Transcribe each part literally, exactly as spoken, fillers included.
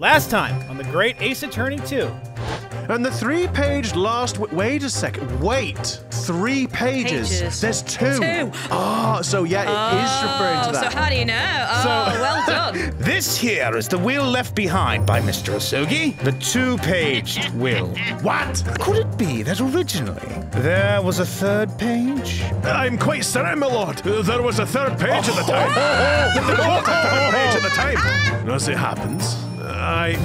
Last time on The Great Ace Attorney two. And the three-page last... Wait a second. Wait. Three pages. pages. There's two. Two. Oh, so yeah, it oh, is referring to that. So how do you know? Oh, so, well done. This here is the will left behind by Mister Asogi. The two-paged will. What? Could it be that originally there was a third page? I'm quite certain, my lord. There was a third page oh, at the time. Oh, oh, there was a third page at the time. Ah. As it happens, I...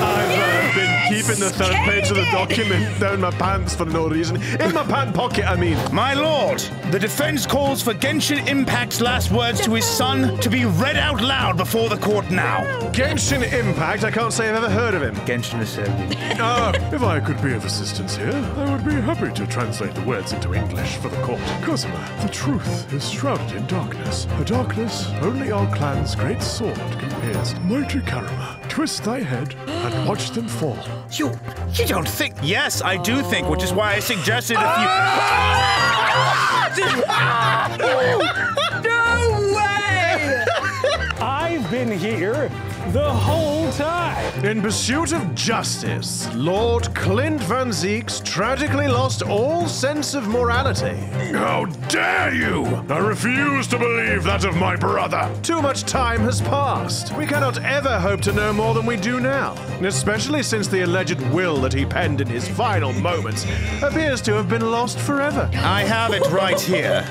I've uh, been keeping the third page of the document down my pants for no reason. In my pant pocket, I mean. My lord, the defense calls for Genshin Impact's last words to his son to be read out loud before the court now. Genshin Impact? I can't say I've ever heard of him. Genshin Asogi. Ah, uh, if I could be of assistance here, I would be happy to translate the words into English for the court. Kazuma, the truth is shrouded in darkness. A darkness only our clan's great sword can pierce. Mighty Karama, twist thy head and watch them fall. You... you don't think... Yes, I do think, which is why I suggested if you... Oh, no way! I've been here the whole time. In pursuit of justice, Lord Clint van Zieks tragically lost all sense of morality. How dare you! I refuse to believe that of my brother. Too much time has passed. We cannot ever hope to know more than we do now, especially since the alleged will that he penned in his final moments appears to have been lost forever. I have it right here.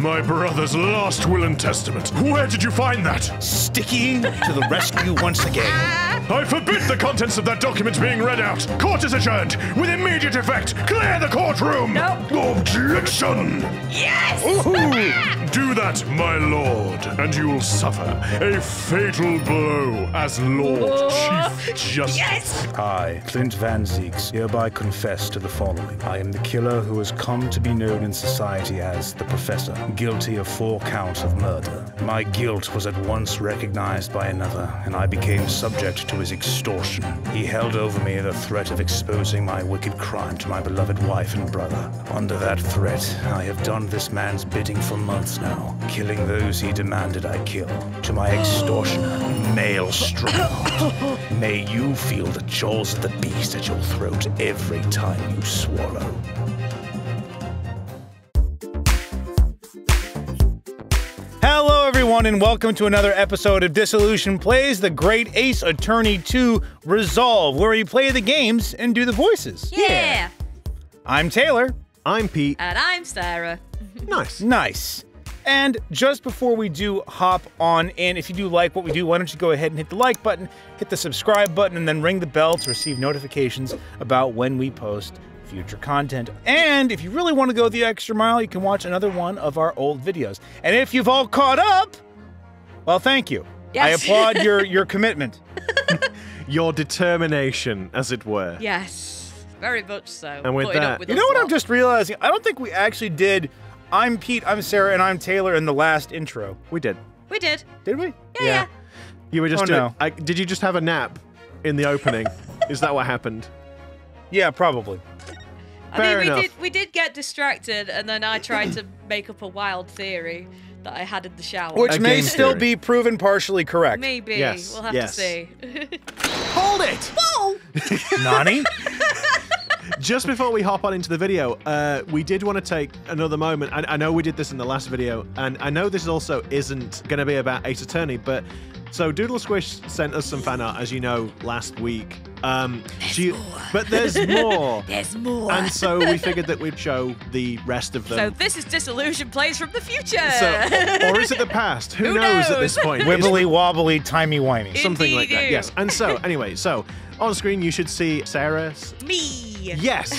My brother's last will and testament. Where did you find that? Sticky to the rescue once again. I forbid the contents of that document being read out. Court is adjourned. With immediate effect, clear the courtroom. No. Objection. Yes. Do that, my lord, and you will suffer a fatal blow as Lord oh. Chief Justice. Yes. I, Clint van Zieks, hereby confess to the following. I am the killer who has come to be known in society as the Professor. Guilty of four counts of murder. My guilt was at once recognized by another, and I became subject to his extortion. He held over me the threat of exposing my wicked crime to my beloved wife and brother. Under that threat, I have done this man's bidding for months now, killing those he demanded I kill. To my extortioner, Mael Stronghart, may you feel the jaws of the beast at your throat every time you swallow. Hello, everyone, and welcome to another episode of Dissolution Plays, The Great Ace Attorney two: Resolve, where we play the games and do the voices. Yeah! yeah. I'm Taylor. I'm Pete. And I'm Sarah. Nice. Nice. And just before we do hop on in, if you do like what we do, why don't you go ahead and hit the like button, hit the subscribe button, and then ring the bell to receive notifications about when we post future content. And if you really want to go the extra mile, you can watch another one of our old videos. And if you've all caught up, well, thank you. Yes. I applaud your, your commitment. Your determination, as it were. Yes, very much so. And with Putting that, up with you know what lot. I'm just realizing? I don't think we actually did I'm Pete, I'm Sarah, and I'm Taylor in the last intro. We did. We did. Did we? Yeah, yeah. yeah. You were just oh, doing, no. I, did you just have a nap in the opening? Is that what happened? Yeah, probably. Fair I mean, we did, we did get distracted, and then I tried to make up a wild theory that I had in the shower. Which a may still theory. be proven partially correct. Maybe. Yes. We'll have yes. to see. Hold it! Whoa! Nani? Just before we hop on into the video, uh, we did want to take another moment. I, I know we did this in the last video, and I know this also isn't going to be about Ace Attorney, but... So DoodleSquish sent us some fan art, as you know, last week. Um, there's she, more. But there's more. There's more. And so we figured that we'd show the rest of them. So this is Dissolution Plays from the future. So, or is it the past? Who, Who knows, knows at this point? Wibbly wobbly, timey wimey, something like that. Yes. And so anyway, so on screen you should see Sarah. Me. Yes.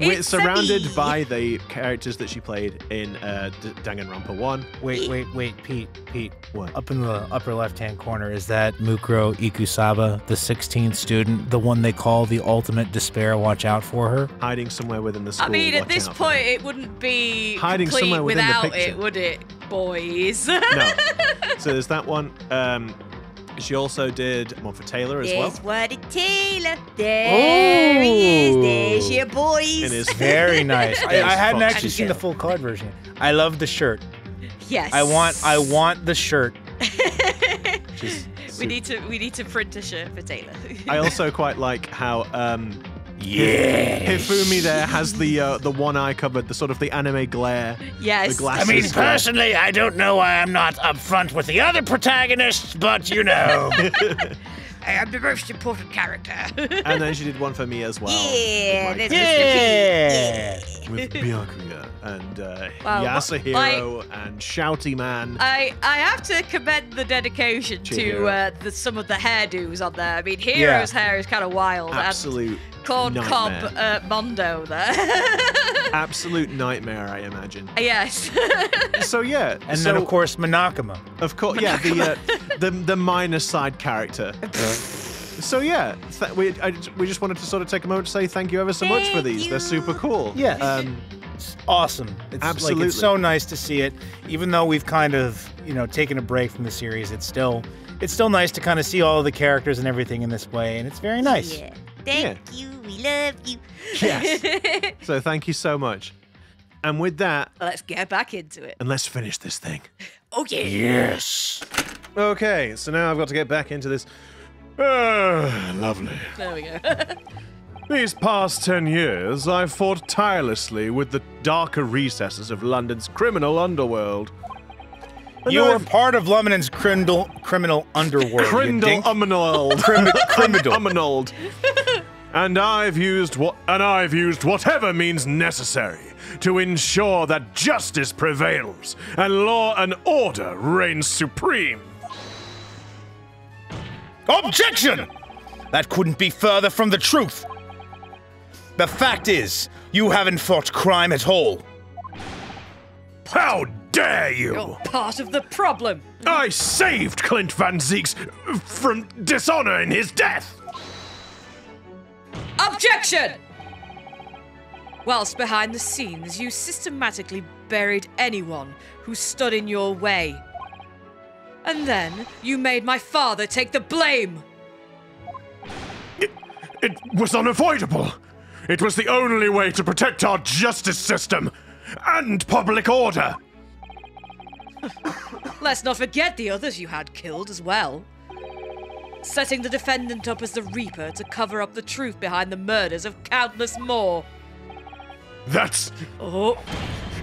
We're surrounded by the characters that she played in uh, Danganronpa one. Wait, wait, wait, Pete, Pete. What? Up in the upper left-hand corner, is that Mukuro Ikusaba, the sixteenth student, the one they call the ultimate despair? Watch out for her. Hiding somewhere within the school. I mean, at this point, it wouldn't be hiding somewhere without it, would it, boys? No. So there's that one. Um, She also did one for Taylor as well. There's one for Taylor. There he is. There's your boys. It is very nice. I, I hadn't actually seen the full card version. I love the shirt. Yes. I want. I want the shirt. Just We need to we need to print a shirt for Taylor. I also quite like how um yeah Hifumi there has the uh, the one eye covered, the sort of the anime glare. Yes. I mean, personally, glare. I don't know why I'm not up front with the other protagonists, but you know. I am the most important character. And then she did one for me as well. Yeah, like, yeah. yeah. With Byakuya and uh, well, Yasahiro like, and Shouty Man. I, I have to commend the dedication Chihiro. to uh, the, some of the hairdos on there. I mean, Hiro's yeah. hair is kind of wild. Absolute Corn Cob uh, Mondo there. Absolute nightmare, I imagine. Yes. So yeah, and so, then of course Monokuma. Of course, Monokuma. yeah, the, uh, the the minor side character. So yeah, th we I, we just wanted to sort of take a moment to say thank you ever so thank much for these. You. They're super cool. Yeah. Um, it's awesome. It's absolutely. Like, it's so nice to see it. Even though we've kind of you know taken a break from the series, it's still it's still nice to kind of see all of the characters and everything in this way, and it's very nice. Yeah. Thank yeah. you, we love you. Yes. So thank you so much. And with that... Let's get back into it. And let's finish this thing. Okay. Yes. Okay, so now I've got to get back into this. Uh, lovely. There we go. These past ten years, I've fought tirelessly with the darker recesses of London's criminal underworld. And you were part of London's criminal criminal underworld. Crindle uminold. Criminal uminold. And I've used what and I've used whatever means necessary to ensure that justice prevails and law and order reigns supreme. Objection! That couldn't be further from the truth. The fact is, you haven't fought crime at all. How dare you! You're part of the problem. I saved Clint van Zieks from dishonor in his death. Objection! Whilst behind the scenes, you systematically buried anyone who stood in your way. And then you made my father take the blame. It, it was unavoidable. It was the only way to protect our justice system and public order. Let's not forget the others you had killed as well. Setting the defendant up as the Reaper to cover up the truth behind the murders of countless more. That's... Oh.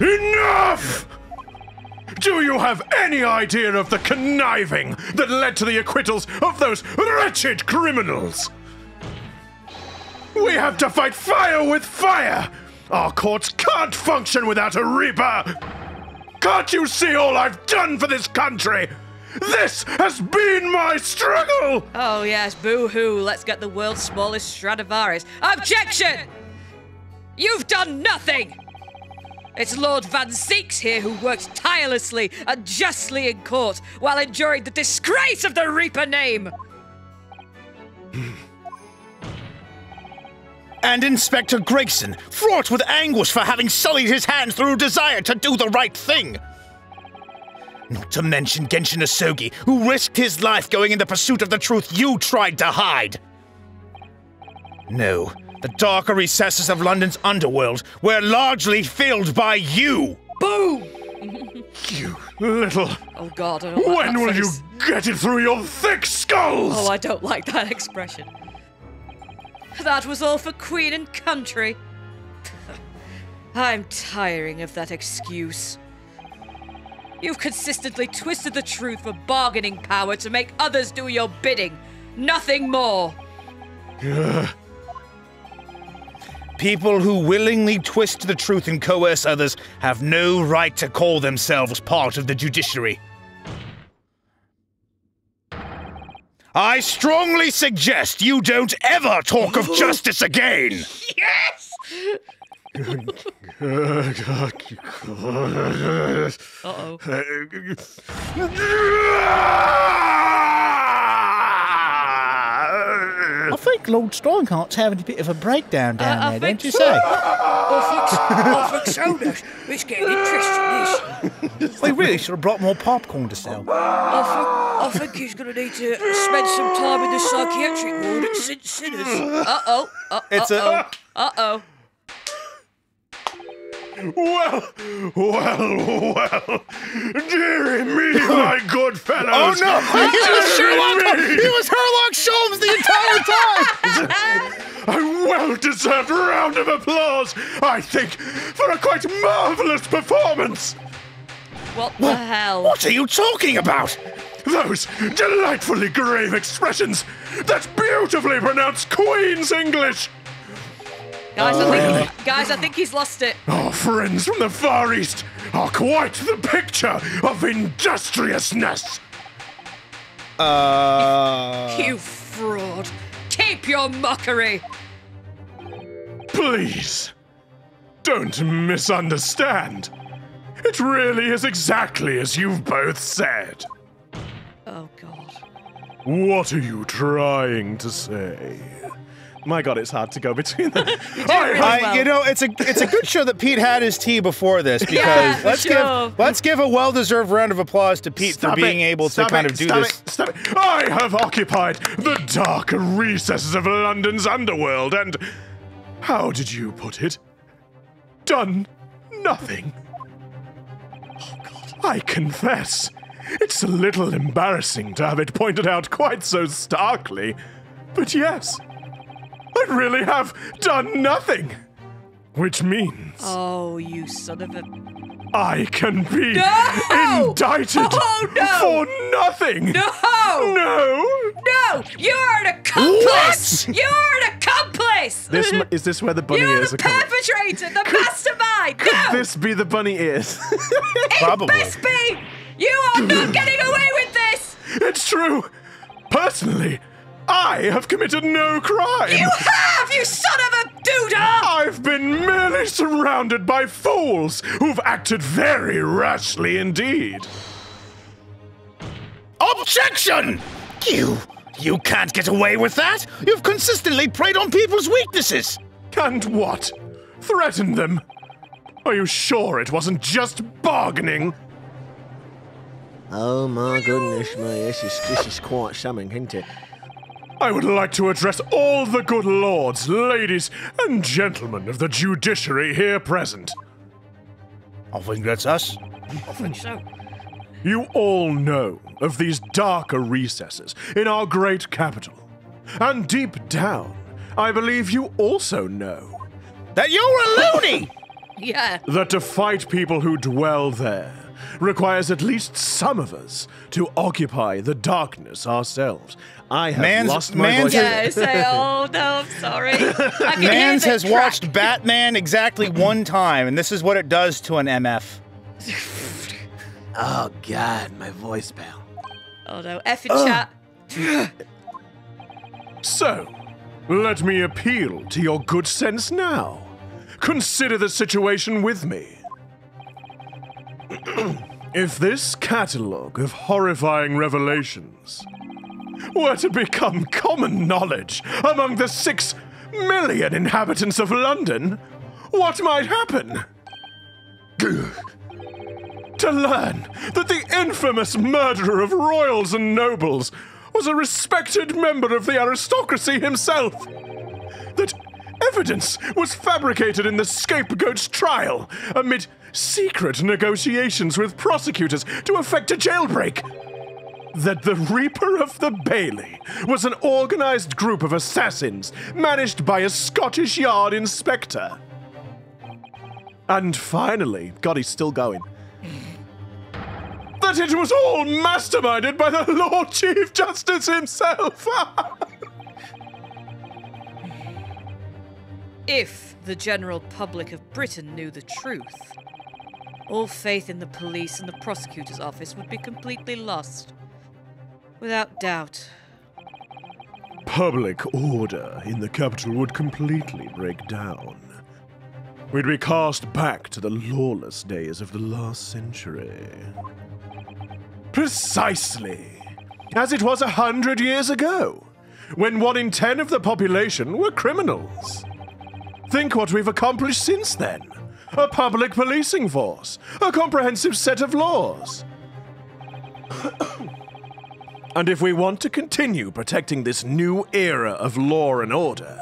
Enough! Do you have any idea of the conniving that led to the acquittals of those wretched criminals? We have to fight fire with fire! Our courts can't function without a Reaper! Can't you see all I've done for this country? This has been my struggle! Oh yes, boo-hoo, let's get the world's smallest Stradivarius. Objection! You've done nothing! It's Lord Van Zieks here who worked tirelessly and justly in court while enduring the disgrace of the Reaper name! And Inspector Gregson, fraught with anguish for having sullied his hands through desire to do the right thing! Not to mention Genshin Asogi, who risked his life going in the pursuit of the truth you tried to hide! No, the darker recesses of London's underworld were largely filled by you! Boom! You little... Oh god, I don't like When that will face. you get it through your thick skulls?! Oh, I don't like that expression. That was all for Queen and Country. I'm tiring of that excuse. You've consistently twisted the truth for bargaining power to make others do your bidding. Nothing more. People who willingly twist the truth and coerce others have no right to call themselves part of the judiciary. I strongly suggest you don't ever talk of justice again! Yes! Uh-oh. I think Lord Strongheart's having a bit of a breakdown down uh, there, don't you so. say? I think so, Nash. It's getting interesting, this. We really should have brought more popcorn to sell. I think, I think he's going to need to spend some time in the psychiatric ward at Saint Sinners. Uh-oh. Uh-oh. Uh-oh. Well, well, well. Deary me, my good fellows. Oh no, he was Sherlock. Me. He was Herlock Sholmes the entire time. A well-deserved round of applause, I think, for a quite marvelous performance. What the what, hell? What are you talking about? Those delightfully grave expressions that beautifully pronounce Queen's English. Guys, oh, I think really? he, guys, I think he's lost it. Our friends from the Far East are quite the picture of industriousness. Uh... You, you fraud. Keep your mockery. Please, don't misunderstand. It really is exactly as you've both said. Oh, God. What are you trying to say? My God, it's hard to go between them. you, I, really I, well. you know, it's a it's a good show that Pete had his tea before this because yeah, let's sure. give let's give a well-deserved round of applause to Pete stop for being it, able to it, kind of do this. It, stop it. I have occupied the dark recesses of London's underworld, and how did you put it? Done nothing. Oh God! I confess, it's a little embarrassing to have it pointed out quite so starkly, but yes. I really have done nothing, which means... Oh, you son of a... I can be no! indicted oh, no! for nothing! No! No! No! You're an accomplice! What? You're an accomplice! This, is this where the bunny You're ears are coming? You're the perpetrator, the could, mastermind! Could no! this be the bunny ears? It Probably. must be! You are not getting away with this! It's true! Personally, I have committed no crime! You have, you son of a doodah! I've been merely surrounded by fools who've acted very rashly indeed. Objection! You, you can't get away with that! You've consistently preyed on people's weaknesses! And what? Threatened them? Are you sure it wasn't just bargaining? Oh my goodness me, this is, this is quite something, isn't it? I would like to address all the good lords, ladies, and gentlemen of the judiciary here present. I think that's us. I think so. You all know of these darker recesses in our great capital. And deep down, I believe you also know... that you're a loony! Yeah. That to fight people who dwell there requires at least some of us to occupy the darkness ourselves. I have Mans, lost my Mans, voice. Yeah, say, oh no, I'm sorry. I can Mans has track. watched Batman exactly one time, and this is what it does to an M F. Oh God, my voice, pal. Oh no, F in oh. chat. So, let me appeal to your good sense now. Consider the situation with me. If this catalogue of horrifying revelations were to become common knowledge among the six million inhabitants of London, what might happen? To learn that the infamous murderer of royals and nobles was a respected member of the aristocracy himself, that evidence was fabricated in the scapegoat's trial amid secret negotiations with prosecutors to effect a jailbreak, that the Reaper of the Bailey was an organized group of assassins managed by a Scottish Yard inspector. And finally, God, he's still going, that it was all masterminded by the Lord Chief Justice himself. If the general public of Britain knew the truth, all faith in the police and the prosecutor's office would be completely lost. Without doubt. Public order in the capital would completely break down. We'd be cast back to the lawless days of the last century. Precisely. As it was a hundred years ago, when one in ten of the population were criminals. Think what we've accomplished since then. A public policing force, a comprehensive set of laws. And if we want to continue protecting this new era of law and order,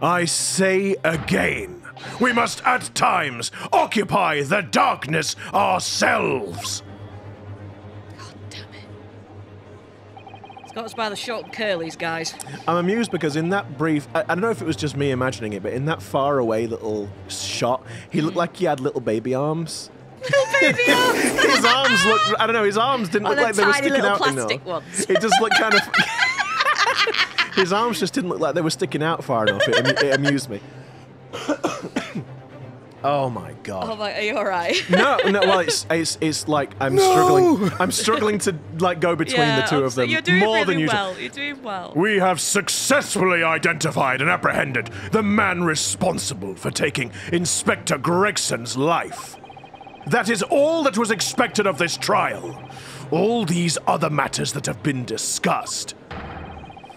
I say again, We must at times occupy the darkness ourselves. God damn it. It's got us by the short and curlies, guys. I'm amused because in that brief, I, I don't know if it was just me imagining it, but in that far away little shot, he looked like he had little baby arms. Little baby arms. His arms looked, I don't know, his arms didn't oh, look like they were sticking out plastic enough. Ones. It just looked kind of... His arms just didn't look like they were sticking out far enough. It, am it amused me. Oh my god! Oh my, are you all right? No, no. Well, it's it's it's like I'm no! struggling. I'm struggling to like go between yeah, the two of them. You're doing more really than well. You're doing well. We have successfully identified and apprehended the man responsible for taking Inspector Gregson's life. That is all that was expected of this trial. All these other matters that have been discussed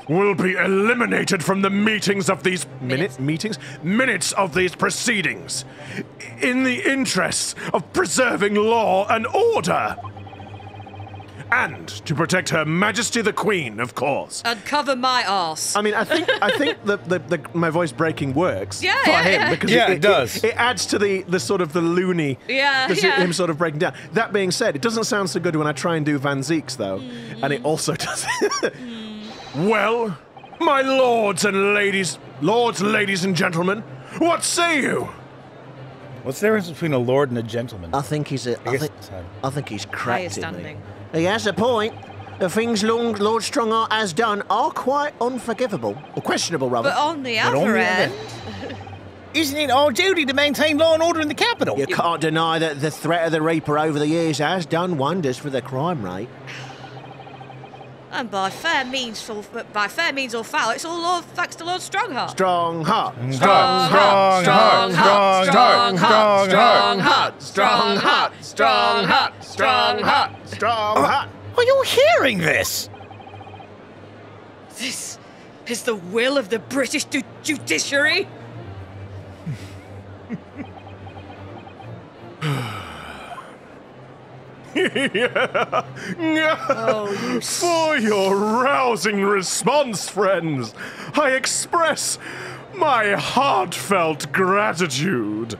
will be eliminated from the meetings of these minutes meetings minutes of these proceedings in the interests of preserving law and order and to protect Her Majesty the Queen, of course, and cover my arse. I mean, I think I think the, the, the my voice breaking works yeah, for yeah, him yeah. because yeah, it, it, it does it, it adds to the the sort of the loony yeah, yeah. him sort of breaking down. That being said, it doesn't sound so good when I try and do Van Zieks though, mm. and it also does. mm. Well, my lords and ladies, lords, ladies and gentlemen, what say you? What's the difference between a lord and a gentleman? I think he's a. I, I, think, I think he's cracked it. He has a point. The things Lord Stronghart has done are quite unforgivable, or questionable rather. But on the but other, other end, isn't it our duty to maintain law and order in the capital? You, you can't deny that the threat of the Reaper over the years has done wonders for the crime rate. And by fair means, by fair means or foul, it's all, all thanks to Lord Stronghart. Stronghart, Stronghart, Stronghart, Stronghart, Stronghart, Stronghart, Stronghart, Stronghart, Stronghart. Are you hearing this? This is the will of the British ju judiciary. Oh, you for your rousing response, friends, I express my heartfelt gratitude.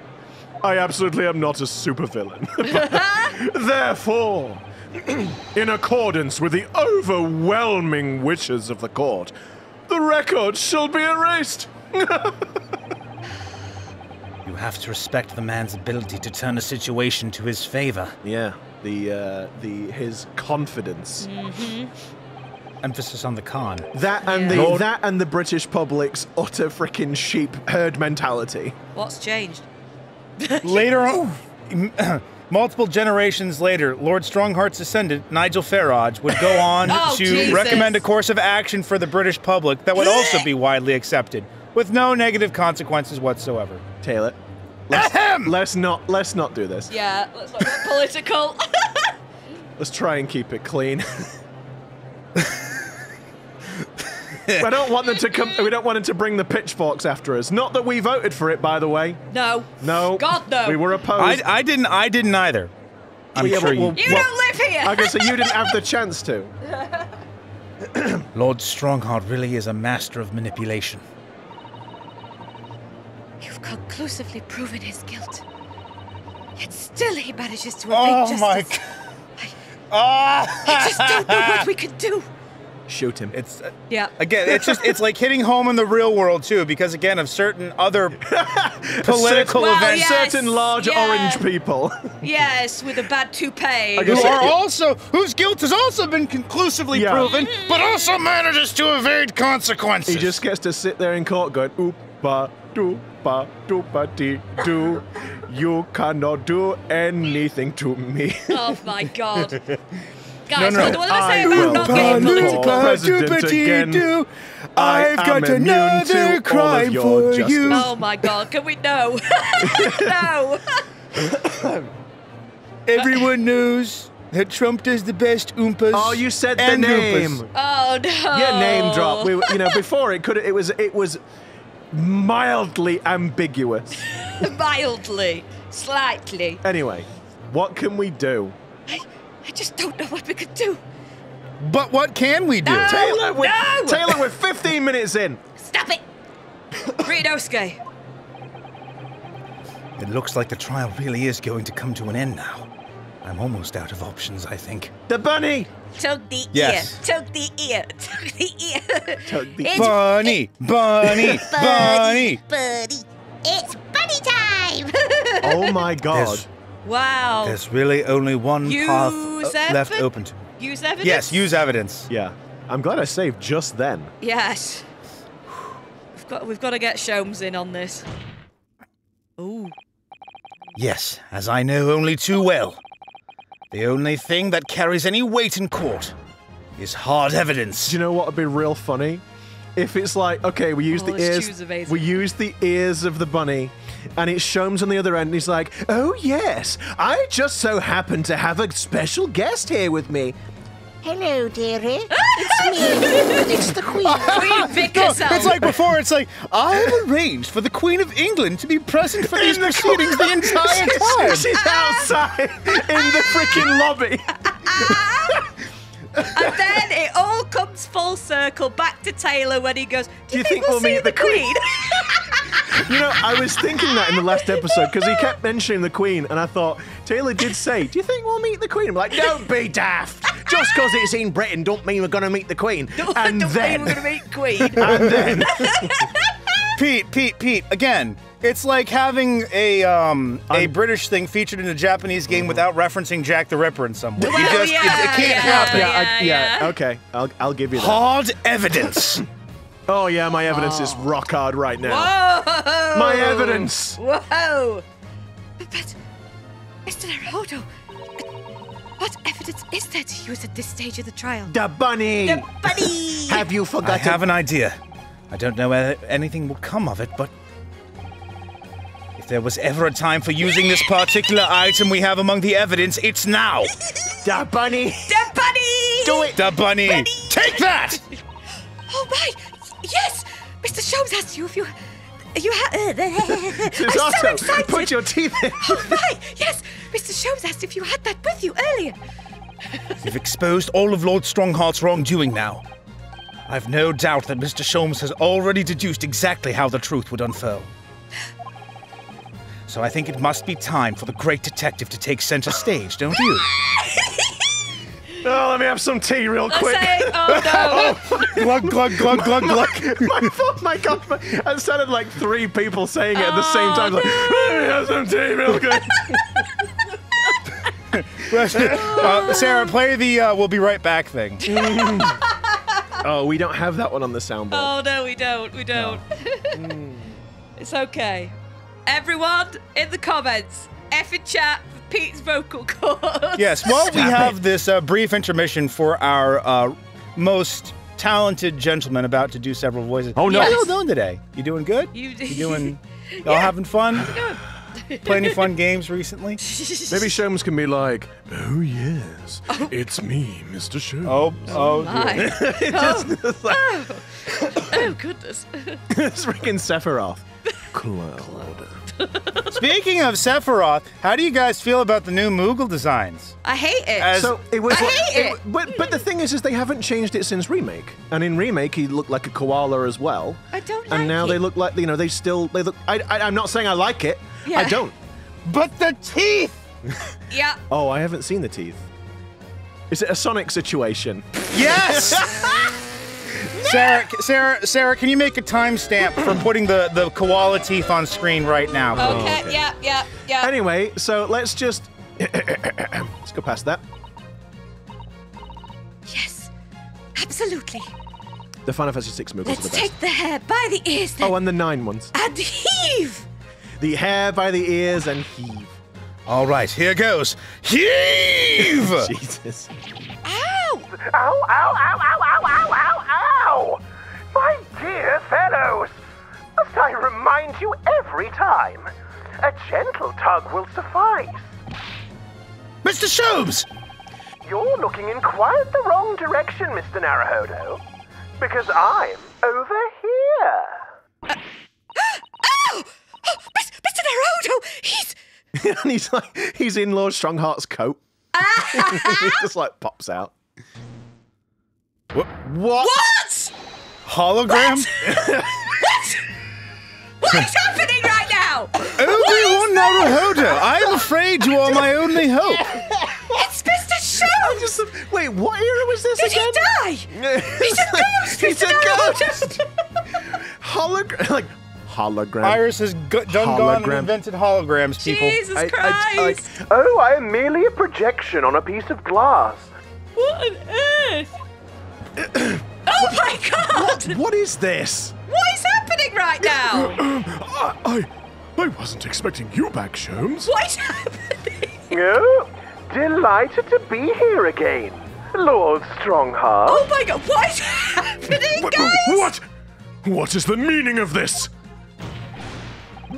I absolutely am not a supervillain. Therefore, in accordance with the overwhelming wishes of the court, the record shall be erased. You have to respect the man's ability to turn a situation to his favor. Yeah. The uh, the his confidence, mm-hmm. emphasis on the con. That and yeah. the Lord. that and the British public's utter frickin' sheep herd mentality. What's changed? Later on, multiple generations later, Lord Strongheart's descendant Nigel Farage would go on oh, to Jesus. recommend a course of action for the British public that would also be widely accepted, with no negative consequences whatsoever. Taylor. Let's, let's not let's not do this. Yeah, let's not get political. Let's try and keep it clean. I don't want them to come. We don't want them to bring the pitchforks after us. Not that we voted for it, by the way. No. No. God no. We were opposed. I, I didn't. I didn't either. I'm well, yeah, sure well, you. You well, don't live here. I guess so you didn't have the chance to. Lord Stronghart really is a master of manipulation. You've conclusively proven his guilt. Yet still he manages to evade justice. Oh my God. I, I just don't know what we can do. Shoot him. It's uh, yeah. Again, it's just it's like hitting home in the real world too, because again of certain other political well, events, yes, certain large yeah. orange people. Yes, with a bad toupee. Who are also whose guilt has also been conclusively yeah. proven, but also manages to evade consequences. He just gets to sit there in court going, oop, ba, doo. Ba, do, ba, dee, do. You cannot do anything to me. Oh my God. Guys, no, no. what did I say about not getting political? President again. Do. I've I got another crime for justice. you. Oh my God, can we? No. No. Everyone knows that Trump does the best oompas. Oh, you said the name. Oompas. Oh no. Yeah, name drop. We, you know, before it could it was it was. mildly ambiguous. Mildly. Slightly. Anyway, what can we do? I, I just don't know what we could do. But what can we do? No, Taylor, we're, no! Taylor, we're fifteen minutes in. Stop it. Ryunosuke. It looks like the trial really is going to come to an end now. I'm almost out of options, I think. The bunny! Tug the yes. ear, tug the ear, tug the ear. Tug the it's bunny, it, bunny, bunny, bunny. It's bunny time! Oh my God. There's, wow. There's really only one use path evi- left open to. Use evidence? Yes, use evidence. Yeah. I'm glad I saved just then. Yes. We've got, we've got to get Sholmes in on this. Ooh. Yes, as I know only too well. The only thing that carries any weight in court is hard evidence. Do you know what would be real funny? If it's like, okay, we use oh, the ears, we use the ears of the bunny, and it's Sholmes on the other end, and he's like, oh yes, I just so happen to have a special guest here with me. Hello, dearie. It's me. It's the Queen. Queen Victoria. No, it's like before. It's like I have arranged for the Queen of England to be present for these in proceedings the, the entire time. She's outside in the freaking lobby. And then it all comes full circle back to Taylor when he goes, "Do you, you think, think we'll, we'll meet the Queen?" You know, I was thinking that in the last episode because he kept mentioning the Queen, and I thought Taylor did say, "Do you think we'll meet the Queen?" I'm like, "Don't be daft. Just because it's in Britain, don't mean we're gonna meet the Queen." Don't, and don't then mean we're gonna meet Queen. And then Pete, Pete, Pete. Again, it's like having a um a I'm... British thing featured in a Japanese game without referencing Jack the Ripper in some way. Well, you just, yeah, it, it can't yeah, happen. Yeah, yeah, I, yeah, yeah. Okay, I'll I'll give you that. Hard evidence. Oh yeah, my evidence oh. is rock hard right now. Whoa! My evidence. Whoa! But, Mister Naruhodo, what evidence is there to use at this stage of the trial? The bunny. The bunny. Have you forgotten? I have an idea. I don't know whether anything will come of it, but if there was ever a time for using this particular item we have among the evidence, it's now. The bunny. The bunny. Do it. The bunny. bunny. Take that. Oh my! Yes, Mister Sholmes asked you if you, you ha I'm so excited. Put your teeth in. Oh my! Yes, Mister Sholmes asked if you had that with you earlier. You've exposed all of Lord Strongheart's wrongdoing now. I've no doubt that Mister Sholmes has already deduced exactly how the truth would unfurl. So I think it must be time for the great detective to take center stage, don't you? Oh, let me have some tea real Let's quick. Say, oh no! Glug, glug, glug, glug, glug. Oh my God, my, that sounded like three people saying it oh, at the same time. No. Like, let me have some tea real quick. uh, Sarah, play the uh, we'll be right back thing. Oh, we don't have that one on the soundboard. Oh, no, we don't. We don't. No. Mm. It's okay. Everyone in the comments, effing chat. Pete's vocal cords. Yes, while Stop we have it. this uh, brief intermission for our uh, most talented gentleman about to do several voices. Oh no! Yes. How you doing today? You doing good? You, you doing? Y'all yeah. having fun? Playing any fun games recently? Maybe Sholmes can be like, "Oh yes, oh. it's me, Mister Sholmes." Oh, oh, my. just, just like, oh. oh goodness! It's freaking Sephiroth. Cloud. Cloud. Speaking of Sephiroth, how do you guys feel about the new Moogle designs? I hate it. As so it was I like, hate it. it. But, but the thing is, is they haven't changed it since Remake. And in Remake, he looked like a koala as well. I don't like it. And now it. they look like, you know, they still, they look, I, I, I'm not saying I like it. Yeah. I don't. But the teeth! Yeah. Oh, I haven't seen the teeth. Is it a Sonic situation? Yes! Sarah, Sarah, Sarah, can you make a timestamp for putting the, the koala teeth on screen right now? Please? Okay, oh, okay. yeah, yeah, yeah. Anyway, so let's just... let's go past that. Yes, absolutely. The Final Fantasy six movies are the best. Let's take the hair by the ears, then. Oh, and the nine ones. And heave! The hair by the ears and heave. All right, here goes. Heave! Jesus. Ow! Ow, ow, ow, ow, ow, ow, ow! My dear fellows, must I remind you every time, a gentle tug will suffice. Mister Sholmes! You're looking in quite the wrong direction, Mister Naruhodo, because I'm over here. Uh, oh! oh! Mister Naruhodo, he's... and he's like, he's in Lord Strongheart's coat. He just like pops out. What? What? What? Hologram? What? What? What is happening right now? Obi-Wan Naruhodo, I'm afraid you are my only hope. It's Mister Sholmes! Just, wait, what era was this Did again? Did he die? He's a ghost, He's Mister Naruhodo! Hologram, like, hologram. Iris has done hologram. gone and invented holograms, people. Jesus I, Christ! I, I, oh, I am merely a projection on a piece of glass. What on earth? oh what, my God! What, what is this? What is happening right now? I, I, I wasn't expecting you back, Sholmes. What is happening? No. Delighted to be here again, Lord Strongheart. Oh my God, what is happening, what, guys? What? What is the meaning of this?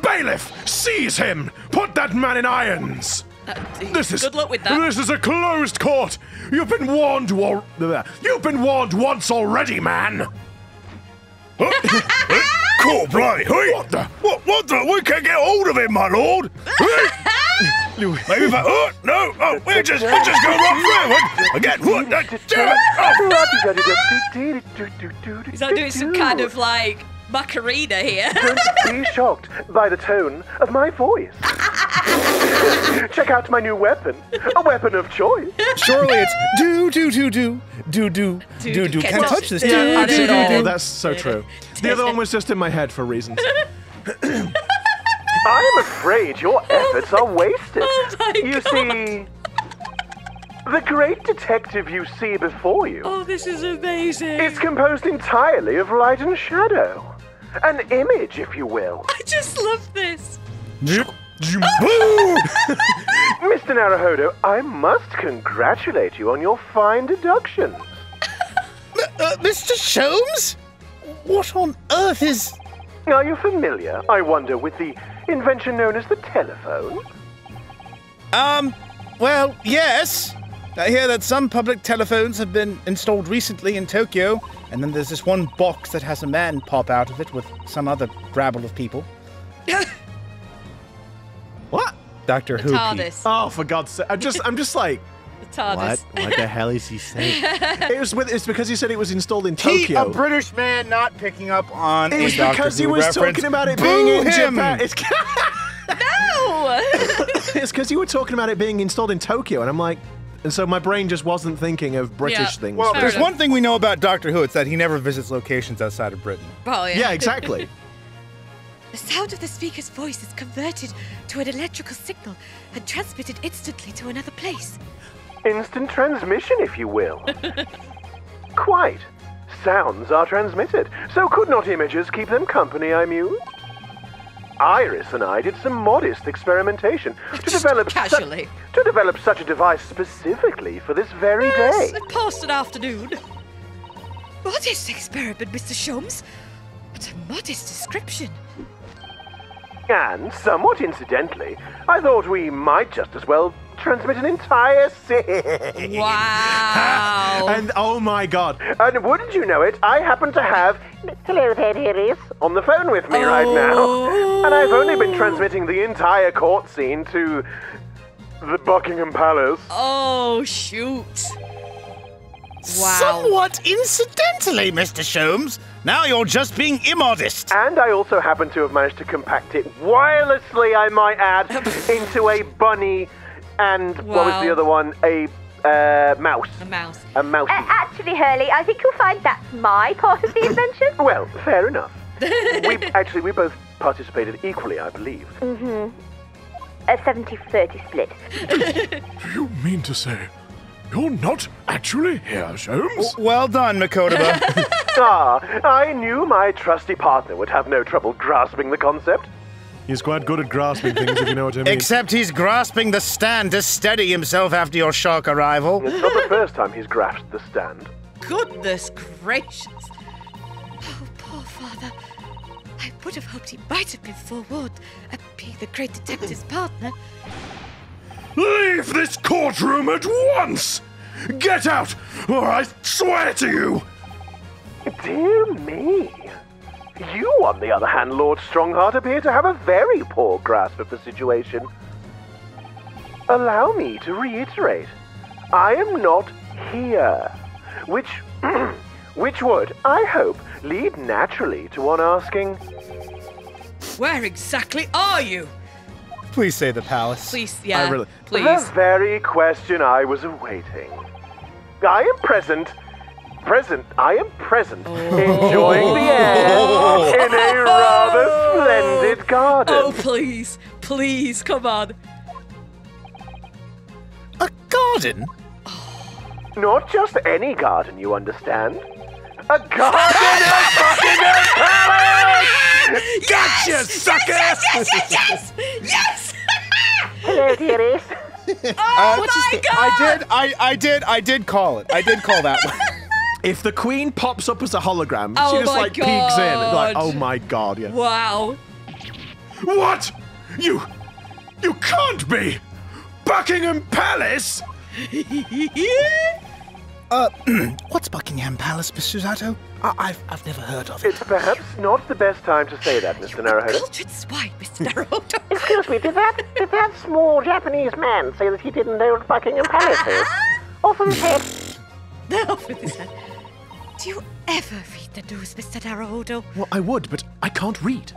Bailiff, seize him! Put that man in irons! Uh, this is, good luck with that. This is a closed court! You've been warned war- You've been warned once already, man! Cool play, hey? What the? What, what the? We can't get hold of him, my lord! Maybe if I, oh, no, oh, we just, we just go right through. Again, what? Oh. He's not doing some kind of, like, macarena here. Don't be shocked by the tone of my voice. Check out my new weapon, a weapon of choice. Surely it's do, do, do, do, do, do, do, do. Can't touch this. Yeah, do, do, do, do. That's so true. The other one was just in my head for reasons. I'm afraid your efforts are wasted. Oh you God. see, the great detective you see before you... Oh, this is amazing. ...is composed entirely of light and shadow. An image, if you will. I just love this. Mister Naruhodo, I must congratulate you on your fine deduction. Uh, Mister Sholmes? What on earth is... Are you familiar, I wonder, with the invention known as the telephone? Um, well, yes. I hear that some public telephones have been installed recently in Tokyo, and then there's this one box that has a man pop out of it with some other rabble of people. What? Doctor Who. Oh, for God's sake. I'm just, I'm just like... What? What the hell is he saying? it was with, it's because he said it was installed in Tokyo. He, a British man not picking up on it was because he was reference. talking about it Boo being in him. Japan. It's no! It's because you were talking about it being installed in Tokyo, and I'm like, and so my brain just wasn't thinking of British yeah. things. Well, there's one thing we know about Doctor Who, it's that he never visits locations outside of Britain. Oh, yeah. Yeah, exactly. The sound of the speaker's voice is converted to an electrical signal and transmitted instantly to another place. Instant transmission, if you will. Quite. Sounds are transmitted, so could not images keep them company, I muse? Iris and I did some modest experimentation to develop, casually. to develop such a device specifically for this very yes, day. Past an afternoon. Modest experiment, Mister Sholmes? What a modest description. And, somewhat incidentally, I thought we might just as well transmit an entire scene. Wow. And oh my God. And wouldn't you know it, I happen to have Hello there, dearies. on the phone with me oh. right now. And I've only been transmitting the entire court scene to the Buckingham Palace. Oh, shoot. Wow. Somewhat incidentally, Mister Sholmes. Now you're just being immodest. And I also happen to have managed to compact it wirelessly, I might add, into a bunny and wow. what was the other one? A uh, mouse. A mouse. A mouse. Uh, actually, Hurley, I think you'll find that's my part of the invention. Well, fair enough. we Actually, we both participated equally, I believe. Mm-hmm. A seventy thirty split. Do you mean to say... You're not actually here, Sholmes. Well done, Mikotoba. Ah, I knew my trusty partner would have no trouble grasping the concept. He's quite good at grasping things, if you know what I mean. Except he's grasping the stand to steady himself after your shark arrival. It's not the first time he's grasped the stand. Goodness gracious. Oh, poor father. I would have hoped he might have been forewarned at being the great detective's partner. Leave this courtroom at once! Get out, or I swear to you! Dear me. You, on the other hand, Lord Strongheart, appear to have a very poor grasp of the situation. Allow me to reiterate. I am not here. Which, which would, I hope, lead naturally to one asking... Where exactly are you? Please say the palace. Please, yeah, I really, please. The very question I was awaiting. I am present. Present. I am present. Oh. Enjoying the air oh. in a rather oh. splendid garden. Oh, please. Please, come on. A garden? Not just any garden, you understand. A garden at Buckingham Palace! Yes! Gotcha, yes, sucker! Yes, yes, yes, yes! Yes! Hello, dearies. Oh uh, my god! I did, I, I did, I did call it. I did call that one. If the queen pops up as a hologram, oh she just like god. peeks in and like, oh my god, yeah. Wow. What? You, you can't be! Buckingham Palace? Uh, what's Buckingham Palace, Miss Susato? I I've, I've never heard of it. It's perhaps not the best time to say that, Mister Naruhodo. Cultured spy, Mister Naruhodo. Excuse me, did that, did that small Japanese man say that he didn't know what Buckingham Palace is? Off with his head. No, off with his head. Do you ever read the news, Mister Naruhodo? Well, I would, but I can't read.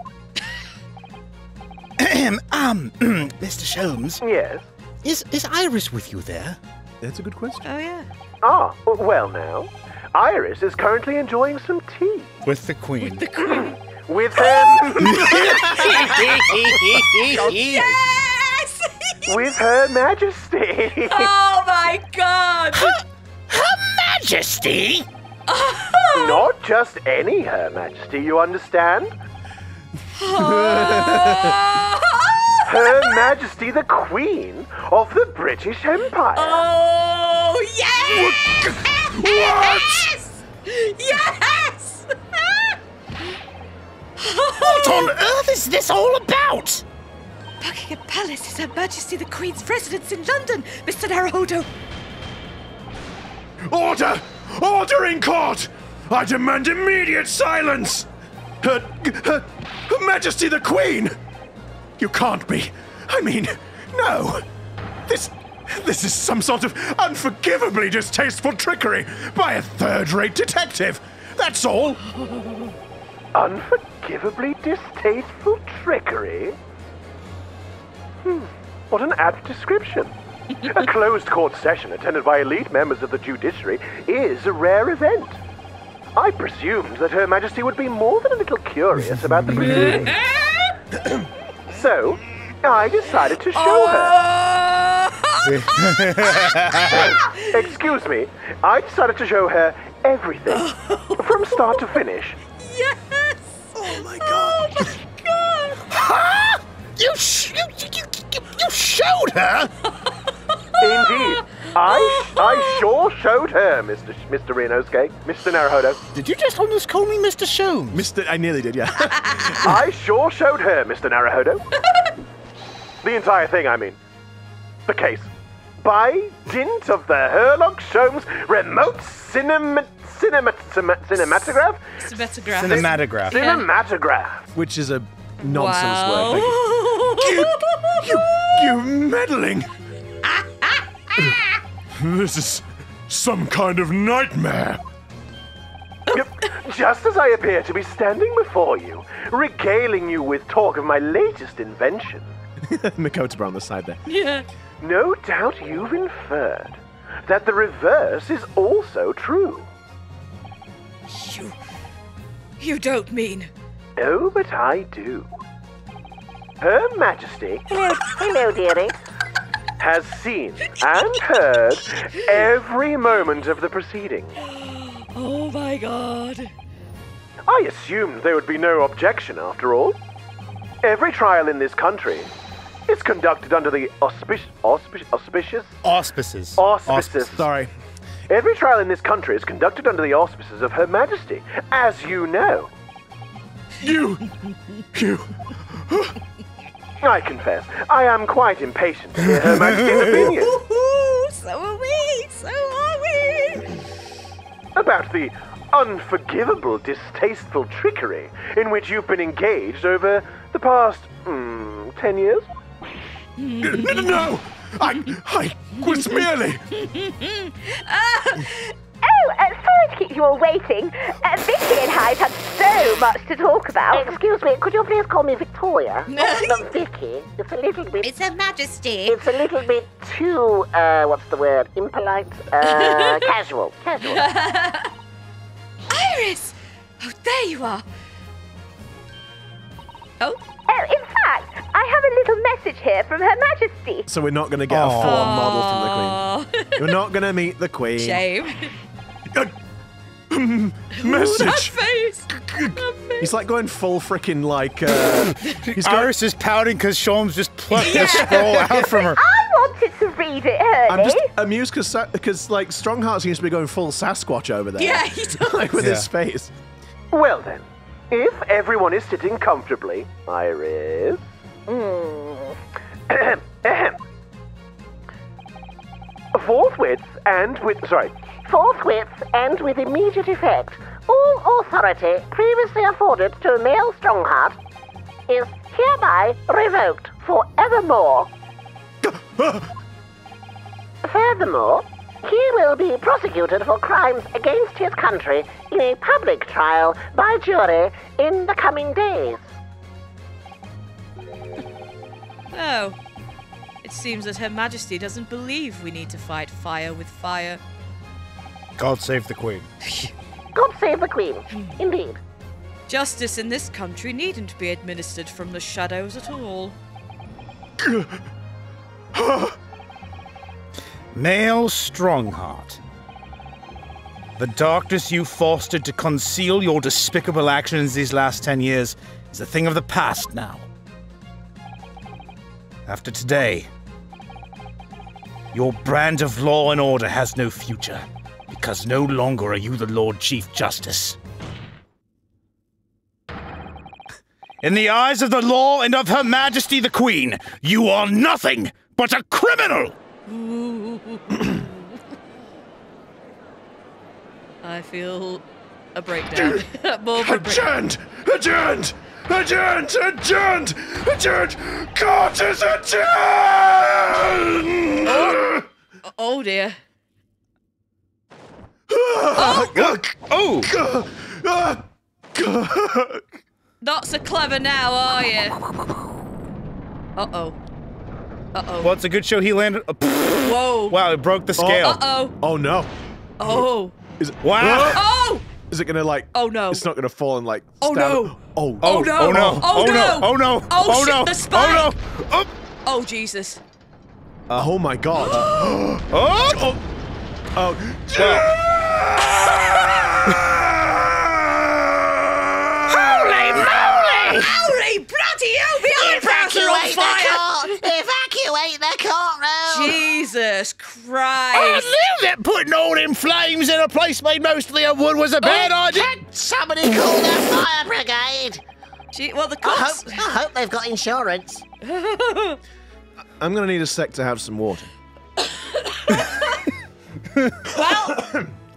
um, Mister Sholmes. Yes? Is, is Iris with you there? That's a good question. Oh, yeah. Ah, well now, Iris is currently enjoying some tea. With the Queen. With the Queen. With her... Yes! With Her Majesty. Oh, my God. Her, her Majesty? Not just any Her Majesty, you understand? Her Majesty the Queen of the British Empire. Oh, yes! What? Yes! Yes! What on earth is this all about? Buckingham Palace is Her Majesty the Queen's residence in London, Mister Naruhodo. Order! Order in court! I demand immediate silence! Her, her, Her Majesty the Queen! You can't be. I mean, no. This, this is some sort of unforgivably distasteful trickery by a third-rate detective. That's all. Unforgivably distasteful trickery? Hmm. What an apt description. A closed court session attended by elite members of the judiciary is a rare event. I presumed that Her Majesty would be more than a little curious about the proceedings. So, I decided to show uh... her. Excuse me. I decided to show her everything, from start to finish. Yes! Oh my god! Oh my god! Huh? You, sh you, you, you, you showed her? Indeed. I, I sure showed her, Mister Sh Mister Ryunosuke, Mister Naruhodo. Did you just almost call me Mister Sholmes? Mister, I nearly did, yeah. I sure showed her, Mister Naruhodo. The entire thing, I mean. The case. By dint of the Herlock Sholmes remote cinema, cinema, cinema, cinematograph? Cinematograph. Cinematograph. Cinematograph. Yeah. Which is a nonsense wow. word. You, you, you meddling. This is some kind of nightmare. Just as I appear to be standing before you, regaling you with talk of my latest invention. Mikotoba on the side there. Yeah. No doubt you've inferred that the reverse is also true. You... you don't mean... Oh, but I do. Her Majesty... Hello, hello dearie. Has seen and heard every moment of the proceeding. Oh my god. I assumed there would be no objection after all. Every trial in this country is conducted under the auspic auspic auspicious? Auspices. Auspices. Ausp sorry. Every trial in this country is conducted under the auspices of Her Majesty, as you know. You! You! I confess, I am quite impatient to hear Her Majesty's opinion. So are we, so are we. About the unforgivable, distasteful trickery in which you've been engaged over the past, mm, ten years? No, no, no! I, I was merely... uh, oh, uh, sorry to keep you all waiting. Uh, Vicky and I have had so so much to talk about. Excuse me, could you please call me Victoria? No. Not Vicky. It's a little bit... It's Her Majesty. It's a little bit too, uh, what's the word? Impolite? Uh, casual. Casual. Iris! Oh, there you are. Oh? Oh, in fact, I have a little message here from Her Majesty. So we're not going to get Aww. a full model from the Queen. You're not going to meet the Queen. Shame. Message. Face. He's like going full freaking like. Uh, he's Iris is pouting because Sholmes just plucked yeah. the scroll out from her. I wanted to read it, Ernie. I'm just amused because because like Strongheart seems to be going full Sasquatch over there. Yeah, he does. Like with yeah. his face. Well then, if everyone is sitting comfortably, Iris. Mm. Forthwith and with sorry. Forthwith and with immediate effect, all authority previously afforded to Mael Stronghart is hereby revoked forevermore. Furthermore, he will be prosecuted for crimes against his country in a public trial by jury in the coming days. Oh, it seems that Her Majesty doesn't believe we need to fight fire with fire. God save the Queen. God save the Queen, indeed. Justice in this country needn't be administered from the shadows at all. Mael Stronghart, the darkness you fostered to conceal your despicable actions these last ten years is a thing of the past now. After today, your brand of law and order has no future. Because no longer are you the Lord Chief Justice. In the eyes of the law and of Her Majesty the Queen, you are nothing but a criminal! I feel a breakdown. More of a adjourned! Adjourned! Adjourned! Adjourned! Adjourned! Court is adjourned! Oh, oh dear. Oh! Oh! Oh. Not so clever now, are you? Uh-oh. Uh-oh. Well, it's a good show he landed. Oh, whoa. Wow, it broke the scale. Oh, uh-oh. Oh, no. Oh. Is it, wow. Oh! Is it gonna, like... Oh, no. It's not gonna fall and, like... Oh, no. Oh. Oh, no. Oh, no. Oh, no. Oh, no. Oh, shit, the spike. Oh, no. Oh. Oh, Jesus. Uh, oh, my God. Oh! Oh! Oh. Wow. Holy moly! Holy bloody hell! The eyebrows are on fire! Evacuate the courtroom! Jesus Christ! I knew that putting all them flames in a place made mostly of wood was a bad oh, idea! Can somebody call the fire brigade? Gee, well, the cops... I hope, I hope they've got insurance. I'm going to need a sec to have some water. Well...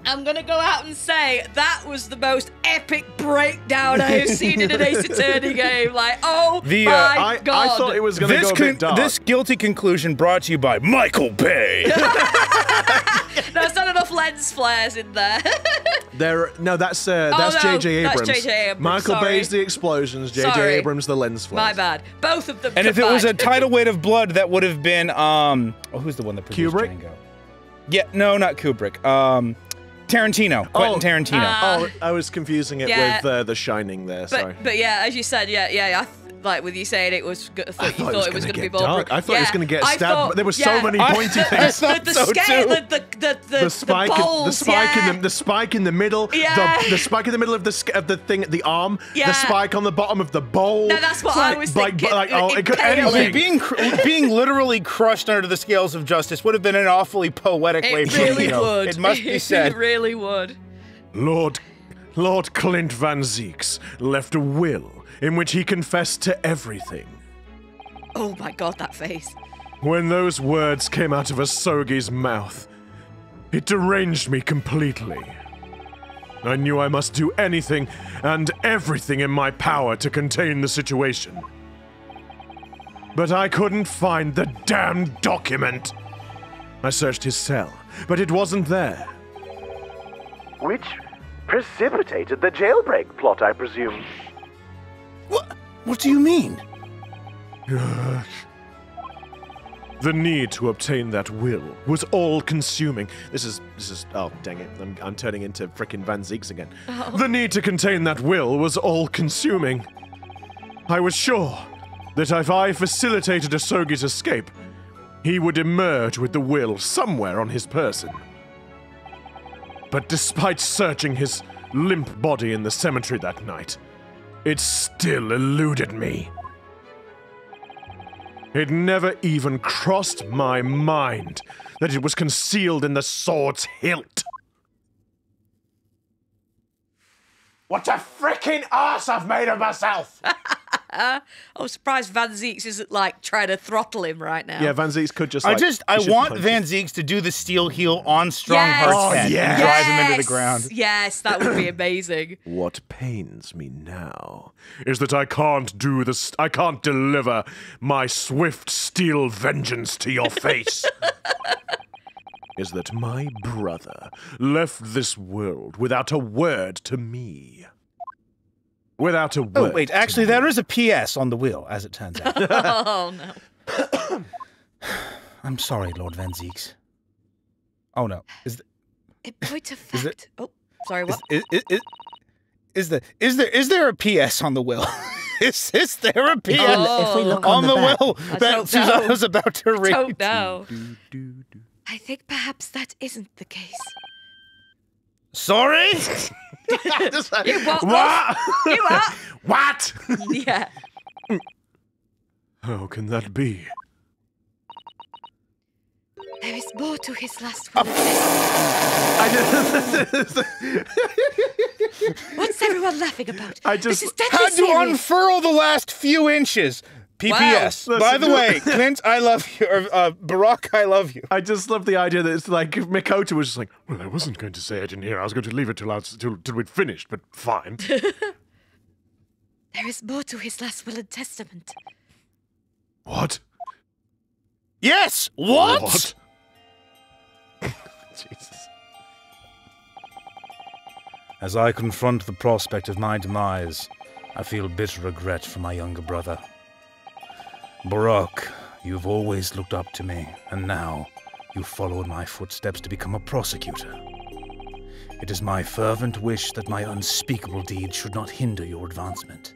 I'm going to go out and say that was the most epic breakdown I have seen in an Ace Attorney game. Like, oh the, uh, my I, God. I thought it was going to go a bit dark. This guilty conclusion brought to you by Michael Bay. There's not enough lens flares in there. there no, that's uh, that's oh, no, J J Abrams. That's J J Abrams. Michael Sorry. Bay's the explosions, J J Sorry. Abrams the lens flares. My bad. Both of them And combined. If it was a tidal wave of blood, that would have been, um... Oh, who's the one that produced Kubrick? Django? Yeah, no, not Kubrick. Um... Tarantino, Quentin oh, Tarantino. Uh, oh, I was confusing it yeah. with uh, The Shining there, sorry. But, but yeah, as you said, yeah, yeah, I like with you saying it was, I thought, I thought you thought it was going to be more. I thought yeah, it was going to get stabbed, thought, there were yeah. so many pointy things. The, the, the so scale, too. the the the the spike, the, balls, the, spike yeah. in the, the spike in the middle, yeah. the, the spike in the middle of the of the thing at the arm, yeah. the spike on the bottom of the bowl. No, that's what like, I was like, thinking. Like, oh, it could anything. Being being literally crushed under the scales of justice would have been an awfully poetic it way. It really you know, would. It must be said. It really would. Lord, Lord Clint van Zieks left a will. In which he confessed to everything. Oh my God, that face. When those words came out of Asogi's mouth, it deranged me completely. I knew I must do anything and everything in my power to contain the situation. But I couldn't find the damned document. I searched his cell, but it wasn't there. Which precipitated the jailbreak plot, I presume. What? What do you mean? The need to obtain that will was all-consuming. This is, this is, oh, dang it. I'm, I'm turning into frickin' Van Zieks again. Oh. The need to contain that will was all-consuming. I was sure that if I facilitated Asogi's escape, he would emerge with the will somewhere on his person. But despite searching his limp body in the cemetery that night, it still eluded me. It never even crossed my mind that it was concealed in the sword's hilt. What a frickin' arse I've made of myself! I'm surprised Van Zieks isn't, like, trying to throttle him right now. Yeah, Van Zieks could just, like, I just, I want Van Zieks to do the steel heel on Strongheart's head. Yes. Oh, yeah. And drive him into the ground. Yes, that would be amazing. What pains me now is that I can't do this, I can't deliver my swift steel vengeance to your face. Is that my brother left this world without a word to me. Without a word. Oh, wait, actually, there is a P S on the will, as it turns out. Oh, no. I'm sorry, Lord Van Zieks. Oh, no. Is the, it points a fact. There, oh, sorry, what? Is, is, is, is, the, is, there, is there a P S on the will? Is, is there a P S oh, if we look on, on the, the back, will that Susano's about to read? I don't know. Do, do, do. I think perhaps that isn't the case. Sorry? You what? What? You what? What? Yeah. How can that be? There is more to his last will. I just... What's everyone laughing about? I just... This is deadly serious. Had to unfurl the last few inches. P P S. Wow. By the way, Clint, I love you. Or, uh, Barok, I love you. I just love the idea that it's like Mikoto was just like, well, I wasn't going to say I didn't hear. I was going to leave it till I was, till, till we'd finished, but fine. There is more to his last will and testament. What? Yes! What? What? Jesus. As I confront the prospect of my demise, I feel bitter regret for my younger brother. Barok, you've always looked up to me, and now you followed my footsteps to become a prosecutor. It is my fervent wish that my unspeakable deed should not hinder your advancement.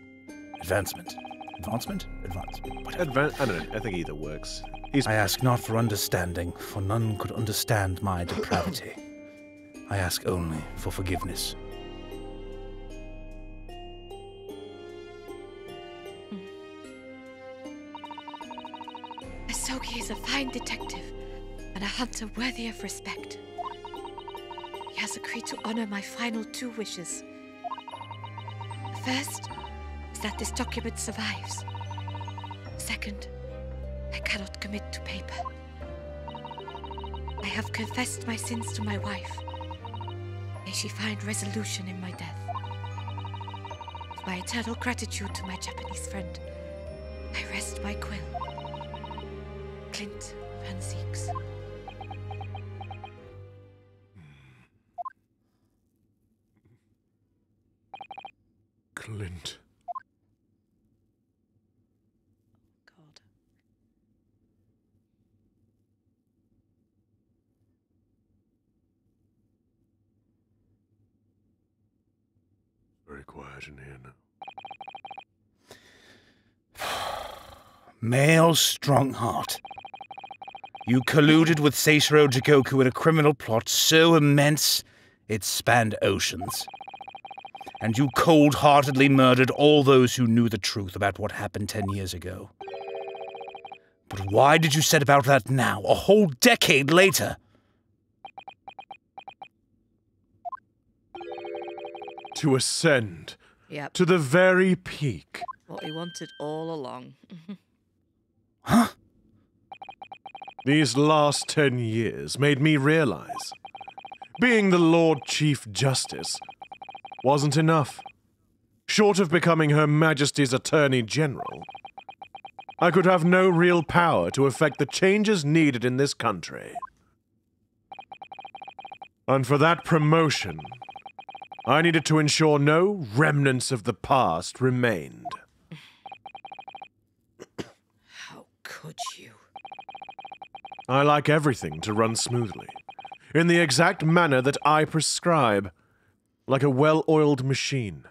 Advancement? Advancement? Advancement? Whatever. Advan I don't know. I think either works. He's I ask not for understanding, for none could understand my depravity. I ask only for forgiveness. Asogi is a fine detective, and a hunter worthy of respect. He has agreed to honor my final two wishes. The first is that this document survives. Second, I cannot commit to paper. I have confessed my sins to my wife. May she find resolution in my death. With my eternal gratitude to my Japanese friend, I rest my quill. Clint Van Zieks. Clint. God. Very quiet in here now. Mael Stronghart. You colluded with Seishiro Jigoku in a criminal plot so immense it spanned oceans. And you cold-heartedly murdered all those who knew the truth about what happened ten years ago. But why did you set about that now, a whole decade later? To ascend yep. to the very peak. What we wanted all along. Huh? These last ten years made me realize being the Lord Chief Justice wasn't enough. Short of becoming Her Majesty's Attorney General, I could have no real power to effect the changes needed in this country. And for that promotion, I needed to ensure no remnants of the past remained. How could you? I like everything to run smoothly, in the exact manner that I prescribe, like a well-oiled machine,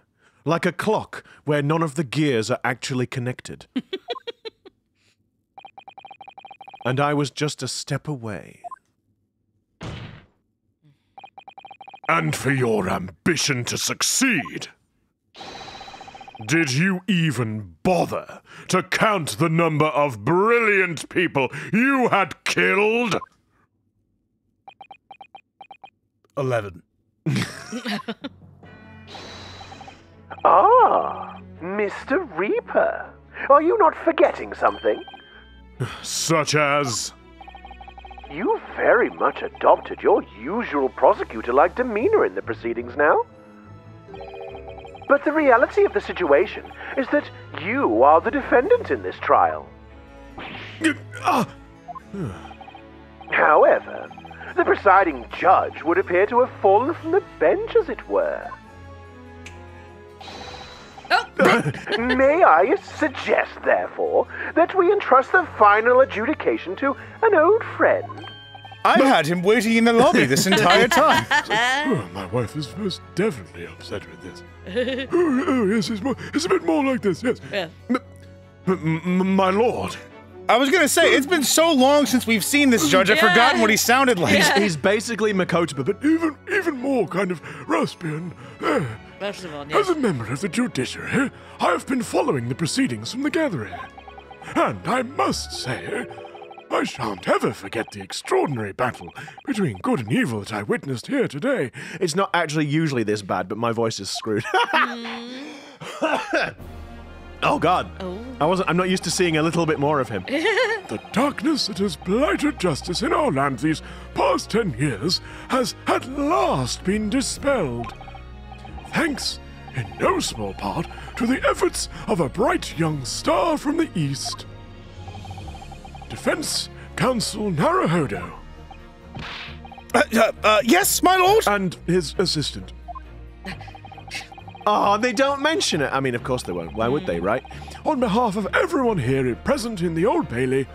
like a clock where none of the gears are actually connected. And I was just a step away. And for your ambition to succeed, did you even bother to count the number of brilliant people you had killed? Eleven. Ah, Mister Reaper, are you not forgetting something? Such as? You very much adopted your usual prosecutor-like demeanor in the proceedings now. But the reality of the situation is that you are the defendant in this trial. However, the presiding judge would appear to have fallen from the bench, as it were. May I suggest, therefore, that we entrust the final adjudication to an old friend? I had him waiting in the lobby this entire time. Oh, my wife is most definitely upset with this. Oh, oh yes, it's, more, it's a bit more like this, yes. Yeah. But, but, my lord. I was going to say, it's been so long since we've seen this judge, yeah. I've forgotten what he sounded like. Yeah. He's, he's basically Mikotoba, but even even more kind of raspy and... Uh, As a member of the judiciary, I have been following the proceedings from the gathering. And I must say, I shan't ever forget the extraordinary battle between good and evil that I witnessed here today. It's not actually usually this bad, but my voice is screwed. mm. Oh God, oh. I wasn't, I'm not used to seeing a little bit more of him. The darkness that has blighted justice in our land these past ten years has at last been dispelled. Thanks, in no small part, to the efforts of a bright young star from the East. Defense Counsel Naruhodo. Uh, uh, uh, yes, my lord? And his assistant. Ah, oh, they don't mention it. I mean, of course they won't. Why would they, right? On behalf of everyone here present in the Old Bailey,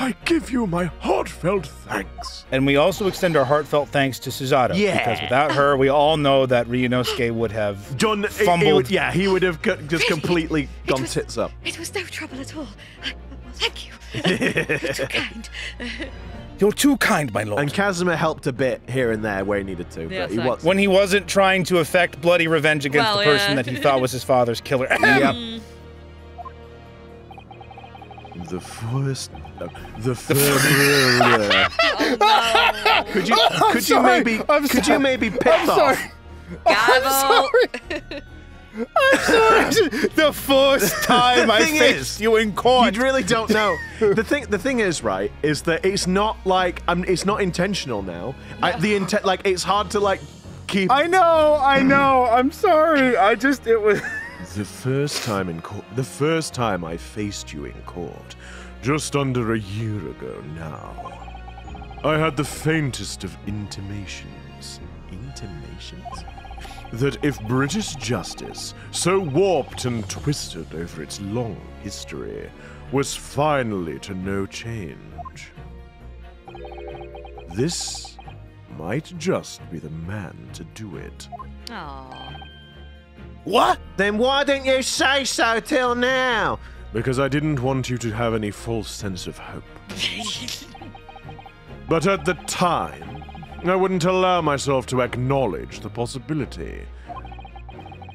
I give you my heartfelt thanks. And we also extend our heartfelt thanks to Susato. Yeah. Because without her, we all know that Ryunosuke would have John, fumbled. It, it would, yeah, he would have just completely gone was, tits up. It was no trouble at all. Well, thank you. You're too kind. You're too kind, my lord. And Kazuma helped a bit here and there where he needed to. Yeah, but he was when he wasn't trying to effect bloody revenge against well, the person yeah. that he thought was his father's killer. Yeah. The first, no, the first. Oh, no. Could you, oh, could you maybe, I'm could sorry. you maybe piss off? Oh, I'm sorry. I'm sorry. The first time the I faced is, you in court. You really don't know. The thing, the thing is, right, is that it's not like, um, it's not intentional now. No. I, the intent, like, it's hard to like keep. I know, I know. I'm sorry. I just, it was. The first time in court, the first time I faced you in court, just under a year ago now, I had the faintest of intimations, intimations? that if British justice, so warped and twisted over its long history, was finally to no change, this might just be the man to do it. Aww. What? Then why didn't you say so till now? Because I didn't want you to have any false sense of hope. But at the time, I wouldn't allow myself to acknowledge the possibility.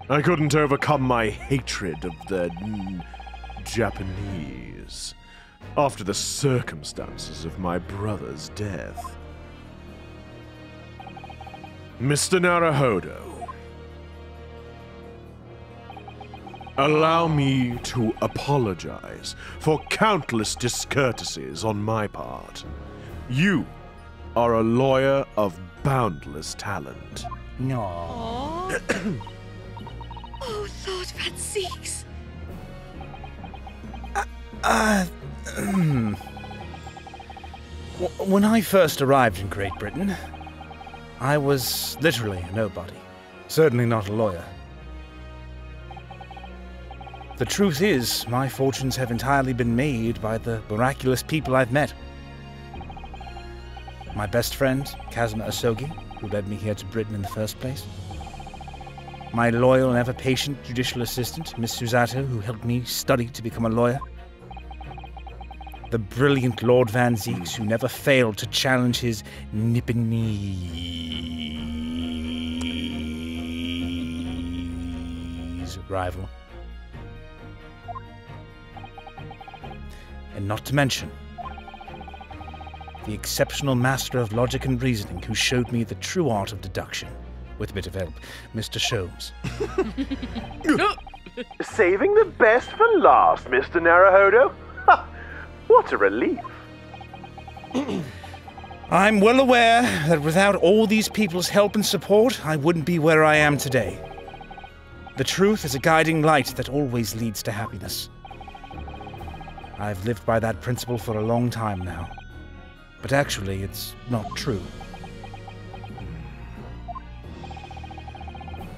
I couldn't overcome my hatred of the mm, Japanese after the circumstances of my brother's death. Mister Naruhodo, allow me to apologize for countless discourtesies on my part. You are a lawyer of boundless talent. No. Oh, Lord Van Zieks. Uh, uh, when I first arrived in Great Britain, I was literally a nobody. Certainly not a lawyer. The truth is, my fortunes have entirely been made by the miraculous people I've met. My best friend, Kazuma Asogi, who led me here to Britain in the first place. My loyal and ever-patient judicial assistant, Miss Susato, who helped me study to become a lawyer. The brilliant Lord van Zieks, who never failed to challenge his Nipponese rival. And not to mention, the exceptional master of logic and reasoning who showed me the true art of deduction, with a bit of help, Mister Sholmes. Saving the best for last, Mister Naruhodo. Ha! What a relief. I'm well aware that without all these people's help and support, I wouldn't be where I am today. The truth is a guiding light that always leads to happiness. I've lived by that principle for a long time now. But actually, it's not true.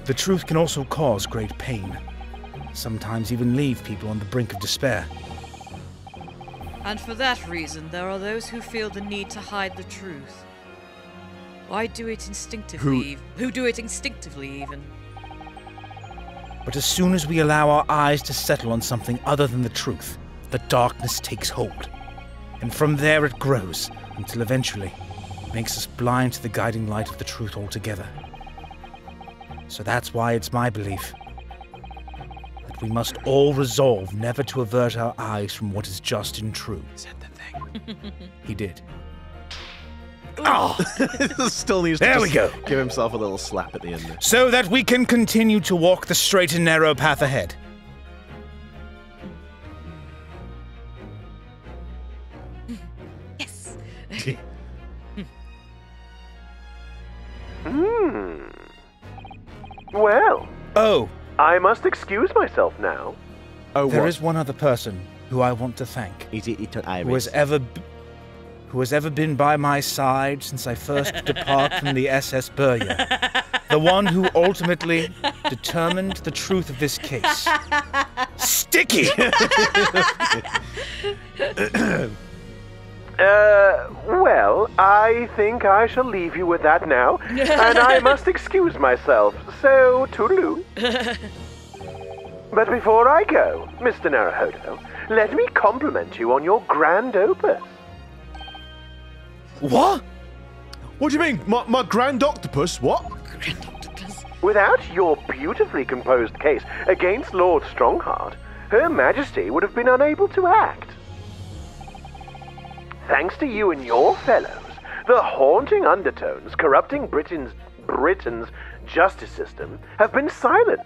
The truth can also cause great pain, sometimes even leave people on the brink of despair. And for that reason, there are those who feel the need to hide the truth. Why do it instinctively? Who, who do it instinctively, even? But as soon as we allow our eyes to settle on something other than the truth, the darkness takes hold. And from there it grows, until eventually it makes us blind to the guiding light of the truth altogether. So that's why it's my belief that we must all resolve never to avert our eyes from what is just and true. Said the thing. He did. Oh! Still needs to there we go. Give himself a little slap at the end there. So that we can continue to walk the straight and narrow path ahead. Hmm. Well. Oh. I must excuse myself now. Oh, there what? is one other person who I want to thank. Is it, it Iris? Who has ever, b who has ever been by my side since I first departed from the S S Burja. The one who ultimately determined the truth of this case. Sticky. Uh, well, I think I shall leave you with that now, and I must excuse myself, so toodaloo. But before I go, Mister Naruhodo, let me compliment you on your grand opus. What? What do you mean? My, my grand octopus? What? Grand octopus? Without your beautifully composed case against Lord Stronghart, Her Majesty would have been unable to act. Thanks to you and your fellows, the haunting undertones corrupting Britain's Britain's justice system have been silenced.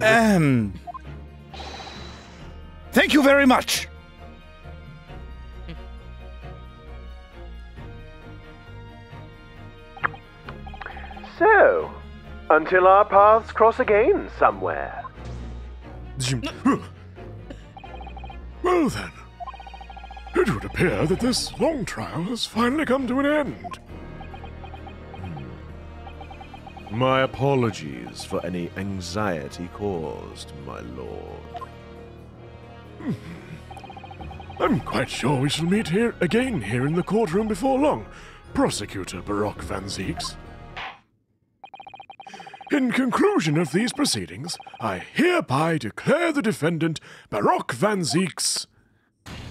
Um. Thank you very much. So, until our paths cross again somewhere. Well then. It would appear that this long trial has finally come to an end. My apologies for any anxiety caused, my lord. Hmm. I'm quite sure we shall meet here again here in the courtroom before long, Prosecutor Barok van Zieks. In conclusion of these proceedings, I hereby declare the defendant Barok van Zieks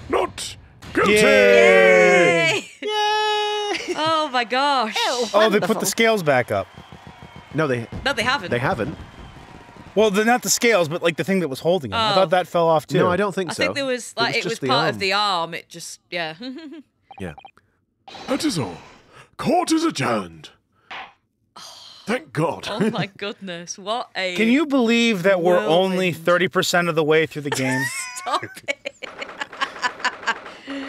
not guilty! Yay! Yay! Oh my gosh. Ew, oh, they put the scales back up. No, they... No, they haven't. They haven't. Well, they're not the scales, but like the thing that was holding them. Oh. I thought that fell off too. No, I don't think I so. I think there was, like, it was, it was part arm. of the arm. It just, yeah. Yeah. That is all. Court is adjourned. Thank God. Oh my goodness, what a... Can you believe that whirlwind. We're only thirty percent of the way through the game? Stop it.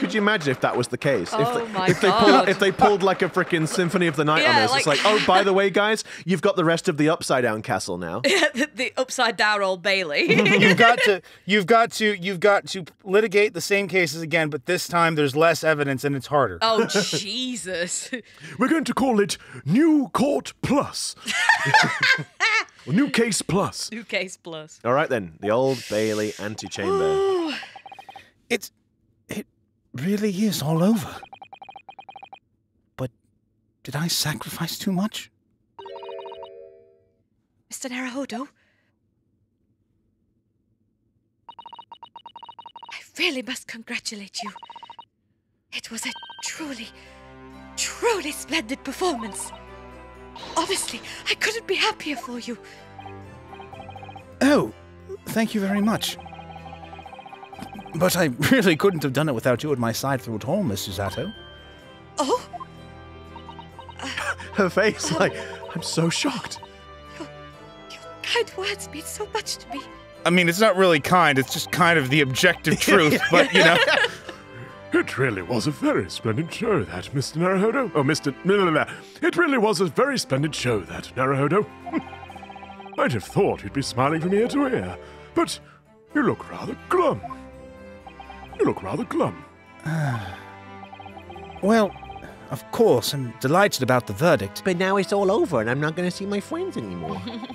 could you imagine if that was the case? Oh if, my if God. They pulled, if they pulled like a freaking Symphony of the Night yeah, on us, like... it's like, oh, by the way, guys, you've got the rest of the Upside Down Castle now. Yeah, the, the Upside Down Old Bailey. you've got to, you've got to, you've got to litigate the same cases again, but this time there's less evidence and it's harder. Oh Jesus! We're going to call it New Court Plus. Well, new case plus. New case plus. All right then, the Old Bailey antechamber. It's, it really is all over. But did I sacrifice too much? Mister Naruhodo? I really must congratulate you. It was a truly, truly splendid performance. Honestly, I couldn't be happier for you. Oh, thank you very much. But I really couldn't have done it without you at my side through it all, Miss Susato. Oh? Uh, Her face, um, like, I'm so shocked. Your, your kind words mean so much to me. I mean, it's not really kind, it's just kind of the objective truth, but, you know. It really was a very splendid show, that, Mister Naruhodo. Oh, Mister Naruhodo. It really was a very splendid show, that, Naruhodo. I'd have thought you'd be smiling from ear to ear, but you look rather glum. You look rather glum. Uh, well, of course, I'm delighted about the verdict. But now it's all over and I'm not going to see my friends anymore. uh,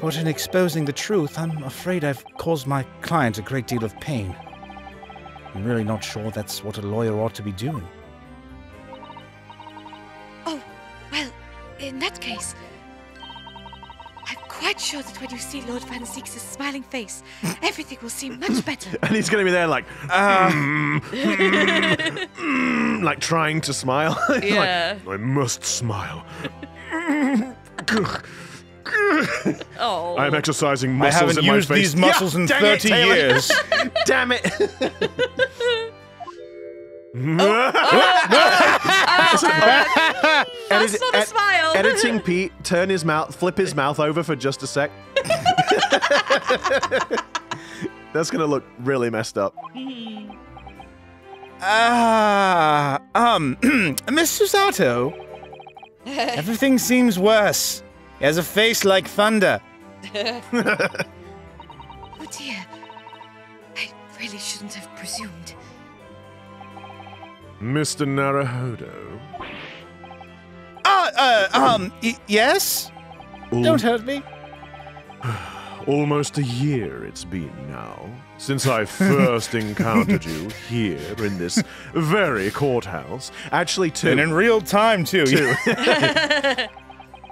but in exposing the truth, I'm afraid I've caused my client a great deal of pain. I'm really not sure that's what a lawyer ought to be doing. Oh, well, in that case, I'm quite sure that when you see Lord Van Zieks' smiling face, everything will seem much better. And he's going to be there like, um, mm, mm, mm, like trying to smile. Yeah. Like, I must smile. Oh. I'm exercising muscles in my face. I haven't used these muscles yeah, in thirty it, years. Damn it! That's not a smile. Editing Pete, turn his mouth, flip his mouth over for just a sec. That's gonna look really messed up. Ah, uh, um, Miss Susato. Everything seems worse. He has a face like thunder. Oh dear. I really shouldn't have presumed. Mister Naruhodo. Ah, uh, uh, um, y yes? Al Don't hurt me. Almost a year it's been now since I first encountered you here in this very courthouse. Actually, too. And in real time, too. too.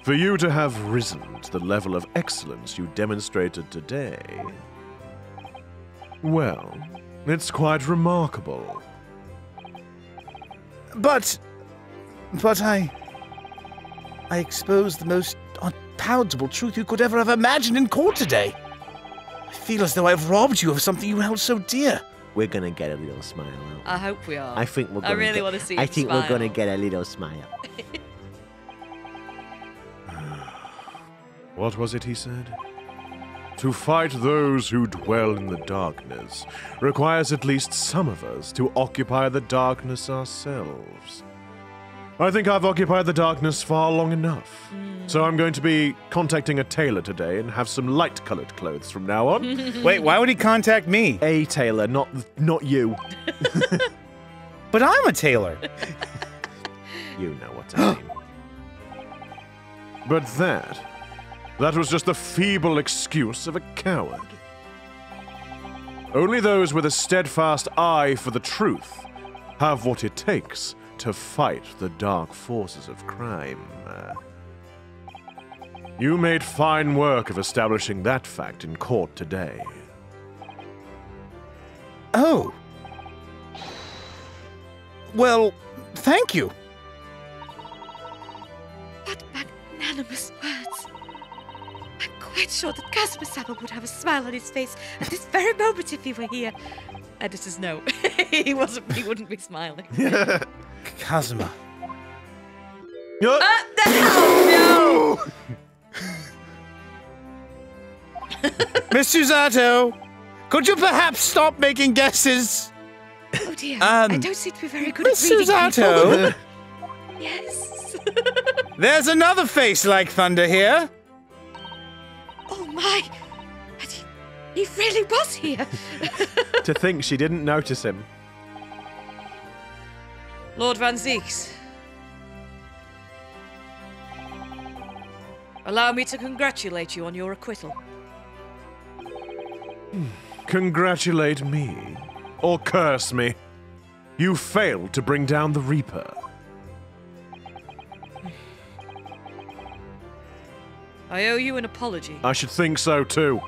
For you to have risen to the level of excellence you demonstrated today, well, it's quite remarkable. But, but I, I exposed the most unpalatable truth you could ever have imagined in court today. I feel as though I've robbed you of something you held so dear. We're gonna get a little smile out. I hope we are. I think we're gonna I really get, want to see I think smile. We're gonna get a little smile. What was it he said? To fight those who dwell in the darkness requires at least some of us to occupy the darkness ourselves. I think I've occupied the darkness far long enough, mm. so I'm going to be contacting a tailor today and have some light-colored clothes from now on. Wait, why would he contact me? A tailor, not not you. But I'm a tailor. You know what I mean. But that... that was just the feeble excuse of a coward. Only those with a steadfast eye for the truth have what it takes to fight the dark forces of crime. You made fine work of establishing that fact in court today. Oh. Well, thank you. What magnanimous words. I'm quite sure that Kazuma-sama would have a smile on his face at this very moment if he were here. Editors, no. he wasn't. He wouldn't be smiling. Kazuma. Oh. Uh, no! Oh, no! Miss Susato, could you perhaps stop making guesses? Oh, dear. Um, I don't seem to be very good Miss at reading Susato. People. Yes? There's another face like thunder here. Oh, my. He really was here. To think she didn't notice him. Lord Van Zieks. Allow me to congratulate you on your acquittal. Congratulate me, or curse me. You failed to bring down the Reaper. I owe you an apology. I should think so too.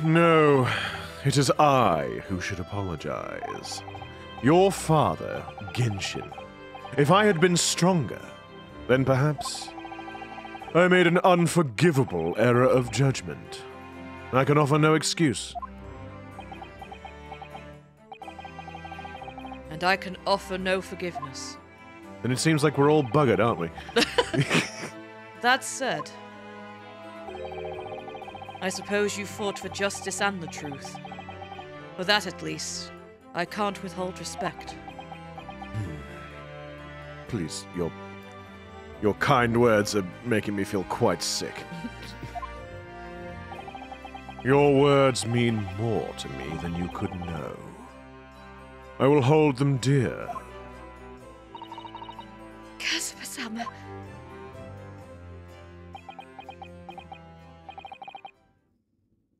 No, it is I who should apologize. Your father, Genshin. If I had been stronger, then perhaps I made an unforgivable error of judgment. I can offer no excuse. And I can offer no forgiveness. Then it seems like we're all buggered, aren't we? That said, I suppose you fought for justice and the truth. For that, at least, I can't withhold respect. Please, your, your kind words are making me feel quite sick. Your words mean more to me than you could know. I will hold them dear. Kazuma-sama.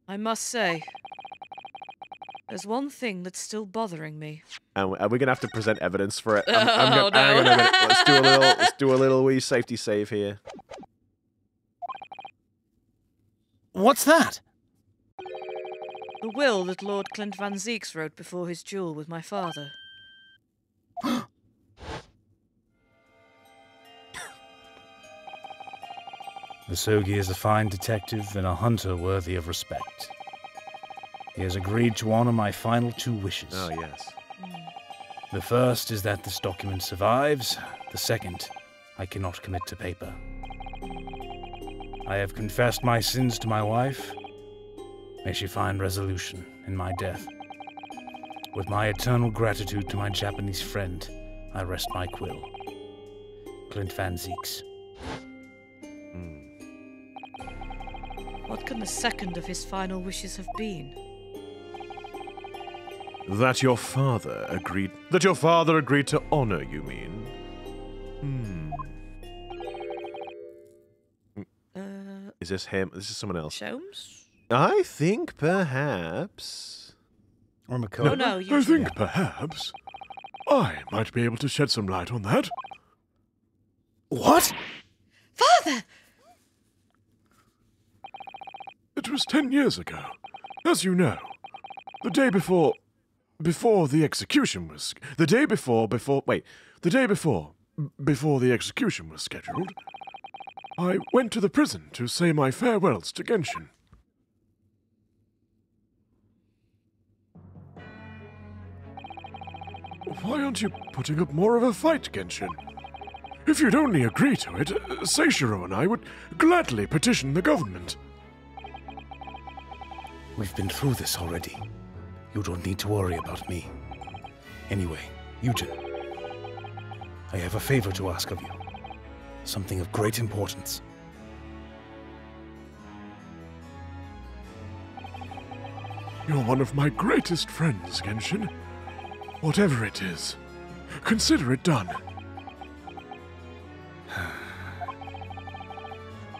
I must say, there's one thing that's still bothering me. Um, are we gonna have to present evidence for it? I'm, I'm oh, gonna, no. Hang on a minute. Let's do a little, let's do a little wee safety save here. What's that? The will that Lord Clint van Zieks wrote before his duel with my father. Asogi is a fine detective and a hunter worthy of respect. He has agreed to honor my final two wishes. Oh, yes. Mm. The first is that this document survives. The second, I cannot commit to paper. I have confessed my sins to my wife. May she find resolution in my death. With my eternal gratitude to my Japanese friend, I rest my quill. Clint van Zieks. Mm. What can the second of his final wishes have been? That your father agreed... That your father agreed to honor, you mean? Hmm. Uh, is this him? This is someone else. Sholmes? I think perhaps... Or Mikotoba? No, no, you I think yeah. perhaps I might be able to shed some light on that. What? Father! It was ten years ago, as you know. The day before... Before the execution was... The day before... Before... Wait. The day before... Before the execution was scheduled, I went to the prison to say my farewells to Genshin. Why aren't you putting up more of a fight, Genshin? If you'd only agree to it, Seishiro and I would gladly petition the government. We've been through this already. You don't need to worry about me. Anyway, Yūjin, I have a favor to ask of you. Something of great importance. You're one of my greatest friends, Genshin. Whatever it is, consider it done.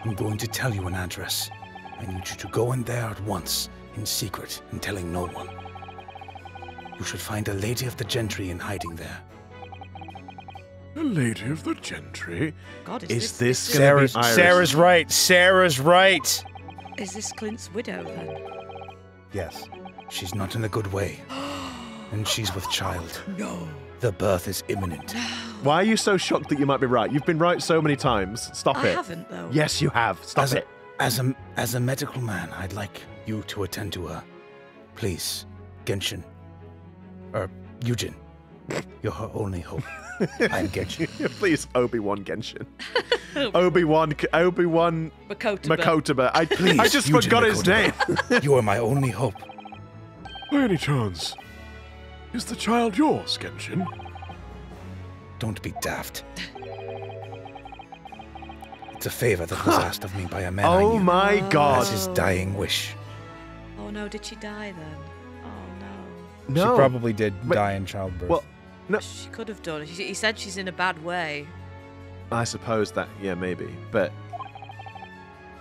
I'm going to tell you an address. I need you to go in there at once. In secret and telling no one. You should find a lady of the gentry in hiding there. A lady of the gentry? God, is, is this, this Sarah's, Sarah's right. Sarah's right. Is this Clint's widow then? Yes. She's not in a good way. And she's with child. No. The birth is imminent. No. Why are you so shocked that you might be right? You've been right so many times. Stop I it. I haven't though. Yes, you have. Stop as it. A, as a as a medical man, I'd like you to attend to her. Please, Genshin. Er, Yūjin. You're her only hope. I'm Genshin. Please, Obi-Wan Genshin. Obi-Wan... Obi-Wan... Mikotoba. Mikotoba. I, Please, I just Yūjin forgot Mikotoba. His name. You are my only hope. By any chance, is the child yours, Genshin? Don't be daft. It's a favor that was asked of me by a man I knew. Oh my God! That's his dying wish. Oh no, did she die then? Oh no. No. She probably did but, die in childbirth. Well, no. She could have done. He, he said she's in a bad way. I suppose that, yeah, maybe. But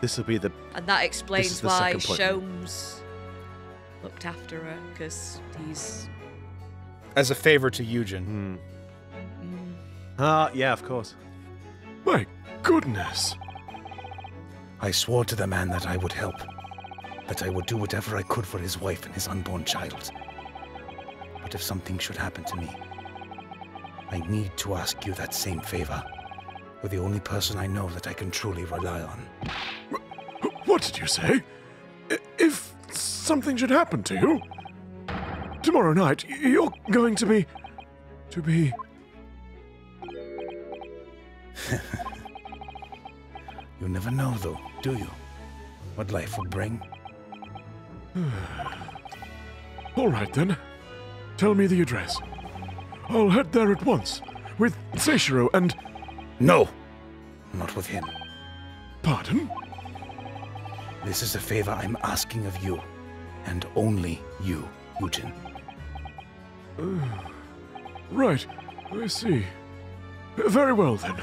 this will be the. And that explains why Sholmes looked after her, because he's. As a favor to Yūjin. Mm. Mm. Ah, yeah, of course. My goodness. I swore to the man that I would help, that I would do whatever I could for his wife and his unborn child. But if something should happen to me, I need to ask you that same favor. You're the only person I know that I can truly rely on. What did you say? If something should happen to you? Tomorrow night, you're going to be... to be... You never know, though, do you? What life will bring? All right, then. Tell me the address. I'll head there at once, with Seishiro and... No! Not with him. Pardon? This is a favor I'm asking of you, and only you, Yūjin. Uh, right, I see. Very well, then.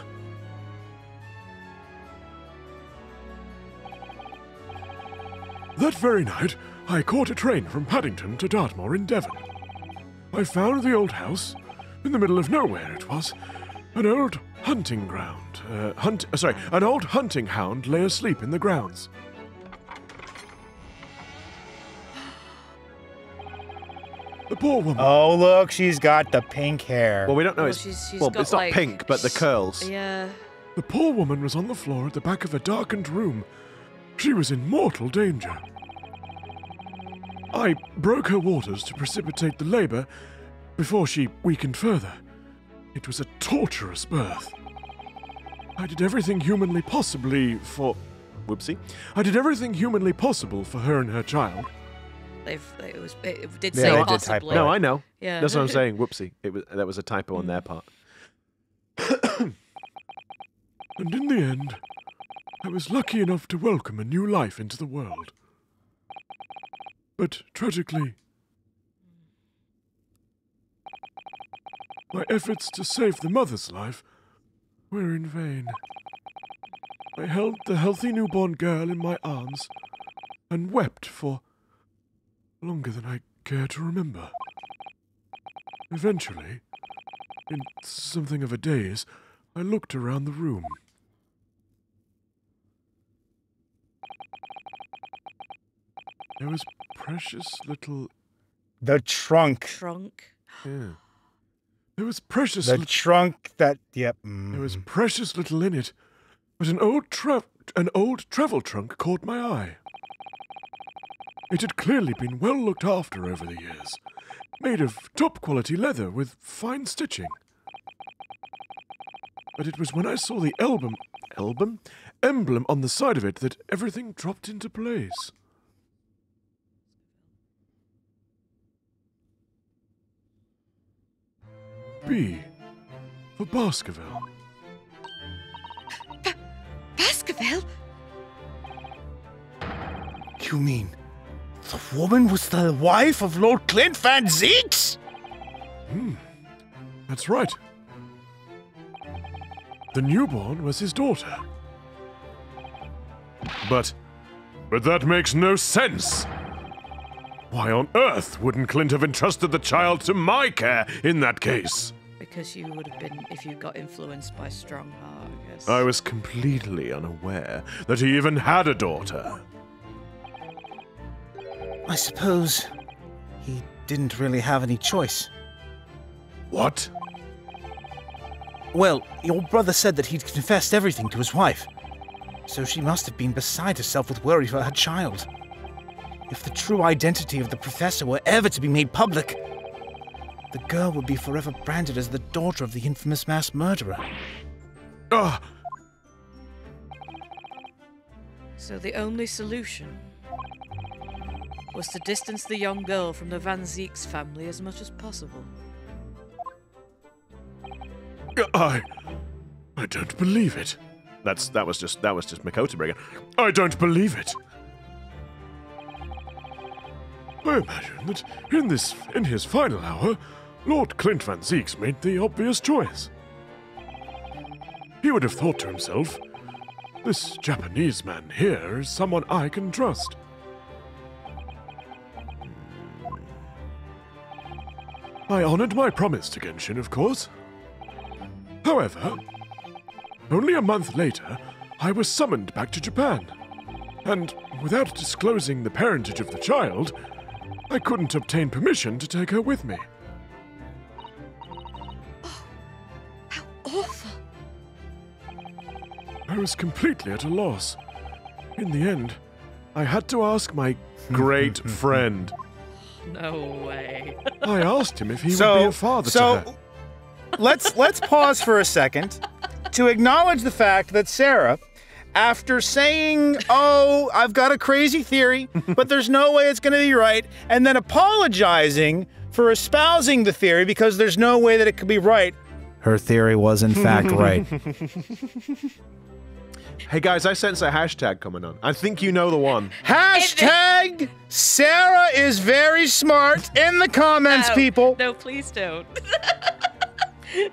That very night, I caught a train from Paddington to Dartmoor in Devon. I found the old house, in the middle of nowhere it was, an old hunting ground, uh, hunt, uh, sorry, an old hunting hound lay asleep in the grounds. The poor woman. Oh, look, she's got the pink hair. Well, we don't know. Well, it's, she's, she's well, got it's not like, pink, but the curls. Yeah. The poor woman was on the floor at the back of a darkened room. She was in mortal danger. I broke her waters to precipitate the labor before she weakened further. It was a torturous birth. I did everything humanly possibly for... Whoopsie. I did everything humanly possible for her and her child. They've, it, was, it did yeah, say possibly. Did no, I know. Yeah. That's what I'm saying. Whoopsie. It was, that was a typo on their part. And in the end, I was lucky enough to welcome a new life into the world. But tragically... my efforts to save the mother's life were in vain. I held the healthy newborn girl in my arms and wept for longer than I care to remember. Eventually, in something of a daze, I looked around the room. There was precious little... The trunk. Trunk. Yeah. There was precious the trunk that yep. Mm. There was precious little in it, but an old tra an old travel trunk caught my eye. It had clearly been well looked after over the years, made of top quality leather with fine stitching. But it was when I saw the album, album, emblem on the side of it that everything dropped into place. B for Baskerville. Ba Baskerville? You mean the woman was the wife of Lord Clint van Zieks? Hmm, that's right. The newborn was his daughter. But, but that makes no sense. Why on earth wouldn't Clint have entrusted the child to my care in that case? Because you would have been, if you got influenced by Stronghart, I guess. I was completely unaware that he even had a daughter. I suppose he didn't really have any choice. What? Well, your brother said that he'd confessed everything to his wife, so she must have been beside herself with worry for her child. If the true identity of the professor were ever to be made public, the girl would be forever branded as the daughter of the infamous mass murderer. Ah! So the only solution was to distance the young girl from the Van Zieks family as much as possible. I... I don't believe it. That's that was just that was just Mikotoba again. I don't believe it. I imagine that in this in his final hour, Lord Clint van Zieks made the obvious choice. He would have thought to himself, this Japanese man here is someone I can trust. I honored my promise to Genshin, of course. However, only a month later, I was summoned back to Japan, and without disclosing the parentage of the child, I couldn't obtain permission to take her with me. Oh, how awful! I was completely at a loss. In the end, I had to ask my great friend. No way. I asked him if he so, would be a father so to her. Let's let's pause for a second to acknowledge the fact that Sarah, after saying, oh, I've got a crazy theory, but there's no way it's going to be right, and then apologizing for espousing the theory because there's no way that it could be right. Her theory was, in fact, right. Hey, guys, I sense a hashtag coming on. I think you know the one. Hashtag Sarah is very smart in the comments, no, people. No, please don't. In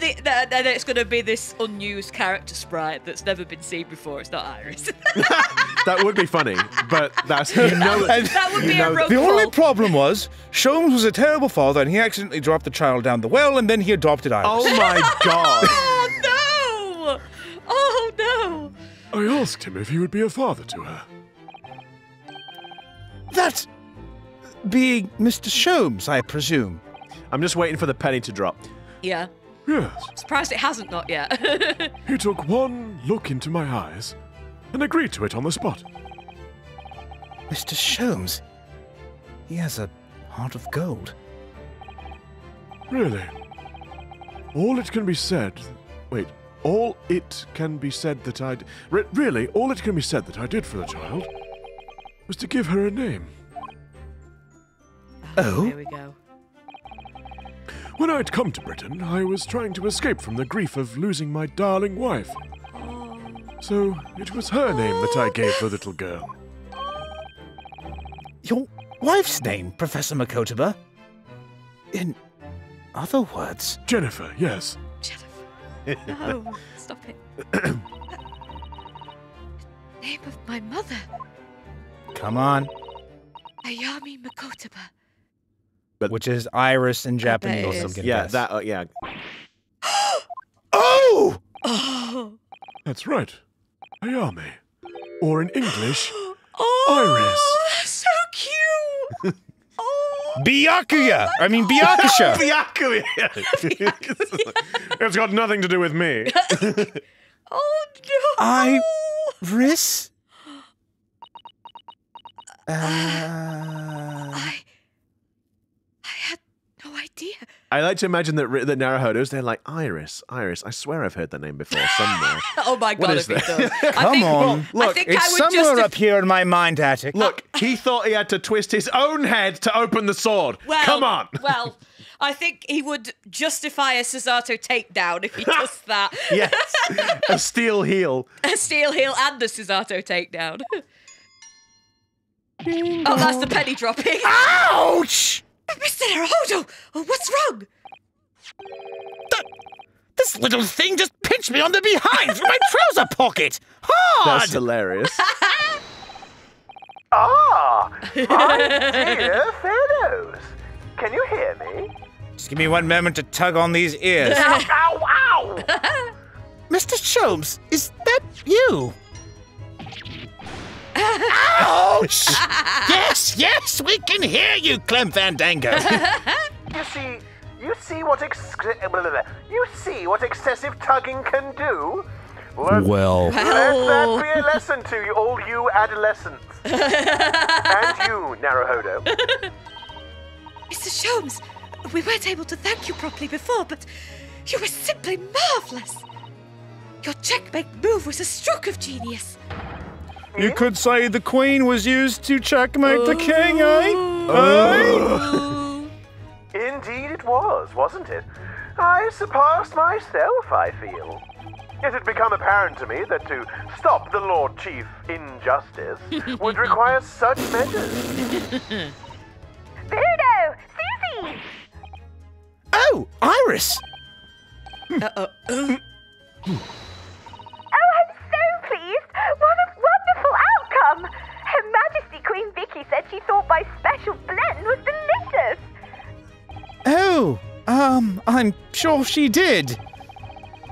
the, the, the, it's going to be this unused character sprite that's never been seen before. It's not Iris. That would be funny, but that's you know, and, that would you be know, a the only problem was Sholmes was a terrible father, and he accidentally dropped the child down the well, and then he adopted Iris. Oh my God! Oh no! Oh no! I asked him if he would be a father to her. That being Mister Sholmes, I presume. I'm just waiting for the penny to drop. Yeah. Yes. I'm surprised it hasn't not yet. He took one look into my eyes and agreed to it on the spot. Mister Sholmes, he has a heart of gold. Really? All it can be said... Wait, all it can be said that I... Re really, all it can be said that I did for the child was to give her a name. Oh, oh. Here we go. When I'd come to Britain, I was trying to escape from the grief of losing my darling wife. So it was her name that I gave the little girl. Your wife's name, Professor Mikotoba? In other words... Jennifer, yes. Jennifer. No, stop it. The name of my mother. Come on. Ayami Mikotoba. But which is Iris in Japanese. Yeah, guess. that, uh, yeah. Oh! Oh! That's right. Ayame. Or in English, oh, Iris. So cute! Oh. Byakuya! Oh I mean, Byakusha! Byakuya! It's got nothing to do with me. Oh, no! Iris? Uh... I... No idea. I like to imagine that that Naruhodo's there like Iris, Iris. I swear I've heard that name before somewhere. Oh my God! What is that? Come I think, on, well, look, I think it's I would somewhere just up here in my mind attic. Look, he thought he had to twist his own head to open the sword. Well, come on. Well, I think he would justify a Susato takedown if he does that. Yes, a steel heel. A steel heel and the Susato takedown. Oh, that's the penny dropping. Ouch! Mister Naruhodo, what's wrong? That, this little thing just pinched me on the behind from my trouser pocket. Hard. That's hilarious. Ah, my dear fellows, can you hear me? Just give me one moment to tug on these ears. Ow, ow, ow. Mister Sholmes, is that you? Ouch! Yes, yes, we can hear you, Clem Fandango. You see, you see what ex you see what excessive tugging can do. Let, well, let that be a lesson to you, all you adolescents, and you, Naruhodo. Mister Sholmes, we weren't able to thank you properly before, but you were simply marvellous. Your checkmate move was a stroke of genius. You could say the queen was used to checkmate oh. the king, eh? Oh. eh? Indeed it was, wasn't it? I surpassed myself, I feel. It had become apparent to me that to stop the Lord Chief injustice would require such measures. Birdo! Susie! Oh, Iris! Uh-oh. Oh, I'm so pleased! What a wonderful outcome! Her Majesty Queen Vicky said she thought my special blend was delicious! Oh, um, I'm sure she did.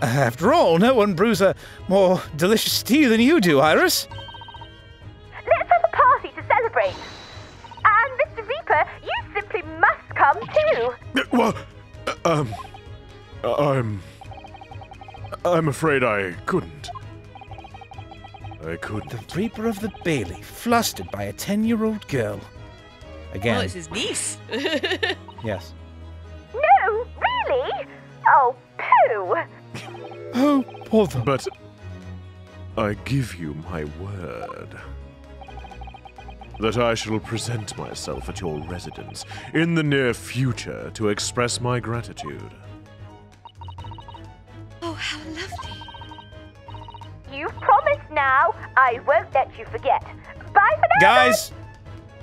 After all, no one brews a more delicious tea than you do, Iris. Let's have a party to celebrate. And Mister Reaper, you simply must come too. Well, um, I'm, I'm afraid I couldn't. I couldn't. The Reaper of the Bailey, flustered by a ten-year-old girl. Again. Well, it's his niece. Yes. No, really? Oh, poo. Oh, bother. But I give you my word that I shall present myself at your residence in the near future to express my gratitude. Oh, how lovely. You've promised now. I won't let you forget. Bye for now. Guys,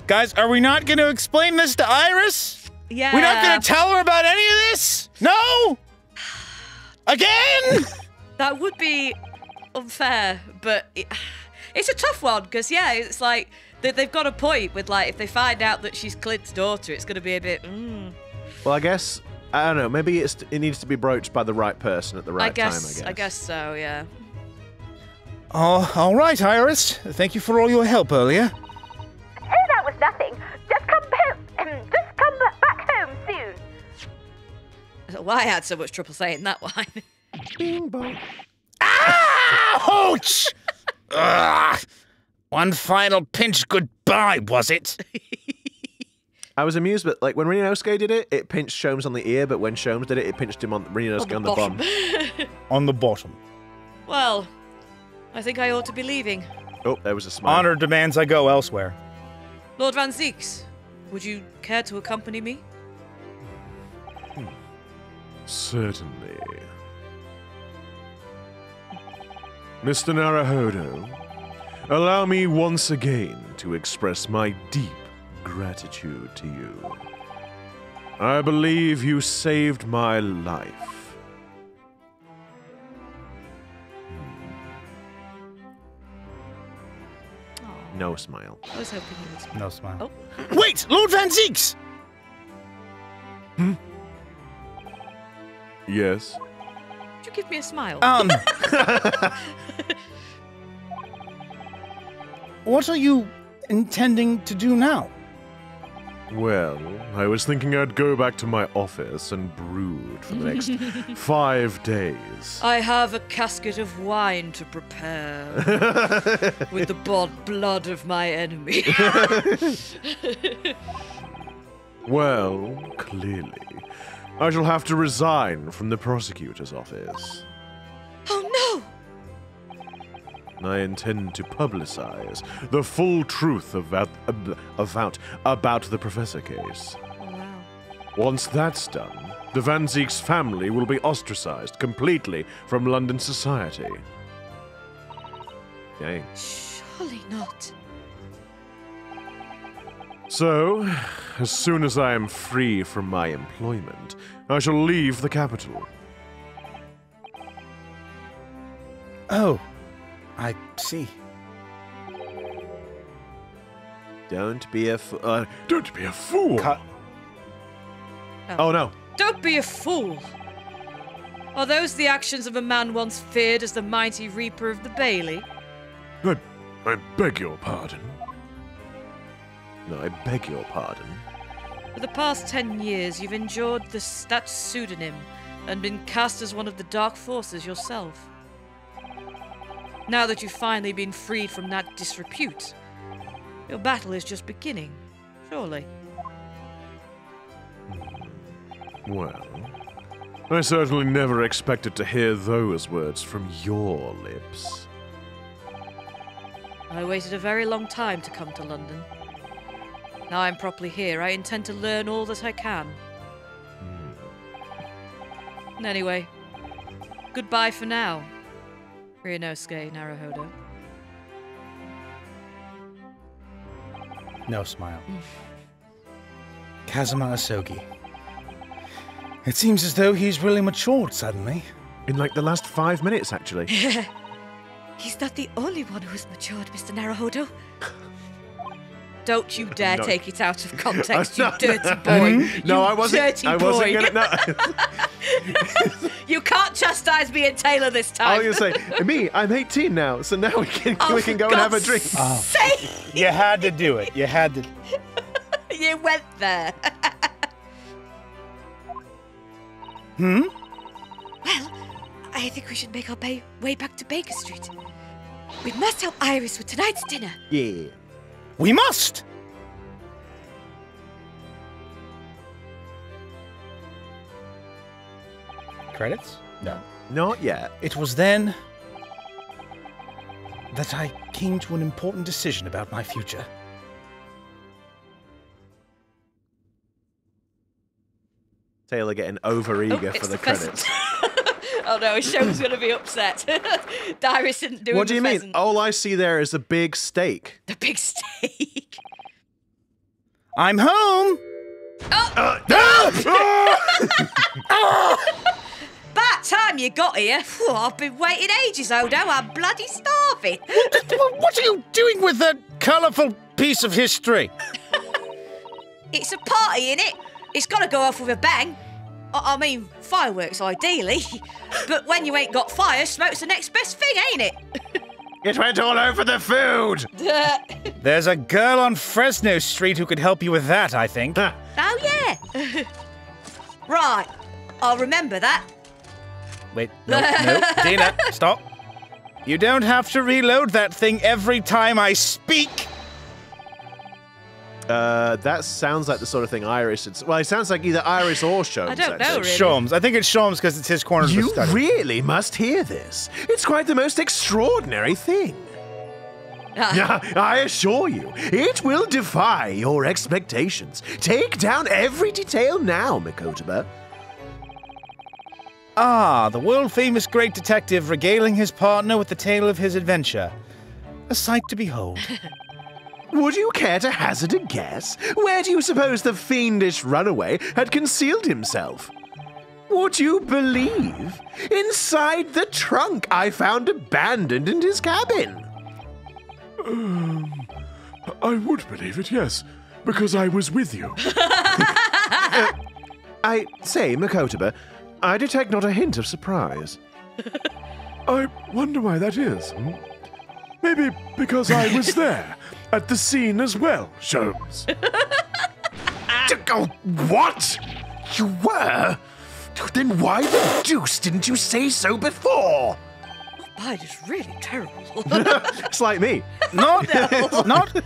guys, are we not going to explain this to Iris? Yeah. We're not going to tell her about any of this? No? Again? That would be unfair, but it, it's a tough one because, yeah, it's like they, they've got a point with, like, if they find out that she's Clint's daughter, it's going to be a bit, mm. Well, I guess, I don't know, maybe it's, it needs to be broached by the right person at the right I guess, time, I guess. I guess so, yeah. Oh, all right, Iris. Thank you for all your help earlier. Oh, that was nothing. Just come home. Just come back home soon. Well, I had so much trouble saying that one. Bing bong. Ouch! Ugh. One final pinch goodbye, was it? I was amused, but like when Ryunosuke did it, it pinched Sholmes on the ear, but when Sholmes did it, it pinched him on Ryunosuke on the, on the bum. On the bottom. Well, I think I ought to be leaving. Oh, there was a smile. Honor demands I go elsewhere. Lord Van Zieks, would you care to accompany me? Certainly. Mister Naruhodo, allow me once again to express my deep gratitude to you. I believe you saved my life. Oh. No smile. I was hoping he would smile. No smile. Oh. Wait! Lord Van Zieks! Hmm? Yes. Would you give me a smile? Um. What are you intending to do now? Well, I was thinking I'd go back to my office and brood for the next five days. I have a casket of wine to prepare with the bought blood of my enemy. Well, clearly. I shall have to resign from the prosecutor's office. Oh no! I intend to publicize the full truth about, about, about the Professor case. Oh, wow. Once that's done, the Van Zieks family will be ostracized completely from London society. Dang. Surely not. So, as soon as I am free from my employment, I shall leave the capital. Oh, I see. Don't be a fool. Uh, don't be a fool! Cut. Oh. oh no. Don't be a fool! Are those the actions of a man once feared as the mighty Reaper of the Bailey? I, I beg your pardon. No, I beg your pardon. For the past ten years, you've endured the, that pseudonym and been cast as one of the dark forces yourself. Now that you've finally been freed from that disrepute, your battle is just beginning, surely. Well, I certainly never expected to hear those words from your lips. I waited a very long time to come to London. Now I'm properly here, I intend to learn all that I can. Mm. Anyway, goodbye for now, Ryunosuke Naruhodo. No smile. Kazuma Asogi. It seems as though he's really matured suddenly. In like the last five minutes, actually. He's not the only one who's matured, Mister Naruhodo. Don't you dare no. take it out of context, you dirty boy. No, I wasn't. I wasn't gonna, no. You can't chastise me and Taylor this time. I was going to say, me, I'm eighteen now, so now we can, oh, we can go God's and have a drink. Oh. You had to do it. You had to. You went there. Hmm? Well, I think we should make our way back to Baker Street. We must help Iris with tonight's dinner. Yeah. We must! Credits? No. Not yet. It was then that I came to an important decision about my future. Taylor getting over-eager oh, for the, the credits. Oh no, his show's going to be upset. Dyrus didn't do it. What do you mean? Pheasant. All I see there is a big steak. The big steak. I'm home. Oh! Uh, no! About time you got here. Whew, I've been waiting ages, Odo. I'm bloody starving. What, what are you doing with that colourful piece of history? It's a party, innit? It's got to go off with a bang. I mean, fireworks, ideally. But when you ain't got fire, smoke's the next best thing, ain't it? It went all over the food! There's a girl on Fresno Street who could help you with that, I think. Huh. Oh, yeah. Right. I'll remember that. Wait, no, no. Dina, stop. You don't have to reload that thing every time I speak. Uh, that sounds like the sort of thing Iris would... Well, it sounds like either Iris or Sholmes, I don't know, really. Sholmes. I think it's Sholmes because it's his corner of the study. You really must hear this. It's quite the most extraordinary thing. Uh. I assure you, it will defy your expectations. Take down every detail now, Mikotoba. Ah, the world-famous great detective regaling his partner with the tale of his adventure. A sight to behold. Would you care to hazard a guess? Where do you suppose the fiendish runaway had concealed himself? Would you believe? Inside the trunk I found abandoned in his cabin. Um, I would believe it, yes, because I was with you. uh, I say, Mikotoba, I detect not a hint of surprise. I wonder why that is. Hmm? Maybe because I was there. At the scene as well, Sholmes. Oh, what? You were? Then why the deuce didn't you say so before? That is really terrible. It's like me. Not, no. Not.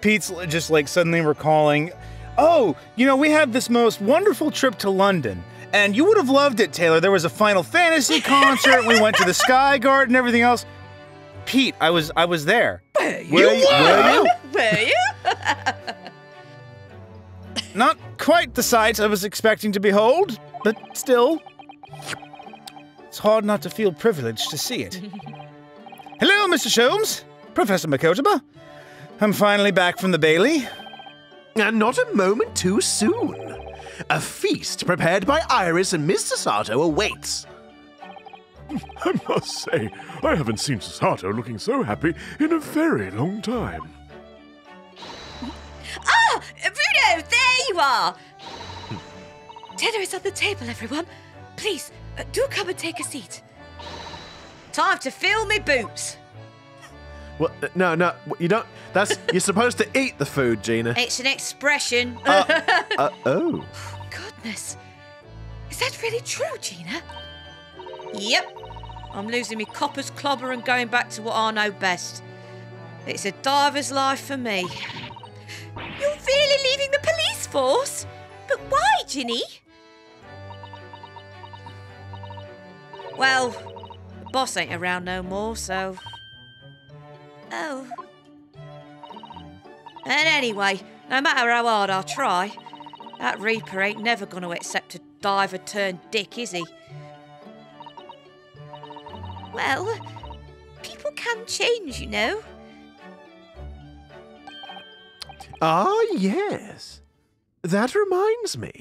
Pete's just like suddenly recalling, oh, you know, we had this most wonderful trip to London. And you would have loved it, Taylor. There was a Final Fantasy concert. We went to the Sky Garden and everything else. Pete, I was I was there. Were you? Were you? Were you? Were you? Not quite the sight I was expecting to behold, but still. It's hard not to feel privileged to see it. Hello, Mister Sholmes. Professor Mikotoba. I'm finally back from the Bailey. And not a moment too soon. A feast prepared by Iris and Miss Susato awaits. I must say, I haven't seen Susato looking so happy in a very long time. Ah, Bruno, there you are! Dinner is on the table, everyone. Please, uh, do come and take a seat. Time to fill me boots. Well, uh, no, no, you don't. That's you're supposed to eat the food, Gina. It's an expression. Uh, uh, oh. Oh, goodness. Is that really true, Gina? Yep. I'm losing me copper's clobber and going back to what I know best. It's a diver's life for me. You're really leaving the police force? But why, Ginny? Well, the boss ain't around no more, so... Oh. And anyway, no matter how hard I try, that Reaper ain't never gonna accept a diver turned dick, is he? Well, people can change, you know. Ah, yes. That reminds me.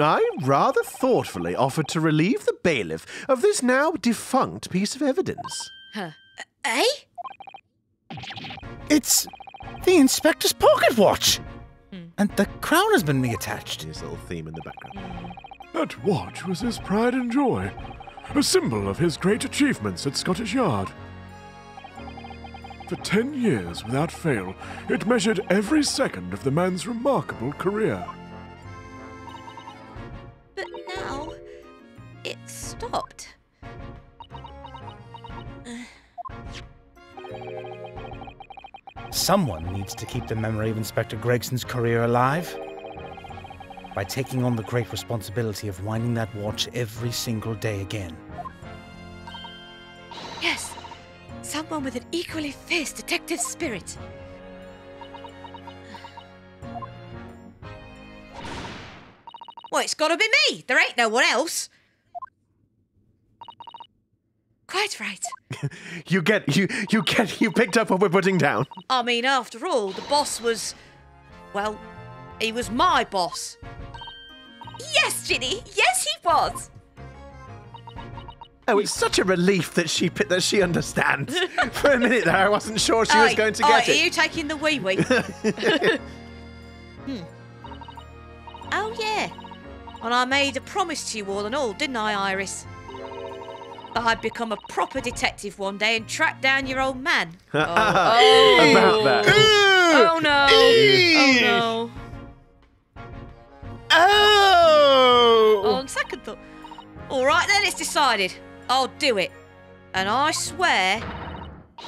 I rather thoughtfully offered to relieve the bailiff of this now defunct piece of evidence. Huh. Uh, eh? It's the inspector's pocket watch! Mm. And the crown has been reattached. His little theme in the background. That watch was his pride and joy, a symbol of his great achievements at Scottish Yard. For ten years without fail, it measured every second of the man's remarkable career. But now, it stopped. Someone needs to keep the memory of Inspector Gregson's career alive. By taking on the great responsibility of winding that watch every single day again. Yes, someone with an equally fierce detective spirit. Well, it's gotta be me. There ain't no one else. Quite right. you get, you, you get, you picked up what we're putting down. I mean, after all, the boss was, well, he was my boss. Yes, Ginny. Yes, he was. Oh, it's such a relief that she that she understands. For a minute there, I wasn't sure she aye, was going to aye, get aye, it. Are you taking the wee wee? hmm. Oh yeah. And I made a promise to you all and all, didn't I, Iris? That I'd become a proper detective one day and track down your old man. oh. Oh. About that. Oh no. Oh no. Oh! On second thought. All right then, it's decided. I'll do it. And I swear,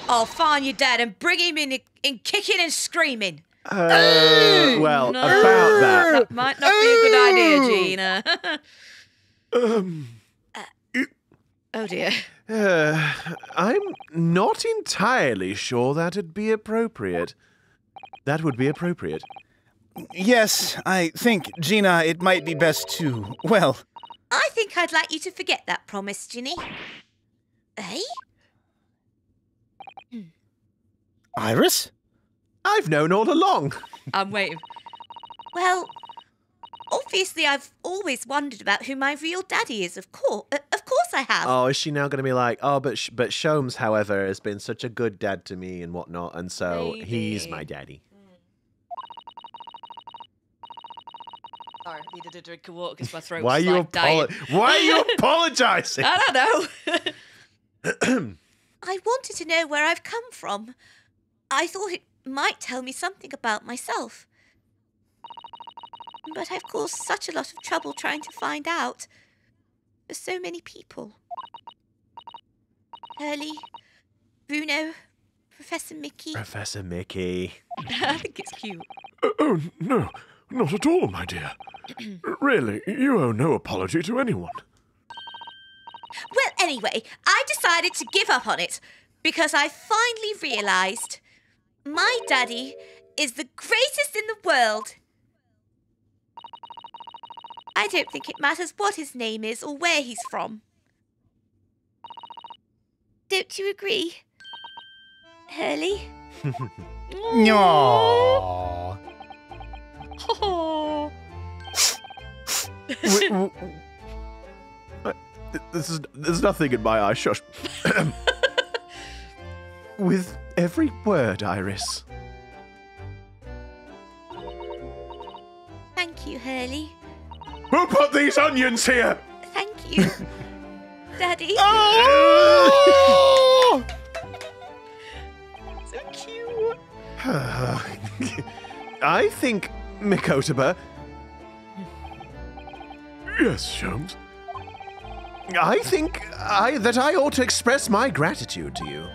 I'll find your dad and bring him in, in kicking and screaming. Uh, well, no. about that. That might not be a good idea, Gina. um. Uh, oh dear. Uh, I'm not entirely sure that'd be appropriate. That would be appropriate. Yes, I think, Gina, it might be best to, well... I think I'd like you to forget that promise, Ginny. Eh? Iris? I've known all along. I'm waiting. Well, obviously I've always wondered about who my real daddy is, of course. Uh, of course I have. Oh, is she now going to be like, oh, but sh but Sholmes, however, has been such a good dad to me and whatnot, and so Maybe. he's my daddy. Sorry, I needed a drink and water because my throat Why was are you like dying. Why are you apologising? I don't know. I wanted to know where I've come from. I thought it might tell me something about myself. But I've caused such a lot of trouble trying to find out. For so many people. Hurley, Bruno, Professor Mickey. Professor Mickey. I think it's cute. Uh, oh, no. Not at all, my dear. Really, you owe no apology to anyone. Well, anyway, I decided to give up on it because I finally realised my daddy is the greatest in the world. I don't think it matters what his name is or where he's from. Don't you agree, Hurley? No. Oh. w w I, this is there's nothing in my eye. Shush. With every word, Iris. Thank you, Hurley. Who put these onions here? Thank you, Daddy. Oh! So cute. I think. Mikotoba. Yes, Sholmes. I think I that I ought to express my gratitude to you.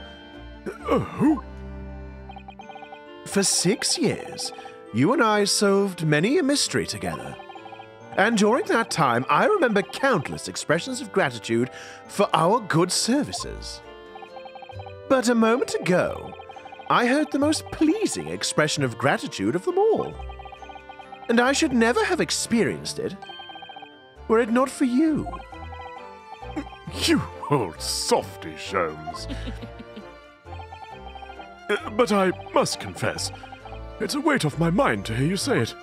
Oh. For six years, you and I solved many a mystery together. And during that time, I remember countless expressions of gratitude for our good services. But a moment ago, I heard the most pleasing expression of gratitude of them all. And I should never have experienced it, were it not for you. You old softy, Sholmes. uh, but I must confess, it's a weight off my mind to hear you say it.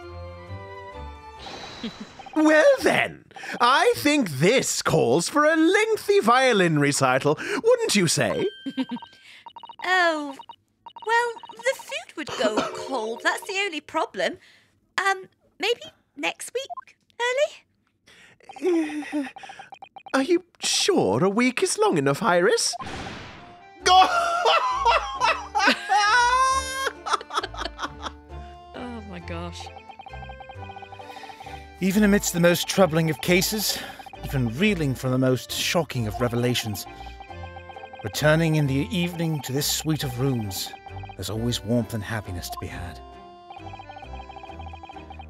Well then, I think this calls for a lengthy violin recital, wouldn't you say? Oh, well, the food would go cold, that's the only problem. Um, maybe next week, early? Uh, are you sure a week is long enough, Iris? Oh my gosh. Even amidst the most troubling of cases, even reeling from the most shocking of revelations, returning in the evening to this suite of rooms, there's always warmth and happiness to be had.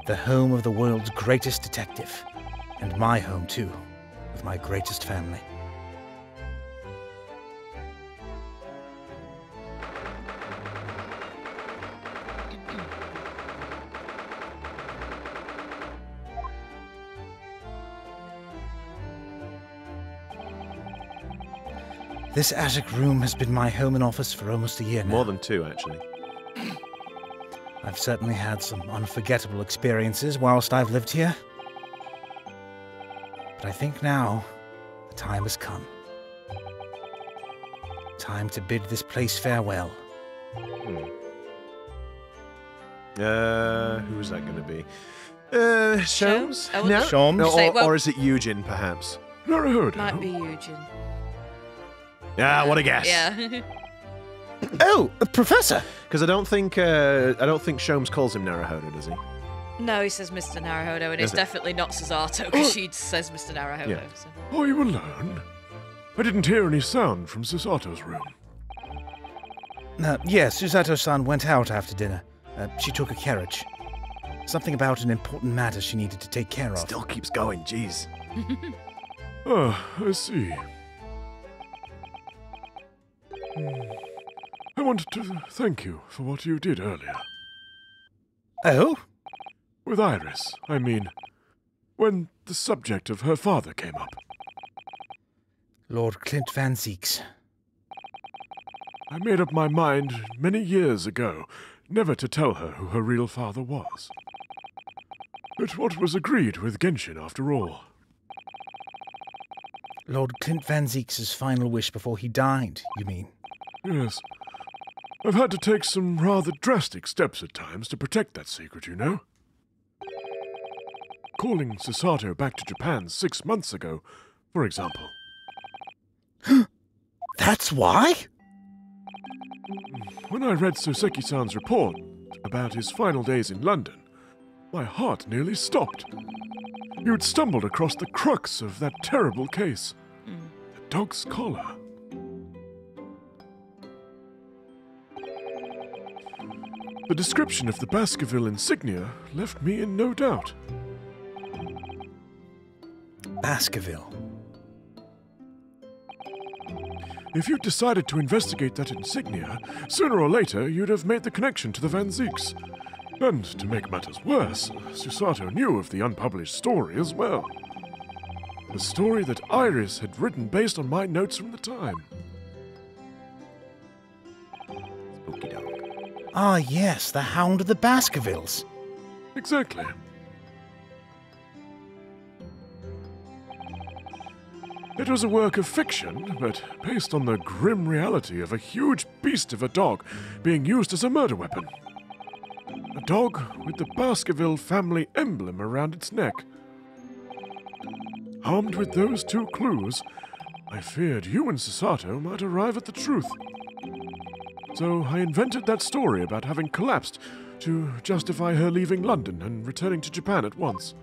The home of the world's greatest detective, and my home too, with my greatest family. This attic room has been my home and office for almost a year now. More than two, actually. I've certainly had some unforgettable experiences whilst I've lived here. But I think now, the time has come. Time to bid this place farewell. Hmm. Uh, who's that going to be? Uh, Sholmes? Oh, no? Sholmes? No, or, well, or is it Yūjin, perhaps? Naruhodo. Might be Yūjin. Ah, what a guess! Yeah. Oh, a professor. Because I don't think uh, I don't think Sholmes calls him Naruhodo, does he? No, he says Mister Naruhodo, and is it's it? definitely not Susato because oh. she says Mister Naruhodo. Yeah. So. Are you alone? I didn't hear any sound from Susato's room. Uh, yes, yeah, Susato-san went out after dinner. Uh, she took a carriage. Something about an important matter she needed to take care of. Still keeps going, jeez. Ah, oh, I see. I wanted to thank you for what you did earlier. Oh? With Iris, I mean. When the subject of her father came up. Lord Clint van Zieks. I made up my mind many years ago never to tell her who her real father was. But what was agreed with Genshin after all? Lord Clint van Zieks' final wish before he died, you mean? Yes. I've had to take some rather drastic steps at times to protect that secret, you know. Calling Susato back to Japan six months ago, for example. That's why? When I read Soseki-san's report about his final days in London, my heart nearly stopped. You'd stumbled across the crux of that terrible case. Mm. The dog's collar. The description of the Baskerville insignia left me in no doubt. Baskerville. If you'd decided to investigate that insignia, sooner or later you'd have made the connection to the Van Zieks. And to make matters worse, Susato knew of the unpublished story as well. The story that Iris had written based on my notes from the time. Spooky dog. Ah, yes, the Hound of the Baskervilles. Exactly. It was a work of fiction, but based on the grim reality of a huge beast of a dog being used as a murder weapon. A dog with the Baskerville family emblem around its neck. Armed with those two clues, I feared you and Susato might arrive at the truth. So I invented that story about having collapsed to justify her leaving London and returning to Japan at once.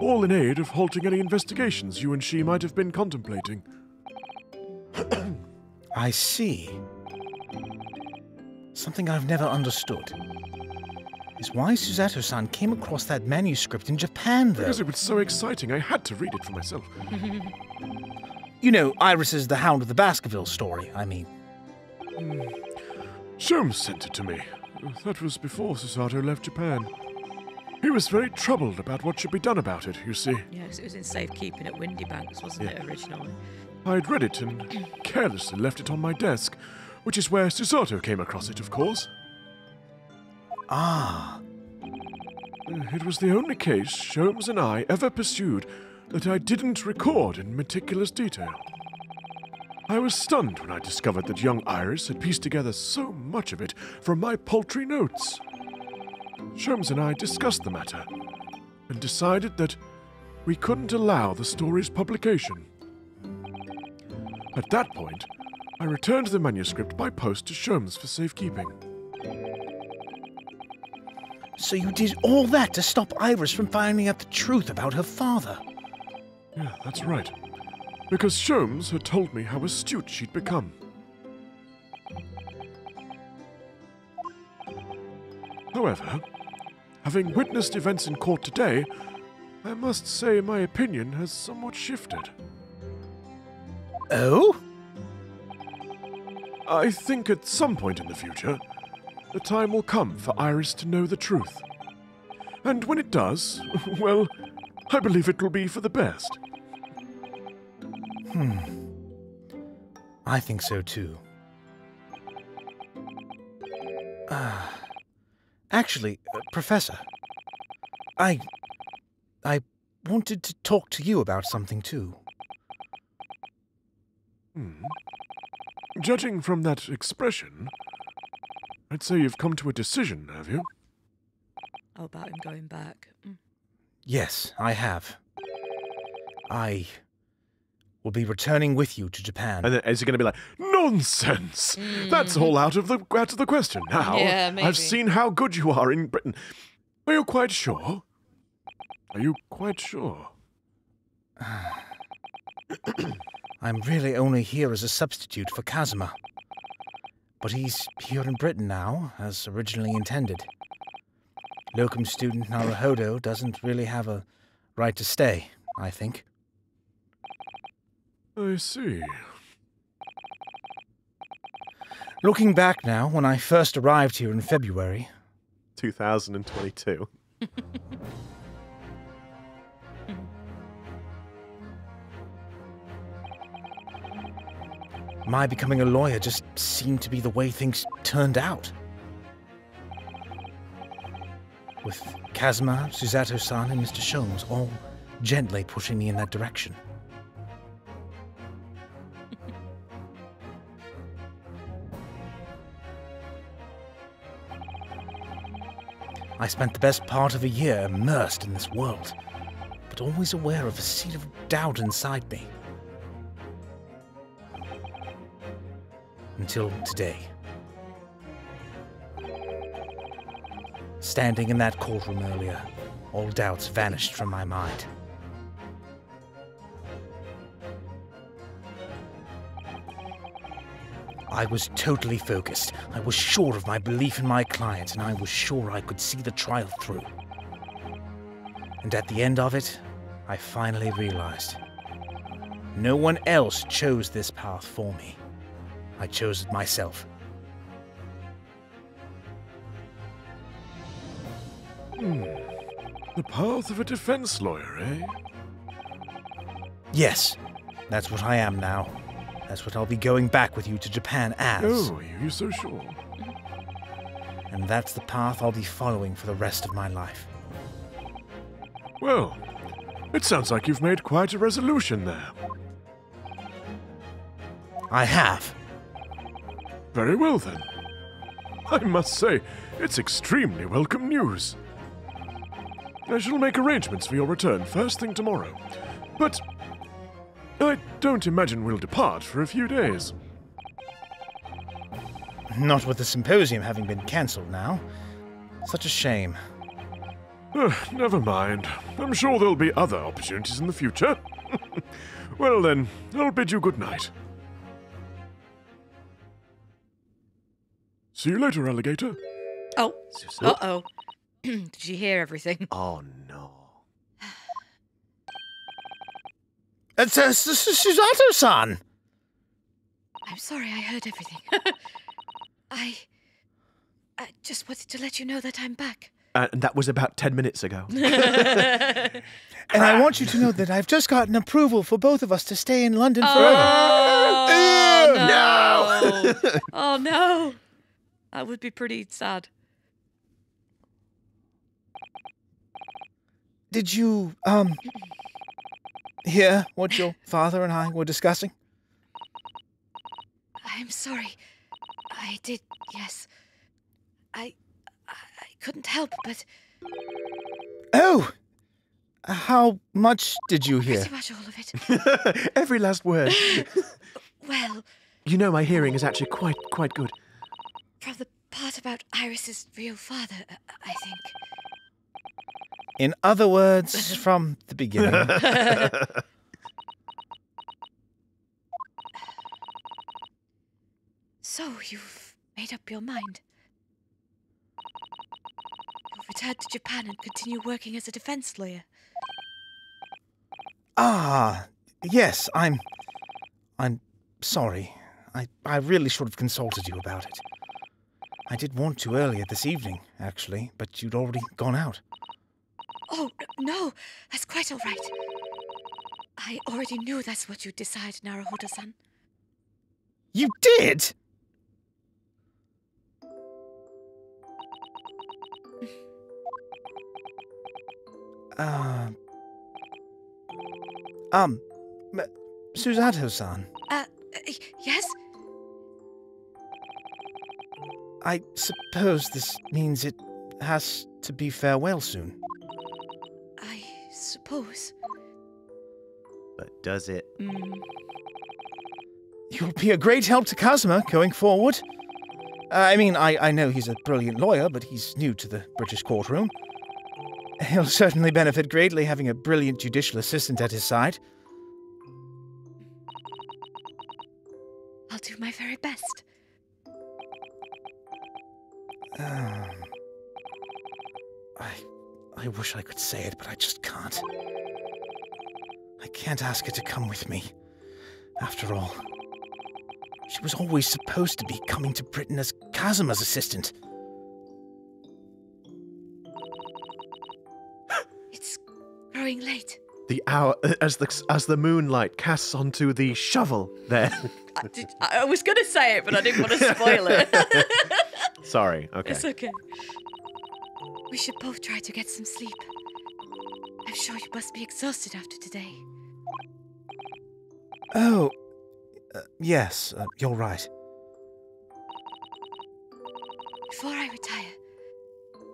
All in aid of halting any investigations you and she might have been contemplating. I see. Something I've never understood is why Susato-san came across that manuscript in Japan, though. Because it was so exciting, I had to read it for myself. You know, Iris's The Hound of the Baskervilles story, I mean. Mm. Sholmes sent it to me. That was before Susato left Japan. He was very troubled about what should be done about it, you see. Yes, it was in safekeeping at Windybanks, wasn't yeah. it, originally? I had read it and carelessly left it on my desk, which is where Susato came across it, of course. Ah. It was the only case Sholmes and I ever pursued that I didn't record in meticulous detail. I was stunned when I discovered that young Iris had pieced together so much of it from my paltry notes. Sholmes and I discussed the matter, and decided that we couldn't allow the story's publication. At that point, I returned the manuscript by post to Sholmes for safekeeping. So you did all that to stop Iris from finding out the truth about her father? Yeah, that's right. Because Sholmes had told me how astute she'd become. However, having witnessed events in court today, I must say my opinion has somewhat shifted. Oh? I think at some point in the future, the time will come for Iris to know the truth. And when it does, well, I believe it will be for the best. Hmm. I think so too. Uh, actually, uh, Professor, I... I wanted to talk to you about something too. Hmm. Judging from that expression, I'd say you've come to a decision, have you? Oh, about him going back. Mm. Yes, I have. I... will be returning with you to Japan. And then is he going to be like, nonsense! Mm. That's all out of the out of the question now. Yeah, maybe. I've seen how good you are in Britain. Are you quite sure? Are you quite sure? I'm really only here as a substitute for Kazuma. But he's here in Britain now, as originally intended. Locum student Naruhodo doesn't really have a right to stay, I think. I see. Looking back now, when I first arrived here in February... two thousand twenty-two. My becoming a lawyer just seemed to be the way things turned out. With Kazuma, Susato-san, and Mister Sholmes all gently pushing me in that direction. I spent the best part of a year immersed in this world, but always aware of a seed of doubt inside me. Until today. Standing in that courtroom earlier, all doubts vanished from my mind. I was totally focused. I was sure of my belief in my client, and I was sure I could see the trial through. And at the end of it, I finally realized. No one else chose this path for me. I chose it myself. Hmm. The path of a defense lawyer, eh? Yes. That's what I am now. That's what I'll be going back with you to Japan as. Oh, you're so sure. And that's the path I'll be following for the rest of my life. Well, it sounds like you've made quite a resolution there. I have. Very well then. I must say, it's extremely welcome news. I shall make arrangements for your return first thing tomorrow. But... I don't imagine we'll depart for a few days. Not with the symposium having been cancelled now. Such a shame. Uh, never mind. I'm sure there'll be other opportunities in the future. Well then, I'll bid you good night. See you later, alligator. Oh. Uh-oh. Did you hear everything? Oh, no. It's uh, Susato-san! I'm sorry, I heard everything. I... I just wanted to let you know that I'm back. Uh, and that was about ten minutes ago. And I want you to know that I've just gotten approval for both of us to stay in London oh, forever. Oh, no! no. Oh, no. That would be pretty sad. Did you, um, hear what your father and I were discussing? I'm sorry. I did, yes. I... I couldn't help, but... Oh! How much did you hear? Pretty much all of it. Every last word. Well... You know my hearing is actually quite, quite good. From the part about Iris's real father, I think. In other words, from the beginning. So, you've made up your mind. You've returned to Japan and continue working as a defense lawyer. Ah, yes, I'm... I'm sorry. I, I really should have consulted you about it. I did want to earlier this evening, actually, but you'd already gone out. Oh, no, that's quite all right. I already knew that's what you'd decide, Naruhodo-san. You did?! uh, um, Susato-san. Uh, yes? I suppose this means it has to be farewell soon. Suppose. But does it? Mm. You'll be a great help to Kazuma going forward. Uh, I mean, I, I know he's a brilliant lawyer, but he's new to the British courtroom. He'll certainly benefit greatly having a brilliant judicial assistant at his side. I'll do my very best. Um, I... I wish I could say it, but I just can't. I can't ask her to come with me. After all, she was always supposed to be coming to Britain as Kazuma's assistant. It's growing late. The hour, as the as the moonlight casts onto the shovel there. I, did, I was going to say it, but I didn't want to spoil it. Sorry. Okay. It's okay. We should both try to get some sleep. I'm sure you must be exhausted after today. Oh, uh, yes, uh, you're right. Before I retire,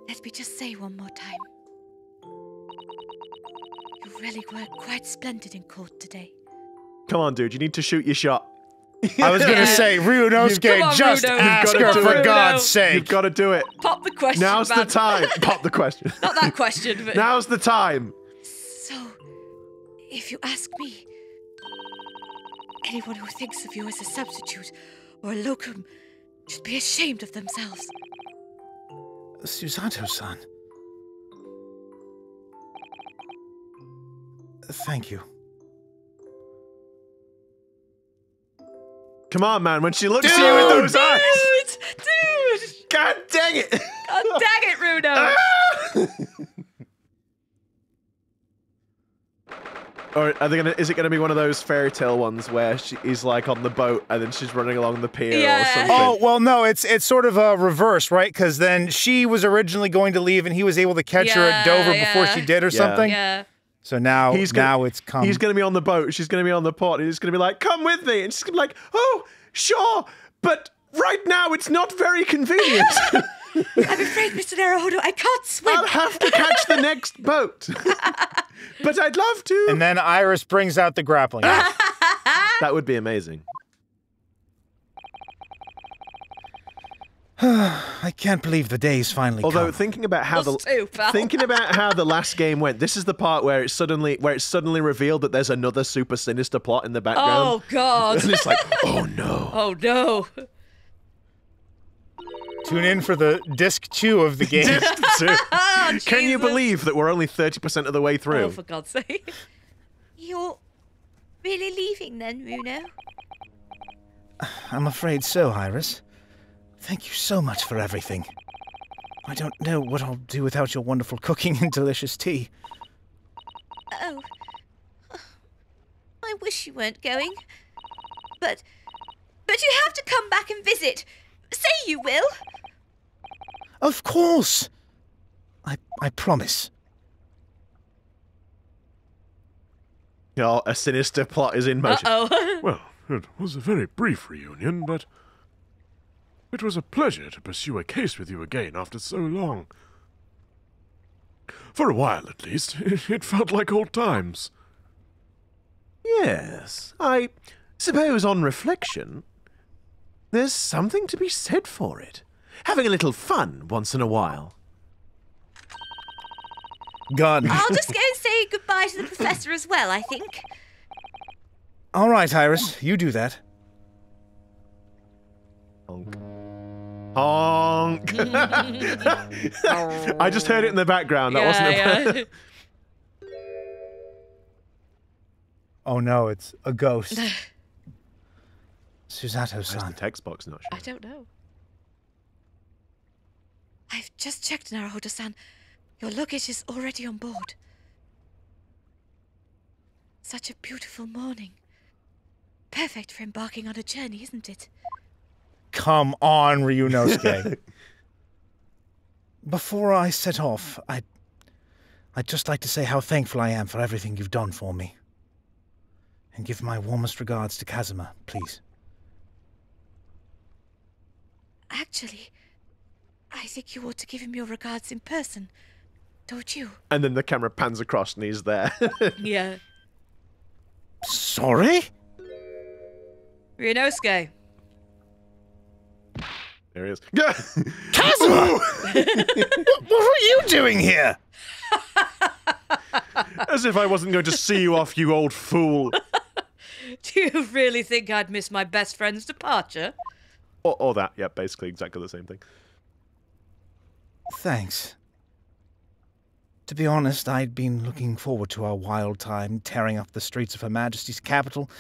let me just say one more time. You really were quite splendid in court today. Come on, dude, you need to shoot your shot. I was going to yeah. say, Ryunosuke, just Rudo. ask her for Rudo. God's sake. You've got to do it. Pop the question, Now's man. the time. Pop the question. Not that question, but... Now's the time. So, if you ask me, anyone who thinks of you as a substitute or a locum should be ashamed of themselves. Susato-san. Thank you. Come on, man, when she looks at you with those dude, eyes. Dude, dude. God dang it. God dang it, Rudo. Ah! Or are they gonna, is it going to be one of those fairy tale ones where she is like on the boat and then she's running along the pier yeah. or something? Oh, well, no, it's it's sort of a reverse, right? Because then she was originally going to leave and he was able to catch yeah, her at Dover yeah. before she did or yeah. something. Yeah. So now, he's gonna, now it's come. He's going to be on the boat. She's going to be on the port. And he's going to be like, come with me. And she's going to be like, oh, sure. But right now, it's not very convenient. I'm afraid, Mister Naruhodo, I can't swim. I'll have to catch the next boat. But I'd love to. And then Iris brings out the grappling. That would be amazing. I can't believe the day's finally come. Although thinking about how the thinking about how the last game went, this is the part where it's suddenly where it's suddenly revealed that there's another super sinister plot in the background. Oh god! And it's like, oh no! Oh no! Tune in for the disc two of the game. Disc two. Oh, can you believe that we're only thirty percent of the way through? Oh, for God's sake! You're really leaving then, Runo? I'm afraid so, Iris. Thank you so much for everything. I don't know what I'll do without your wonderful cooking and delicious tea. Oh. I wish you weren't going. But... But you have to come back and visit. Say you will. Of course. I, I promise. Oh, a sinister plot is in motion. Uh-oh. Well, it was a very brief reunion, but... It was a pleasure to pursue a case with you again after so long. For a while, at least, it felt like old times. Yes, I suppose on reflection, there's something to be said for it. Having a little fun once in a while. Gone. I'll just go and say goodbye to the professor as well, I think. All right, Iris, you do that. Honk. Honk. I just heard it in the background. That yeah, wasn't it. Yeah. Oh no, it's a ghost. Susato-san. The text box not sure. I don't know. I've just checked, Naruhodo-san. Your luggage is already on board. Such a beautiful morning. Perfect for embarking on a journey, isn't it? Come on, Ryunosuke. Before I set off, I, I'd just like to say how thankful I am for everything you've done for me. And give my warmest regards to Kazuma, please. Actually, I think you ought to give him your regards in person, don't you? And then the camera pans across and he's there. Yeah. Sorry? Ryunosuke. There he is. Kazuma! What were you doing here? As if I wasn't going to see you off, you old fool. Do you really think I'd miss my best friend's departure? Or, or that, yeah, basically exactly the same thing. Thanks. To be honest, I'd been looking forward to our wild time tearing up the streets of Her Majesty's capital,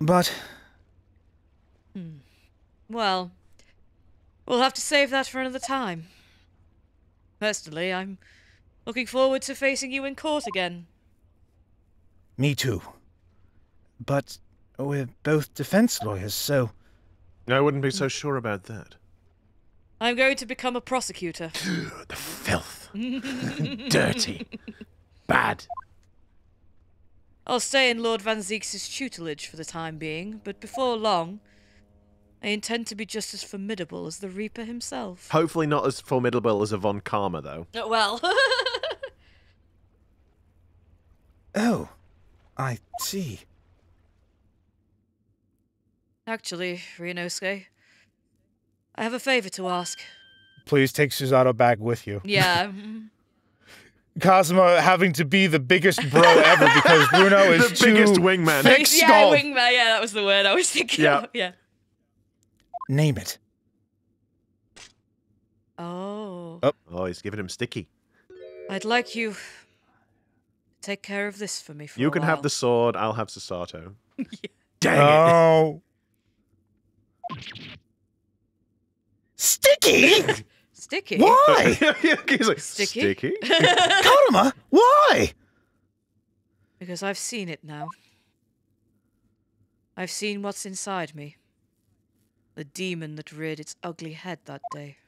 but... Hmm. Well, we'll have to save that for another time. Personally, I'm looking forward to facing you in court again. Me too. But we're both defense lawyers, so... I wouldn't be so sure about that. I'm going to become a prosecutor. The filth. Dirty. Bad. I'll stay in Lord Van Zieks' tutelage for the time being, but before long... I intend to be just as formidable as the Reaper himself. Hopefully not as formidable as a Von Karma, though. Oh, well. Oh, I see. Actually, Ryunosuke, I have a favour to ask. Please take Susato back with you. Yeah. Kazuma having to be the biggest bro ever because Bruno is the too biggest wingman. Yeah, wingman. Yeah, that was the word I was thinking yeah. of. Yeah. Name it. Oh. Oh. Oh, he's giving him sticky. I'd like you to take care of this for me for you a while. You can have the sword, I'll have Susato. Yeah. Dang oh. it. Sticky? Sticky? Why? He's like, sticky? Sticky? Karma, why? Because I've seen it now. I've seen what's inside me. The demon that reared its ugly head that day.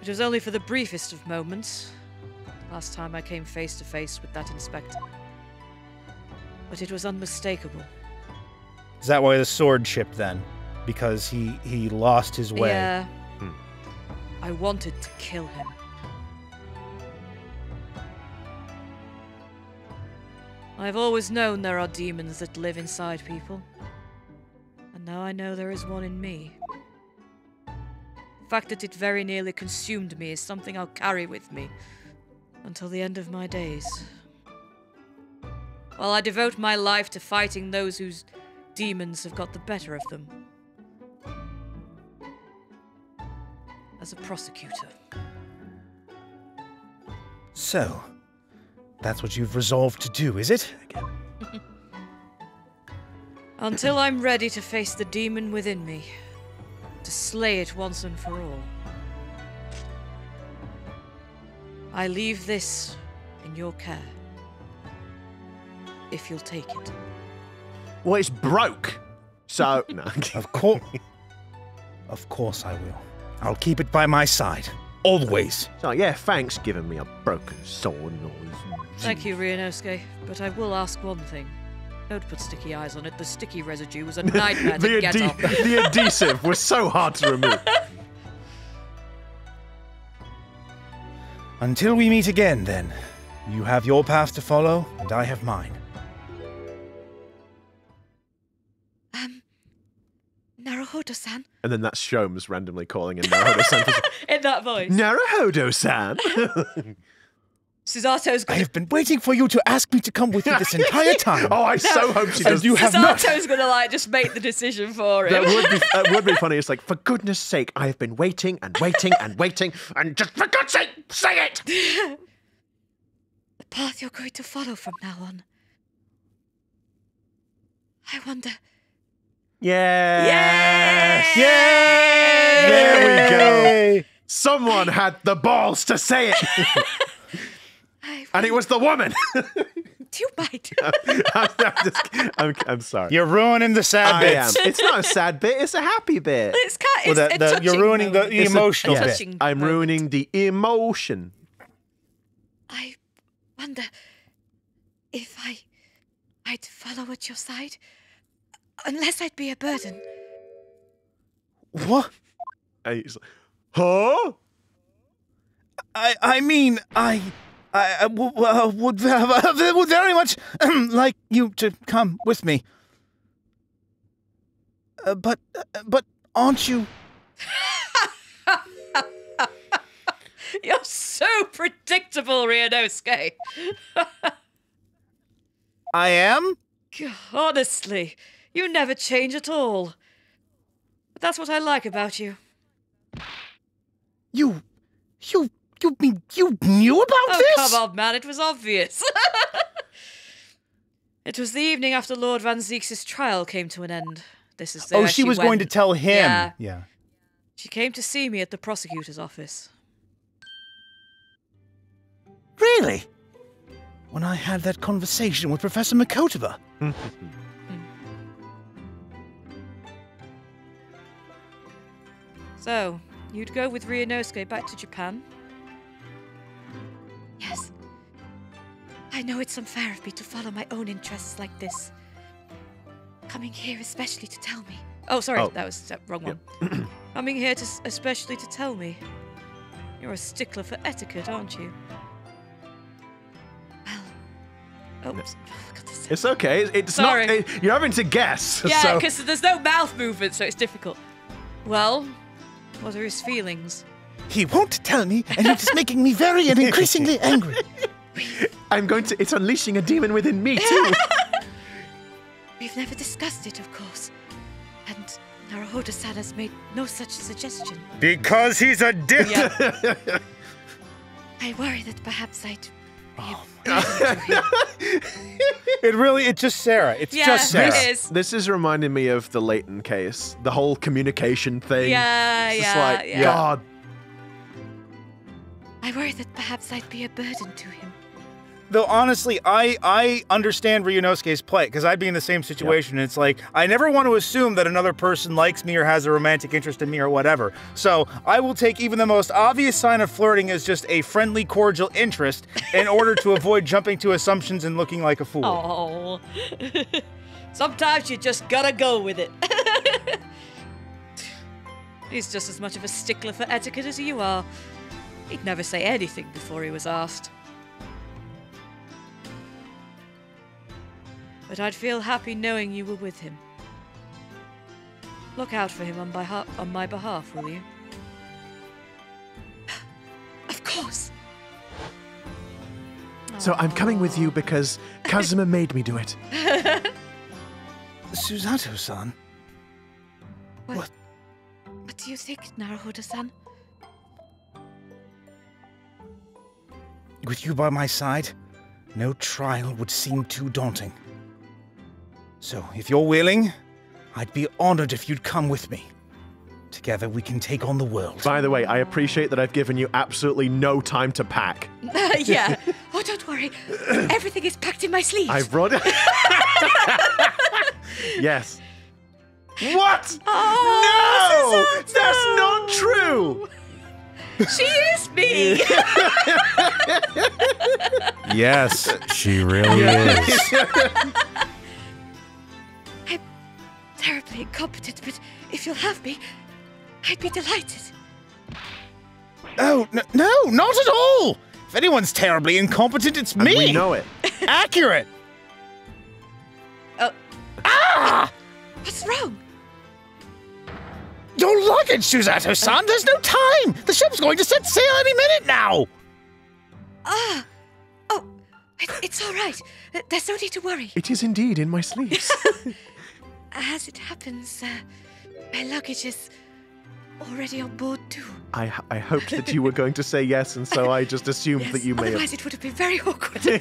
It was only for the briefest of moments, last time I came face to face with that inspector. But it was unmistakable. Is that why the sword chipped then? Because he, he lost his way? Yeah. Hmm. I wanted to kill him. I've always known there are demons that live inside people. And now I know there is one in me. The fact that it very nearly consumed me is something I'll carry with me until the end of my days. While I devote my life to fighting those whose demons have got the better of them. as a prosecutor. So, that's what you've resolved to do, is it? Until I'm ready to face the demon within me. To slay it once and for all. I leave this in your care. If you'll take it. Well, it's broke. So, no. Of course. Of course I will. I'll keep it by my side. Always. So, yeah, thanks giving me a broken sword and all this. Thank you, Ryunosuke. But I will ask one thing. Don't put sticky eyes on it. The sticky residue was a nightmare to get off. The adhesive was so hard to remove. Until we meet again, then. You have your path to follow, and I have mine. Um, Naruhodo-san? And then that's Sholmes randomly calling in Naruhodo-san. In that voice. Naruhodo-san! Susato's gonna... I have been waiting for you to ask me to come with you this entire time. Oh, I no. so hope she does. Susato's gonna, like, just make the decision for him. That would be, that would be funny. It's like, for goodness sake, I have been waiting and waiting and waiting, and just for God's sake, say it! The path you're going to follow from now on. I wonder... Yes! Yes! Yay! There we go. Someone had the balls to say it. And it was the woman. You might. I'm, I'm, just, I'm, I'm sorry. You're ruining the sad bit. I am. It's not a sad bit. It's a happy bit. It's kind of well, it's the, the, You're ruining moment. the, the emotional a, bit. Yeah. I'm moment. ruining the emotion. I wonder if I, I'd follow at your side, unless I'd be a burden. What? I, huh? I I mean I. I would very much like you to come with me. Uh, but, uh, but aren't you? You're so predictable, Ryunosuke. I am? Honestly, you never change at all. But that's what I like about you. You, you... You mean you knew about oh, this? Oh, come on, man. It was obvious. It was the evening after Lord Van Zieks' trial came to an end. This is the Oh, she was went. going to tell him. Yeah. yeah. She came to see me at the prosecutor's office. Really? When I had that conversation with Professor Mikotoba. Mm. So... You'd go with Ryunosuke back to Japan? Yes. I know it's unfair of me to follow my own interests like this. Coming here especially to tell me... Oh, sorry, oh. that was the wrong one. Yep. Coming here to especially to tell me. You're a stickler for etiquette, aren't you? Well... Oops. No. Oh, God, this... It's okay. It's sorry. not... It, you're having to guess. Yeah, because so. there's no mouth movement, so it's difficult. Well... What are his feelings? He won't tell me, and it is making me very and increasingly angry. I'm going to... It's unleashing a demon within me, too. We've never discussed it, of course. And Naruhodo-san has made no such suggestion. Because he's a dick! Yeah. I worry that perhaps I'd... Oh it really, it's just Sarah. It's yeah, just Sarah. It is. This is reminding me of the Leighton case, the whole communication thing. Yeah, it's just yeah, like, yeah. God. I worry that perhaps I'd be a burden to him. Though honestly, I I understand Ryunosuke's plight because I'd be in the same situation. Yep. And it's like I never want to assume that another person likes me or has a romantic interest in me or whatever. So I will take even the most obvious sign of flirting as just a friendly, cordial interest in order to avoid jumping to assumptions and looking like a fool. Oh, sometimes you just gotta go with it. He's just as much of a stickler for etiquette as you are. He'd never say anything before he was asked. But I'd feel happy knowing you were with him. Look out for him on my, on my behalf, will you? Of course! So aww. I'm coming with you because Kazuma made me do it. Susato-san? What? What? What do you think, Naruhodo-san? With you by my side, no trial would seem too daunting. So, if you're willing, I'd be honored if you'd come with me. Together we can take on the world. By the way, I appreciate that I've given you absolutely no time to pack. Uh, yeah. Oh, don't worry. Everything is packed in my sleeves. I've brought it. Yes. What? Oh, no! Susato! That's not true! She is me! Yes, she really is. I'm terribly incompetent, but if you'll have me, I'd be delighted. Oh, no, no, not at all! If anyone's terribly incompetent, it's me! And we know it. Accurate! Oh. Ah! What's wrong? Your luggage, Susato-san! Uh, There's no time! The ship's going to set sail any minute now! Ah! Oh, it, it's all right. There's no need to worry. It is indeed in my sleeves. As it happens, uh, my luggage is already on board too. I, I hoped that you were going to say yes, and so I just assumed yes, that you may have. Otherwise it would have been very awkward.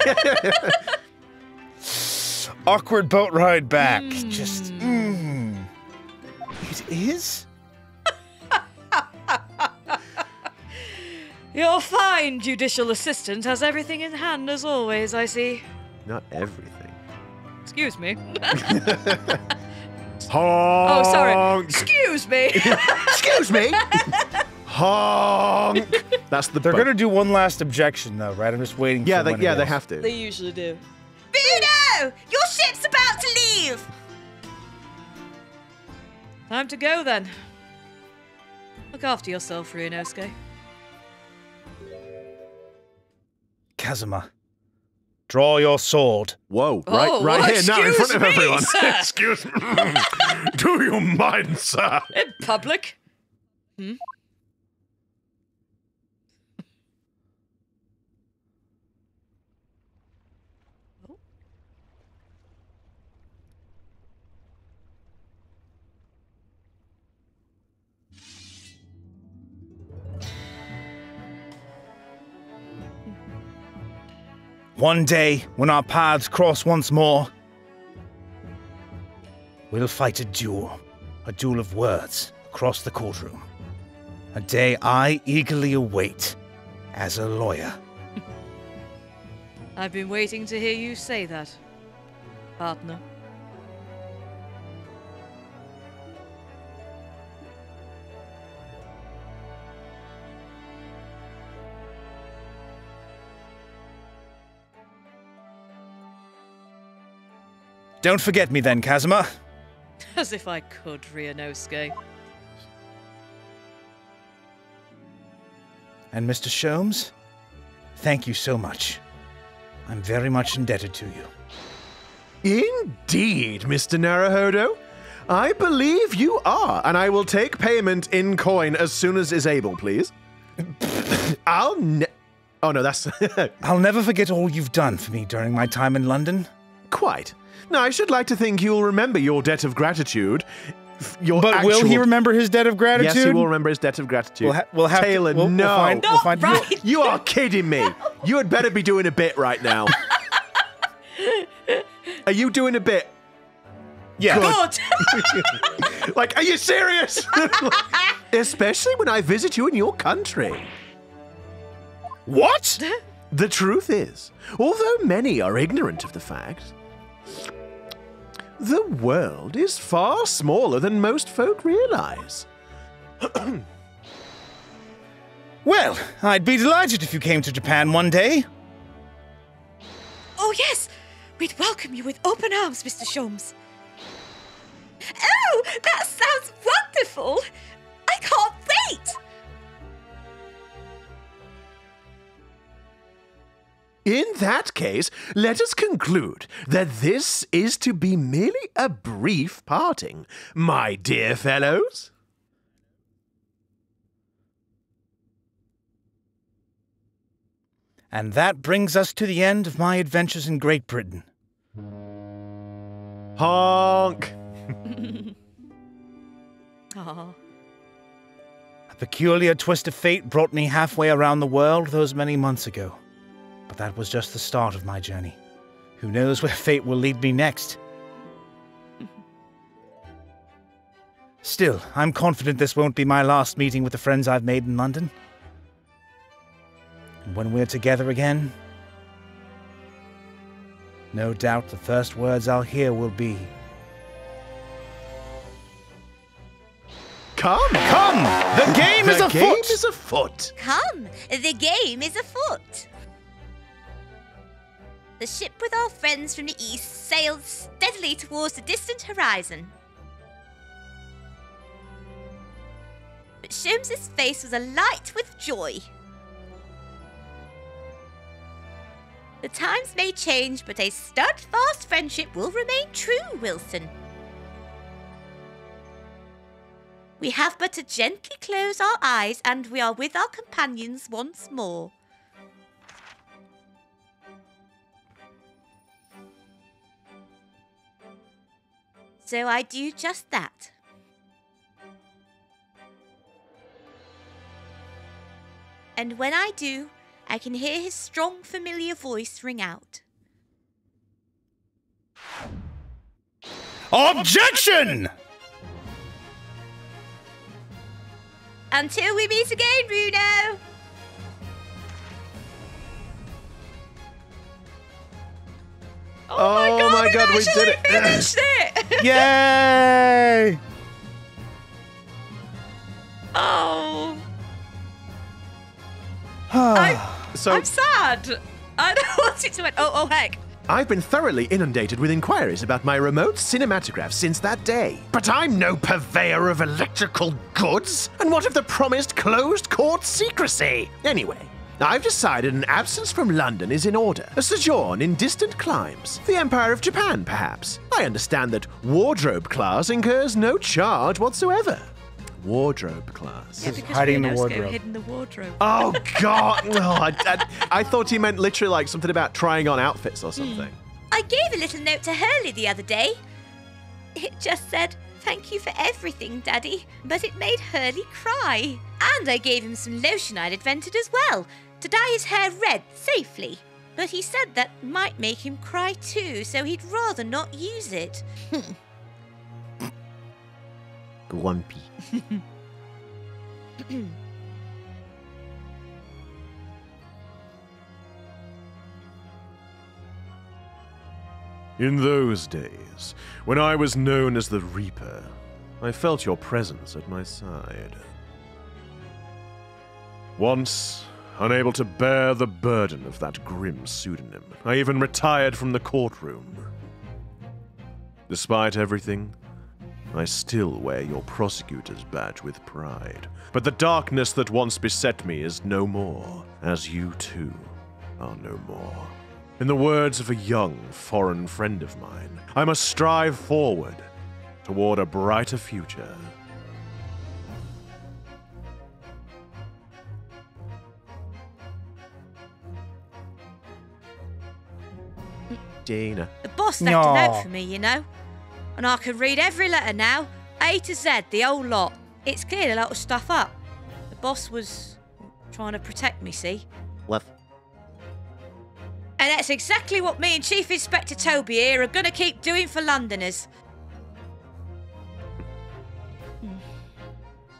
Awkward boat ride back. Mm. Just, mm. It is? Your fine judicial assistant has everything in hand, as always, I see. Not everything. Excuse me. Honk. Oh, sorry. Excuse me. Excuse me. Honk. That's the. They're going to do one last objection, though, right? I'm just waiting. Yeah, for they, yeah, else. They have to. They usually do. Bruno, your ship's about to leave. Time to go then. Look after yourself, Ryunosuke. Kazuma. Draw your sword. Whoa, right, oh, right here now in front of me, everyone. Excuse me. Do you mind, sir? In public? Hmm? Oh. One day, when our paths cross once more, we'll fight a duel, a duel of words across the courtroom. A day I eagerly await as a lawyer. I've been waiting to hear you say that, partner. Don't forget me then, Kazuma. As if I could, Ryunosuke. And Mister Sholmes, thank you so much. I'm very much indebted to you. Indeed, Mister Naruhodo. I believe you are, and I will take payment in coin as soon as is able, please. I'll ne- Oh no, that's- I'll never forget all you've done for me during my time in London. Quite. Now, I should like to think you'll remember your debt of gratitude. Your but actual... will he remember his debt of gratitude? Yes, he will remember his debt of gratitude. We'll, ha we'll have Taylor, to... We'll, no. We'll find, we'll find right. you. you are kidding me. No. You had better be doing a bit right now. Are you doing a bit? Yeah. Good. Like, are you serious? Especially when I visit you in your country. What? The truth is, although many are ignorant of the fact... the world is far smaller than most folk realize. Well, I'd be delighted if you came to Japan one day. Oh, yes. We'd welcome you with open arms, Mister Sholmes. Oh, that sounds wonderful. I can't wait. In that case, let us conclude that this is to be merely a brief parting, my dear fellows. And that brings us to the end of my adventures in Great Britain. Honk! Aww. A peculiar twist of fate brought me halfway around the world those many months ago. But that was just the start of my journey. Who knows where fate will lead me next? Still, I'm confident this won't be my last meeting with the friends I've made in London. And when we're together again, no doubt the first words I'll hear will be... Come! Come! The game is afoot! The game is afoot! Come! The game is afoot! The ship with our friends from the east sailed steadily towards the distant horizon. But Sholmes's face was alight with joy. The times may change, but a steadfast friendship will remain true, Wilson. We have but to gently close our eyes, and we are with our companions once more. So I do just that. And when I do, I can hear his strong, familiar voice ring out. Objection! Until we meet again, Bruno! Oh, oh my god, my we, god, we did it! Finished it! Yay! Oh. I'm, so, I'm sad. I don't want it to end. Oh, oh heck. I've been thoroughly inundated with inquiries about my remote cinematograph since that day. But I'm no purveyor of electrical goods! And what of the promised closed-court secrecy? Anyway, I've decided an absence from London is in order. A sojourn in distant climes. The Empire of Japan, perhaps. I understand that wardrobe class incurs no charge whatsoever. Wardrobe class. Yeah, hiding in the wardrobe. Hidden the wardrobe. Oh god! Oh, I, I, I thought he meant literally like something about trying on outfits or something. I gave a little note to Hurley the other day. It just said, "Thank you for everything, Daddy," but it made Hurley cry. And I gave him some lotion I'd invented as well to dye his hair red safely. But he said that might make him cry too, so he'd rather not use it. Grumpy. In those days, when I was known as the Reaper, I felt your presence at my side. Once, unable to bear the burden of that grim pseudonym, I even retired from the courtroom. Despite everything, I still wear your prosecutor's badge with pride. But the darkness that once beset me is no more, as you too are no more. In the words of a young foreign friend of mine, I must strive forward toward a brighter future. Gina. The boss left a note for me, you know. And I can read every letter now, A to Z, the whole lot. It's cleared a lot of stuff up. The boss was trying to protect me, see? Left. And that's exactly what me and Chief Inspector Toby here are going to keep doing for Londoners.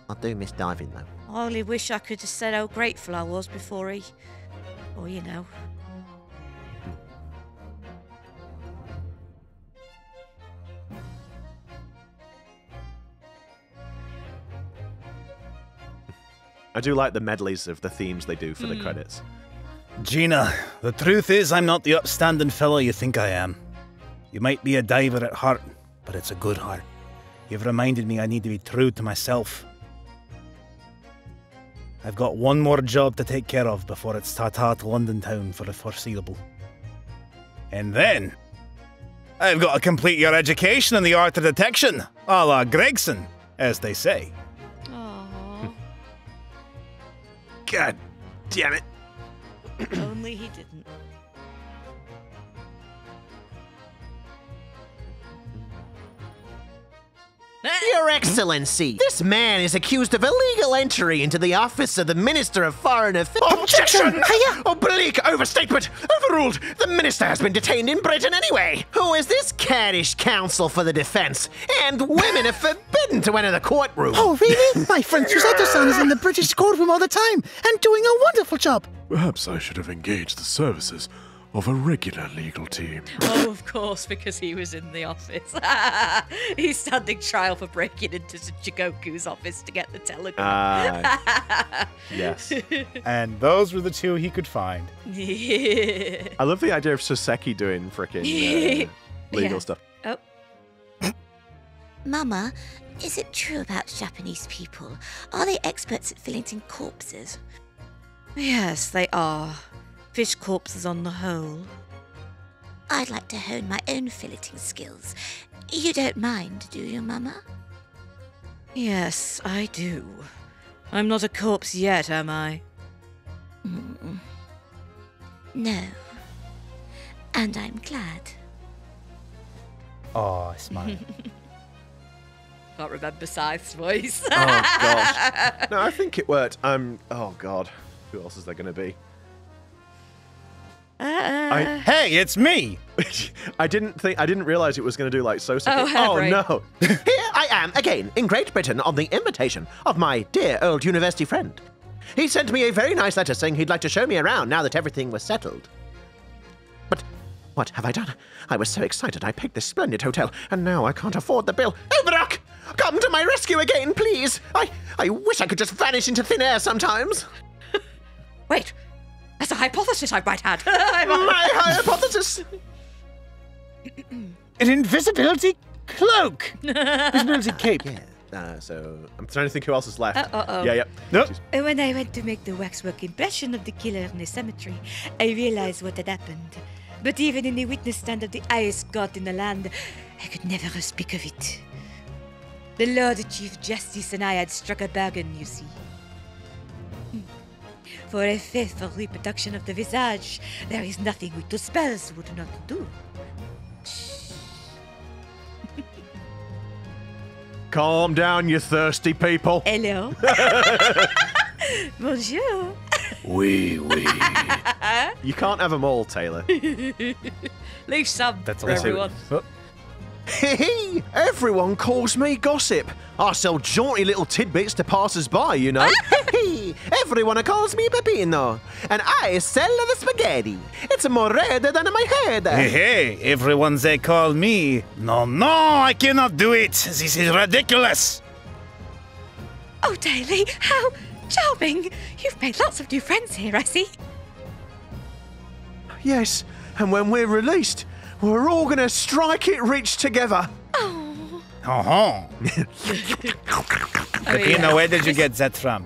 I do miss diving, though. I only wish I could have said how grateful I was before he... Well, you know... I do like the medleys of the themes they do for mm. the credits. Gina, the truth is I'm not the upstanding fellow you think I am. You might be a diver at heart, but it's a good heart. You've reminded me I need to be true to myself. I've got one more job to take care of before it's ta-ta to London town for the foreseeable. And then, I've got to complete your education in the art of detection, a la Gregson, as they say. God damn it. Only he didn't. Your Excellency, this man is accused of illegal entry into the office of the Minister of Foreign Affairs. Objection! Hiya. Oblique overstatement! Overruled! The Minister has been detained in Britain anyway! Who is this caddish counsel for the defense? And women are forbidden to enter the courtroom! Oh, really? My friend Susato-san is in the British courtroom all the time and doing a wonderful job! Perhaps I should have engaged the services of a regular legal team. Oh, of course, because he was in the office. He's standing trial for breaking into Jigoku's office to get the telegram. Uh, yes. And those were the two he could find. Yeah. I love the idea of Soseki doing frickin' uh, legal yeah. stuff. Oh. Mama, is it true about Japanese people? Are they experts at filling in corpses? Yes, they are. Fish corpses on the whole. I'd like to hone my own filleting skills. You don't mind, do you, Mama? Yes, I do. I'm not a corpse yet, am I? Mm. No. And I'm glad. Oh, I smile. Can't remember Scythe's voice. Oh, gosh. No, I think it worked. I'm... Oh, God. Who else is there going to be? Uh, I, hey, it's me! I didn't think I didn't realize it was going to do like so. Oh, oh no! Here I am again in Great Britain on the invitation of my dear old university friend. He sent me a very nice letter saying he'd like to show me around now that everything was settled. But what have I done? I was so excited I picked this splendid hotel, and now I can't afford the bill. Oh, Barok! Come to my rescue again, please! I I wish I could just vanish into thin air sometimes. Wait. That's a hypothesis I might add. My hypothesis! An invisibility cloak! Invisibility cape. Yeah. Uh, so I'm trying to think who else is left. Uh, uh, oh. Yeah, yeah. Nope. When I went to make the waxwork impression of the killer in the cemetery, I realized what had happened. But even in the witness stand of the highest court in the land, I could never speak of it. The Lord Chief Justice and I had struck a bargain, you see. For a faithful reproduction of the visage, there is nothing we two spells would not do. Calm down, you thirsty people. Hello. Bonjour. Oui, oui. You can't have them all, Taylor. Leave some That's for everyone. Oh. Hee-hee! Everyone calls me Gossip. I sell jaunty little tidbits to passers-by, you know. Hee-hee! Everyone calls me Peppino. And I sell the spaghetti. It's more red than my head. Hey, hey, everyone they call me. No, no, I cannot do it. This is ridiculous. Oh, Daly, how charming. You've made lots of new friends here, I see. Yes, and when we're released, we're all gonna strike it rich together. Oh. Uh-huh. I mean, you know, where did you get that from?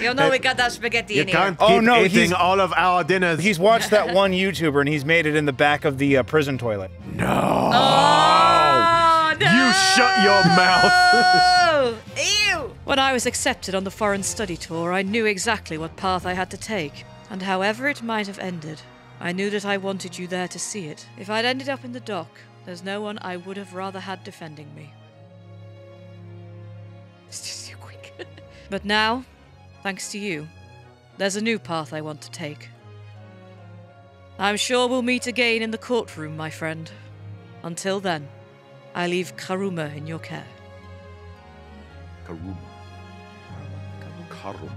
You know, we got that spaghetti you in can't here. Keep oh no, eating he's all of our dinners. He's watched that one YouTuber and he's made it in the back of the uh, prison toilet. No. Oh, no. You shut your mouth. Ew. When I was accepted on the foreign study tour, I knew exactly what path I had to take, and however it might have ended. I knew that I wanted you there to see it. If I'd ended up in the dock, there's no one I would have rather had defending me. It's just so quick. But now, thanks to you, there's a new path I want to take. I'm sure we'll meet again in the courtroom, my friend. Until then, I leave Karuma in your care. Karuma. Karuma.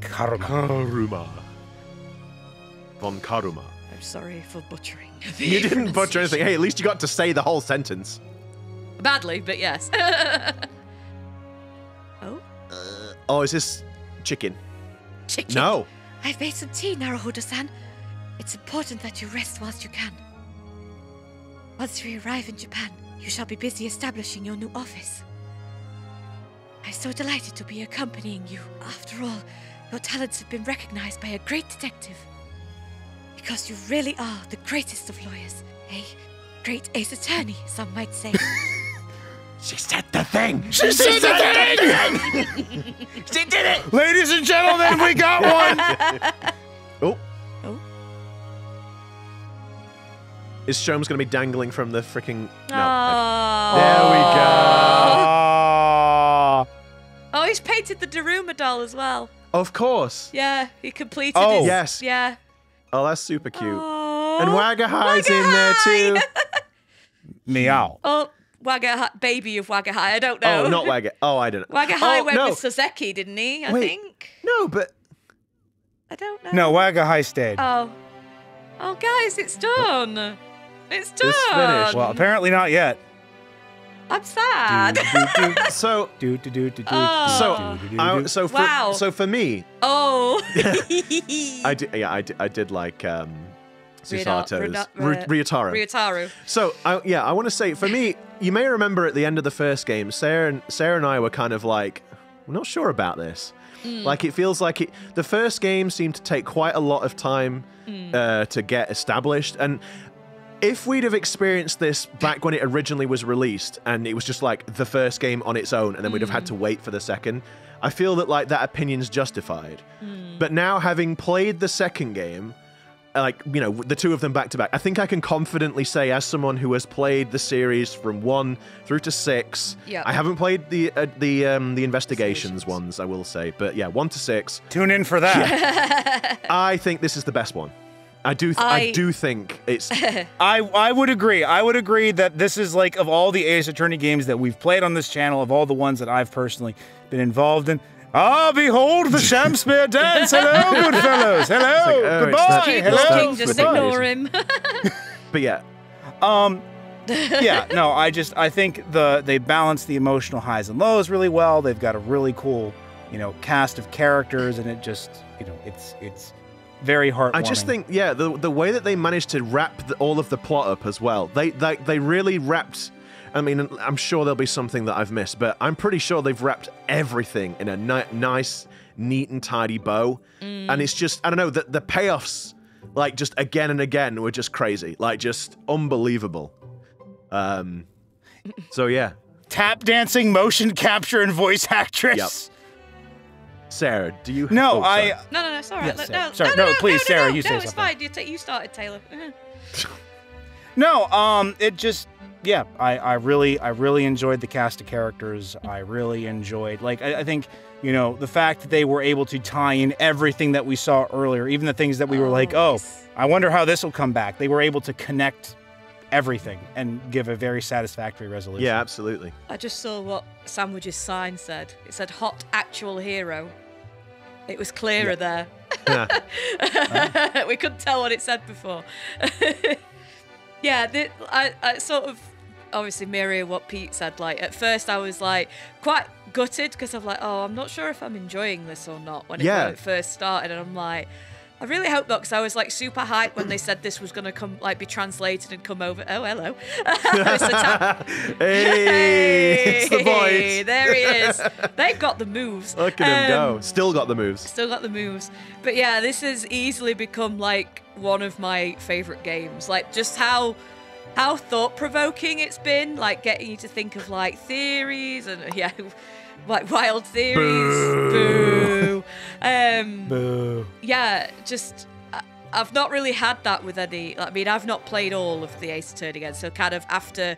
Karuma. Karuma. Von Karuma. I'm sorry for butchering. You didn't butcher anything. Hey, at least you got to say the whole sentence. Badly, but yes. Oh? Uh, oh, is this chicken? Chicken? No. I've made some tea, Naruhodo-san. It's important that you rest whilst you can. Once we arrive in Japan, you shall be busy establishing your new office. I'm so delighted to be accompanying you. After all, your talents have been recognized by a great detective. Because you really are the greatest of lawyers. A great ace attorney, some might say. She said the thing! She, she said, said the thing! She did it! Ladies and gentlemen, we got one! Oh. Oh. is Sholmes going to be dangling from the freaking... No. Aww. There we go. Oh, he's painted the Daruma doll as well. Of course. Yeah, he completed oh, his... Oh, yes. Yeah. Oh, that's super cute. Aww. And Wagahai's Wagahai! in there too. Meow. Oh, Wagahai, baby of Wagahai. I don't know. Oh, not Wagahai. Oh, I don't know. Wagahai oh, went no. with Saseki, didn't he? I Wait, think. No, but... I don't know. No, Wagahai stayed. Oh. Oh, guys, it's done. It's done. It's finished. Well, apparently not yet. I'm sad. Do, do, do. So, do, do, do, do, oh. so, do, do, do. I, so, for, wow. so for me. Oh. I did. Yeah, I did, I did like um, Susato's Ryotaro. Ryotaro. So, I, yeah, I want to say for me, you may remember at the end of the first game, Sarah and Sarah and I were kind of like, we're not sure about this. Mm. Like, it feels like it. The first game seemed to take quite a lot of time mm. uh, to get established, and. If we'd have experienced this back when it originally was released and it was just like the first game on its own and then mm. we'd have had to wait for the second, I feel that like that opinion's justified. Mm. But now having played the second game, like, you know, the two of them back to back, I think I can confidently say as someone who has played the series from one through to six, yep. I haven't played the uh, the um, the investigations ones, I will say, but yeah, one to six. Tune in for that. Yeah. I think this is the best one. I do, th I, I do think it's. I, I would agree. I would agree that this is like, of all the Ace Attorney games that we've played on this channel, of all the ones that I've personally been involved in. Ah, behold the Shakespeare dance! Hello, good fellows. Hello, like, oh, goodbye. Keep hello, just goodbye. Ignore him. But yeah, um, yeah. No, I just I think the they balance the emotional highs and lows really well. They've got a really cool, you know, cast of characters, and it just, you know, it's it's. Very heartwarming. I just think, yeah, the the way that they managed to wrap the, all of the plot up as well, they, they they really wrapped. I mean, I'm sure there'll be something that I've missed, but I'm pretty sure they've wrapped everything in a ni nice, neat and tidy bow. Mm. And it's just, I don't know, the, the payoffs, like just again and again, were just crazy, like just unbelievable. Um, so yeah, tap dancing, motion capture, and voice actress. Yep. Sarah, do you? No, oh, I. No, no, no. Sorry. Yes, Sarah. No, sorry. No, no, no, please, no, Sarah. No, you no, say no, something. No, it's fine. You, you started, Taylor. No, um, it just, yeah. I, I really, I really enjoyed the cast of characters. I really enjoyed, like, I, I think, you know, the fact that they were able to tie in everything that we saw earlier, even the things that we oh, were like, oh, yes. I wonder how this will come back. They were able to connect everything and give a very satisfactory resolution. Yeah, absolutely. I just saw what Sandwich's sign said. It said "Hot Actual Hero." It was clearer yeah. there. Yeah. uh. We couldn't tell what it said before. Yeah, the, I, I sort of obviously mirror what Pete said. Like at first, I was like quite gutted because I'm like, oh, I'm not sure if I'm enjoying this or not when it, yeah. when it first started, and I'm like. I really hope not, because I was like super hyped when they said this was gonna come, like, be translated and come over. Oh, hello! It's the hey, hey, it's the boys. There he is. They've got the moves. Look at um, him go. Still got the moves. Still got the moves. But yeah, this has easily become like one of my favorite games. Like just how how thought provoking it's been. Like getting you to think of like theories and yeah, like wild theories. Boo. Boo. Um, Boo. Yeah, just I, I've not really had that with any. I mean, I've not played all of the Ace Attorney again, so kind of after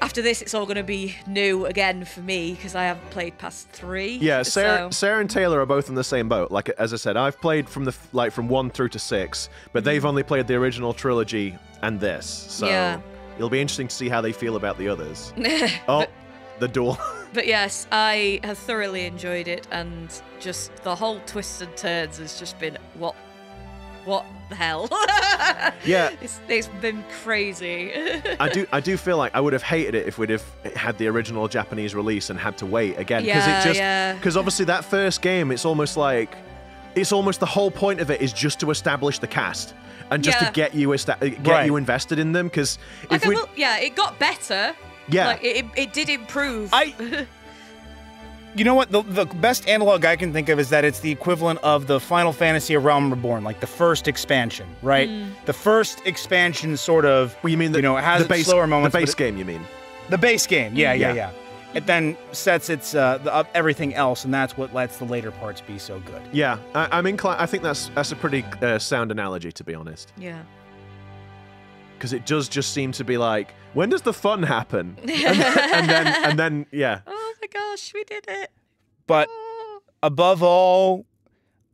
after this, it's all going to be new again for me because I haven't played past three. Yeah, Sarah, so. Sarah and Taylor are both in the same boat. Like as I said, I've played from the like from one through to six, but they've only played the original trilogy and this. So yeah. It'll be interesting to see how they feel about the others. Oh, the duel. But yes, I have thoroughly enjoyed it, and just the whole twists and turns has just been what, what the hell? Yeah, it's, it's been crazy. I do, I do feel like I would have hated it if we'd have had the original Japanese release and had to wait again because yeah, it just, yeah. 'cause obviously that first game, it's almost like, it's almost the whole point of it is just to establish the cast. And just yeah. to get you get right. you invested in them, because if okay, we well, yeah, it got better. Yeah, like, it it did improve. I, you know what? The the best analog I can think of is that it's the equivalent of the Final Fantasy: A Realm Reborn, like the first expansion, right? Mm. The first expansion sort of. Well, you mean the, you know, it has the base, slower moments. The base it, game, you mean? The base game, yeah, yeah, yeah. yeah. It then sets its uh, the, up everything else, and that's what lets the later parts be so good. Yeah, I, I'm inclined. I think that's that's a pretty uh, sound analogy, to be honest. Yeah. because it does just seem to be like, when does the fun happen? And, and then, and then, yeah. Oh my gosh, we did it. But oh. above all,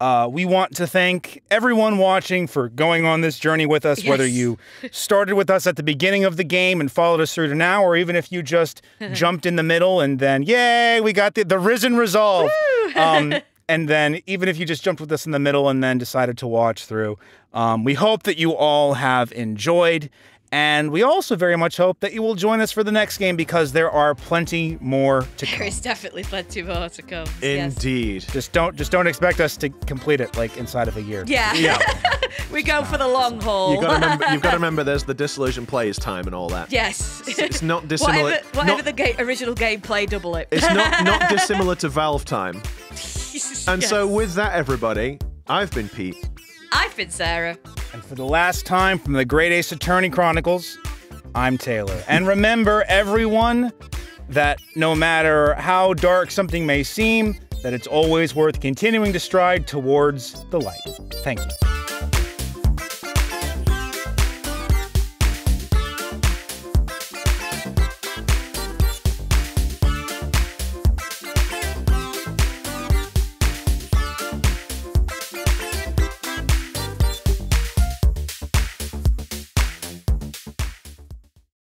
uh, we want to thank everyone watching for going on this journey with us, yes. whether you started with us at the beginning of the game and followed us through to now, or even if you just jumped in the middle and then, yay, we got the, the Risen Resolve. um, and then even if you just jumped with us in the middle and then decided to watch through, um, we hope that you all have enjoyed. And we also very much hope that you will join us for the next game, because there are plenty more to come. There is definitely plenty more to come. Indeed. Yes. Just don't just don't expect us to complete it like inside of a year. Yeah. yeah. We go for the long haul. You've got to remember, you've got to remember there's the Dissolution Plays time and all that. Yes. It's, it's not dissimilar. Whatever, whatever not, the ga original gameplay, double it. It's not, not dissimilar to Valve time. And yes. so with that, everybody, I've been Pete. I've been Sarah. And for the last time from the Great Ace Attorney Chronicles, I'm Taylor. And remember, everyone, that no matter how dark something may seem, that it's always worth continuing to stride towards the light. Thank you.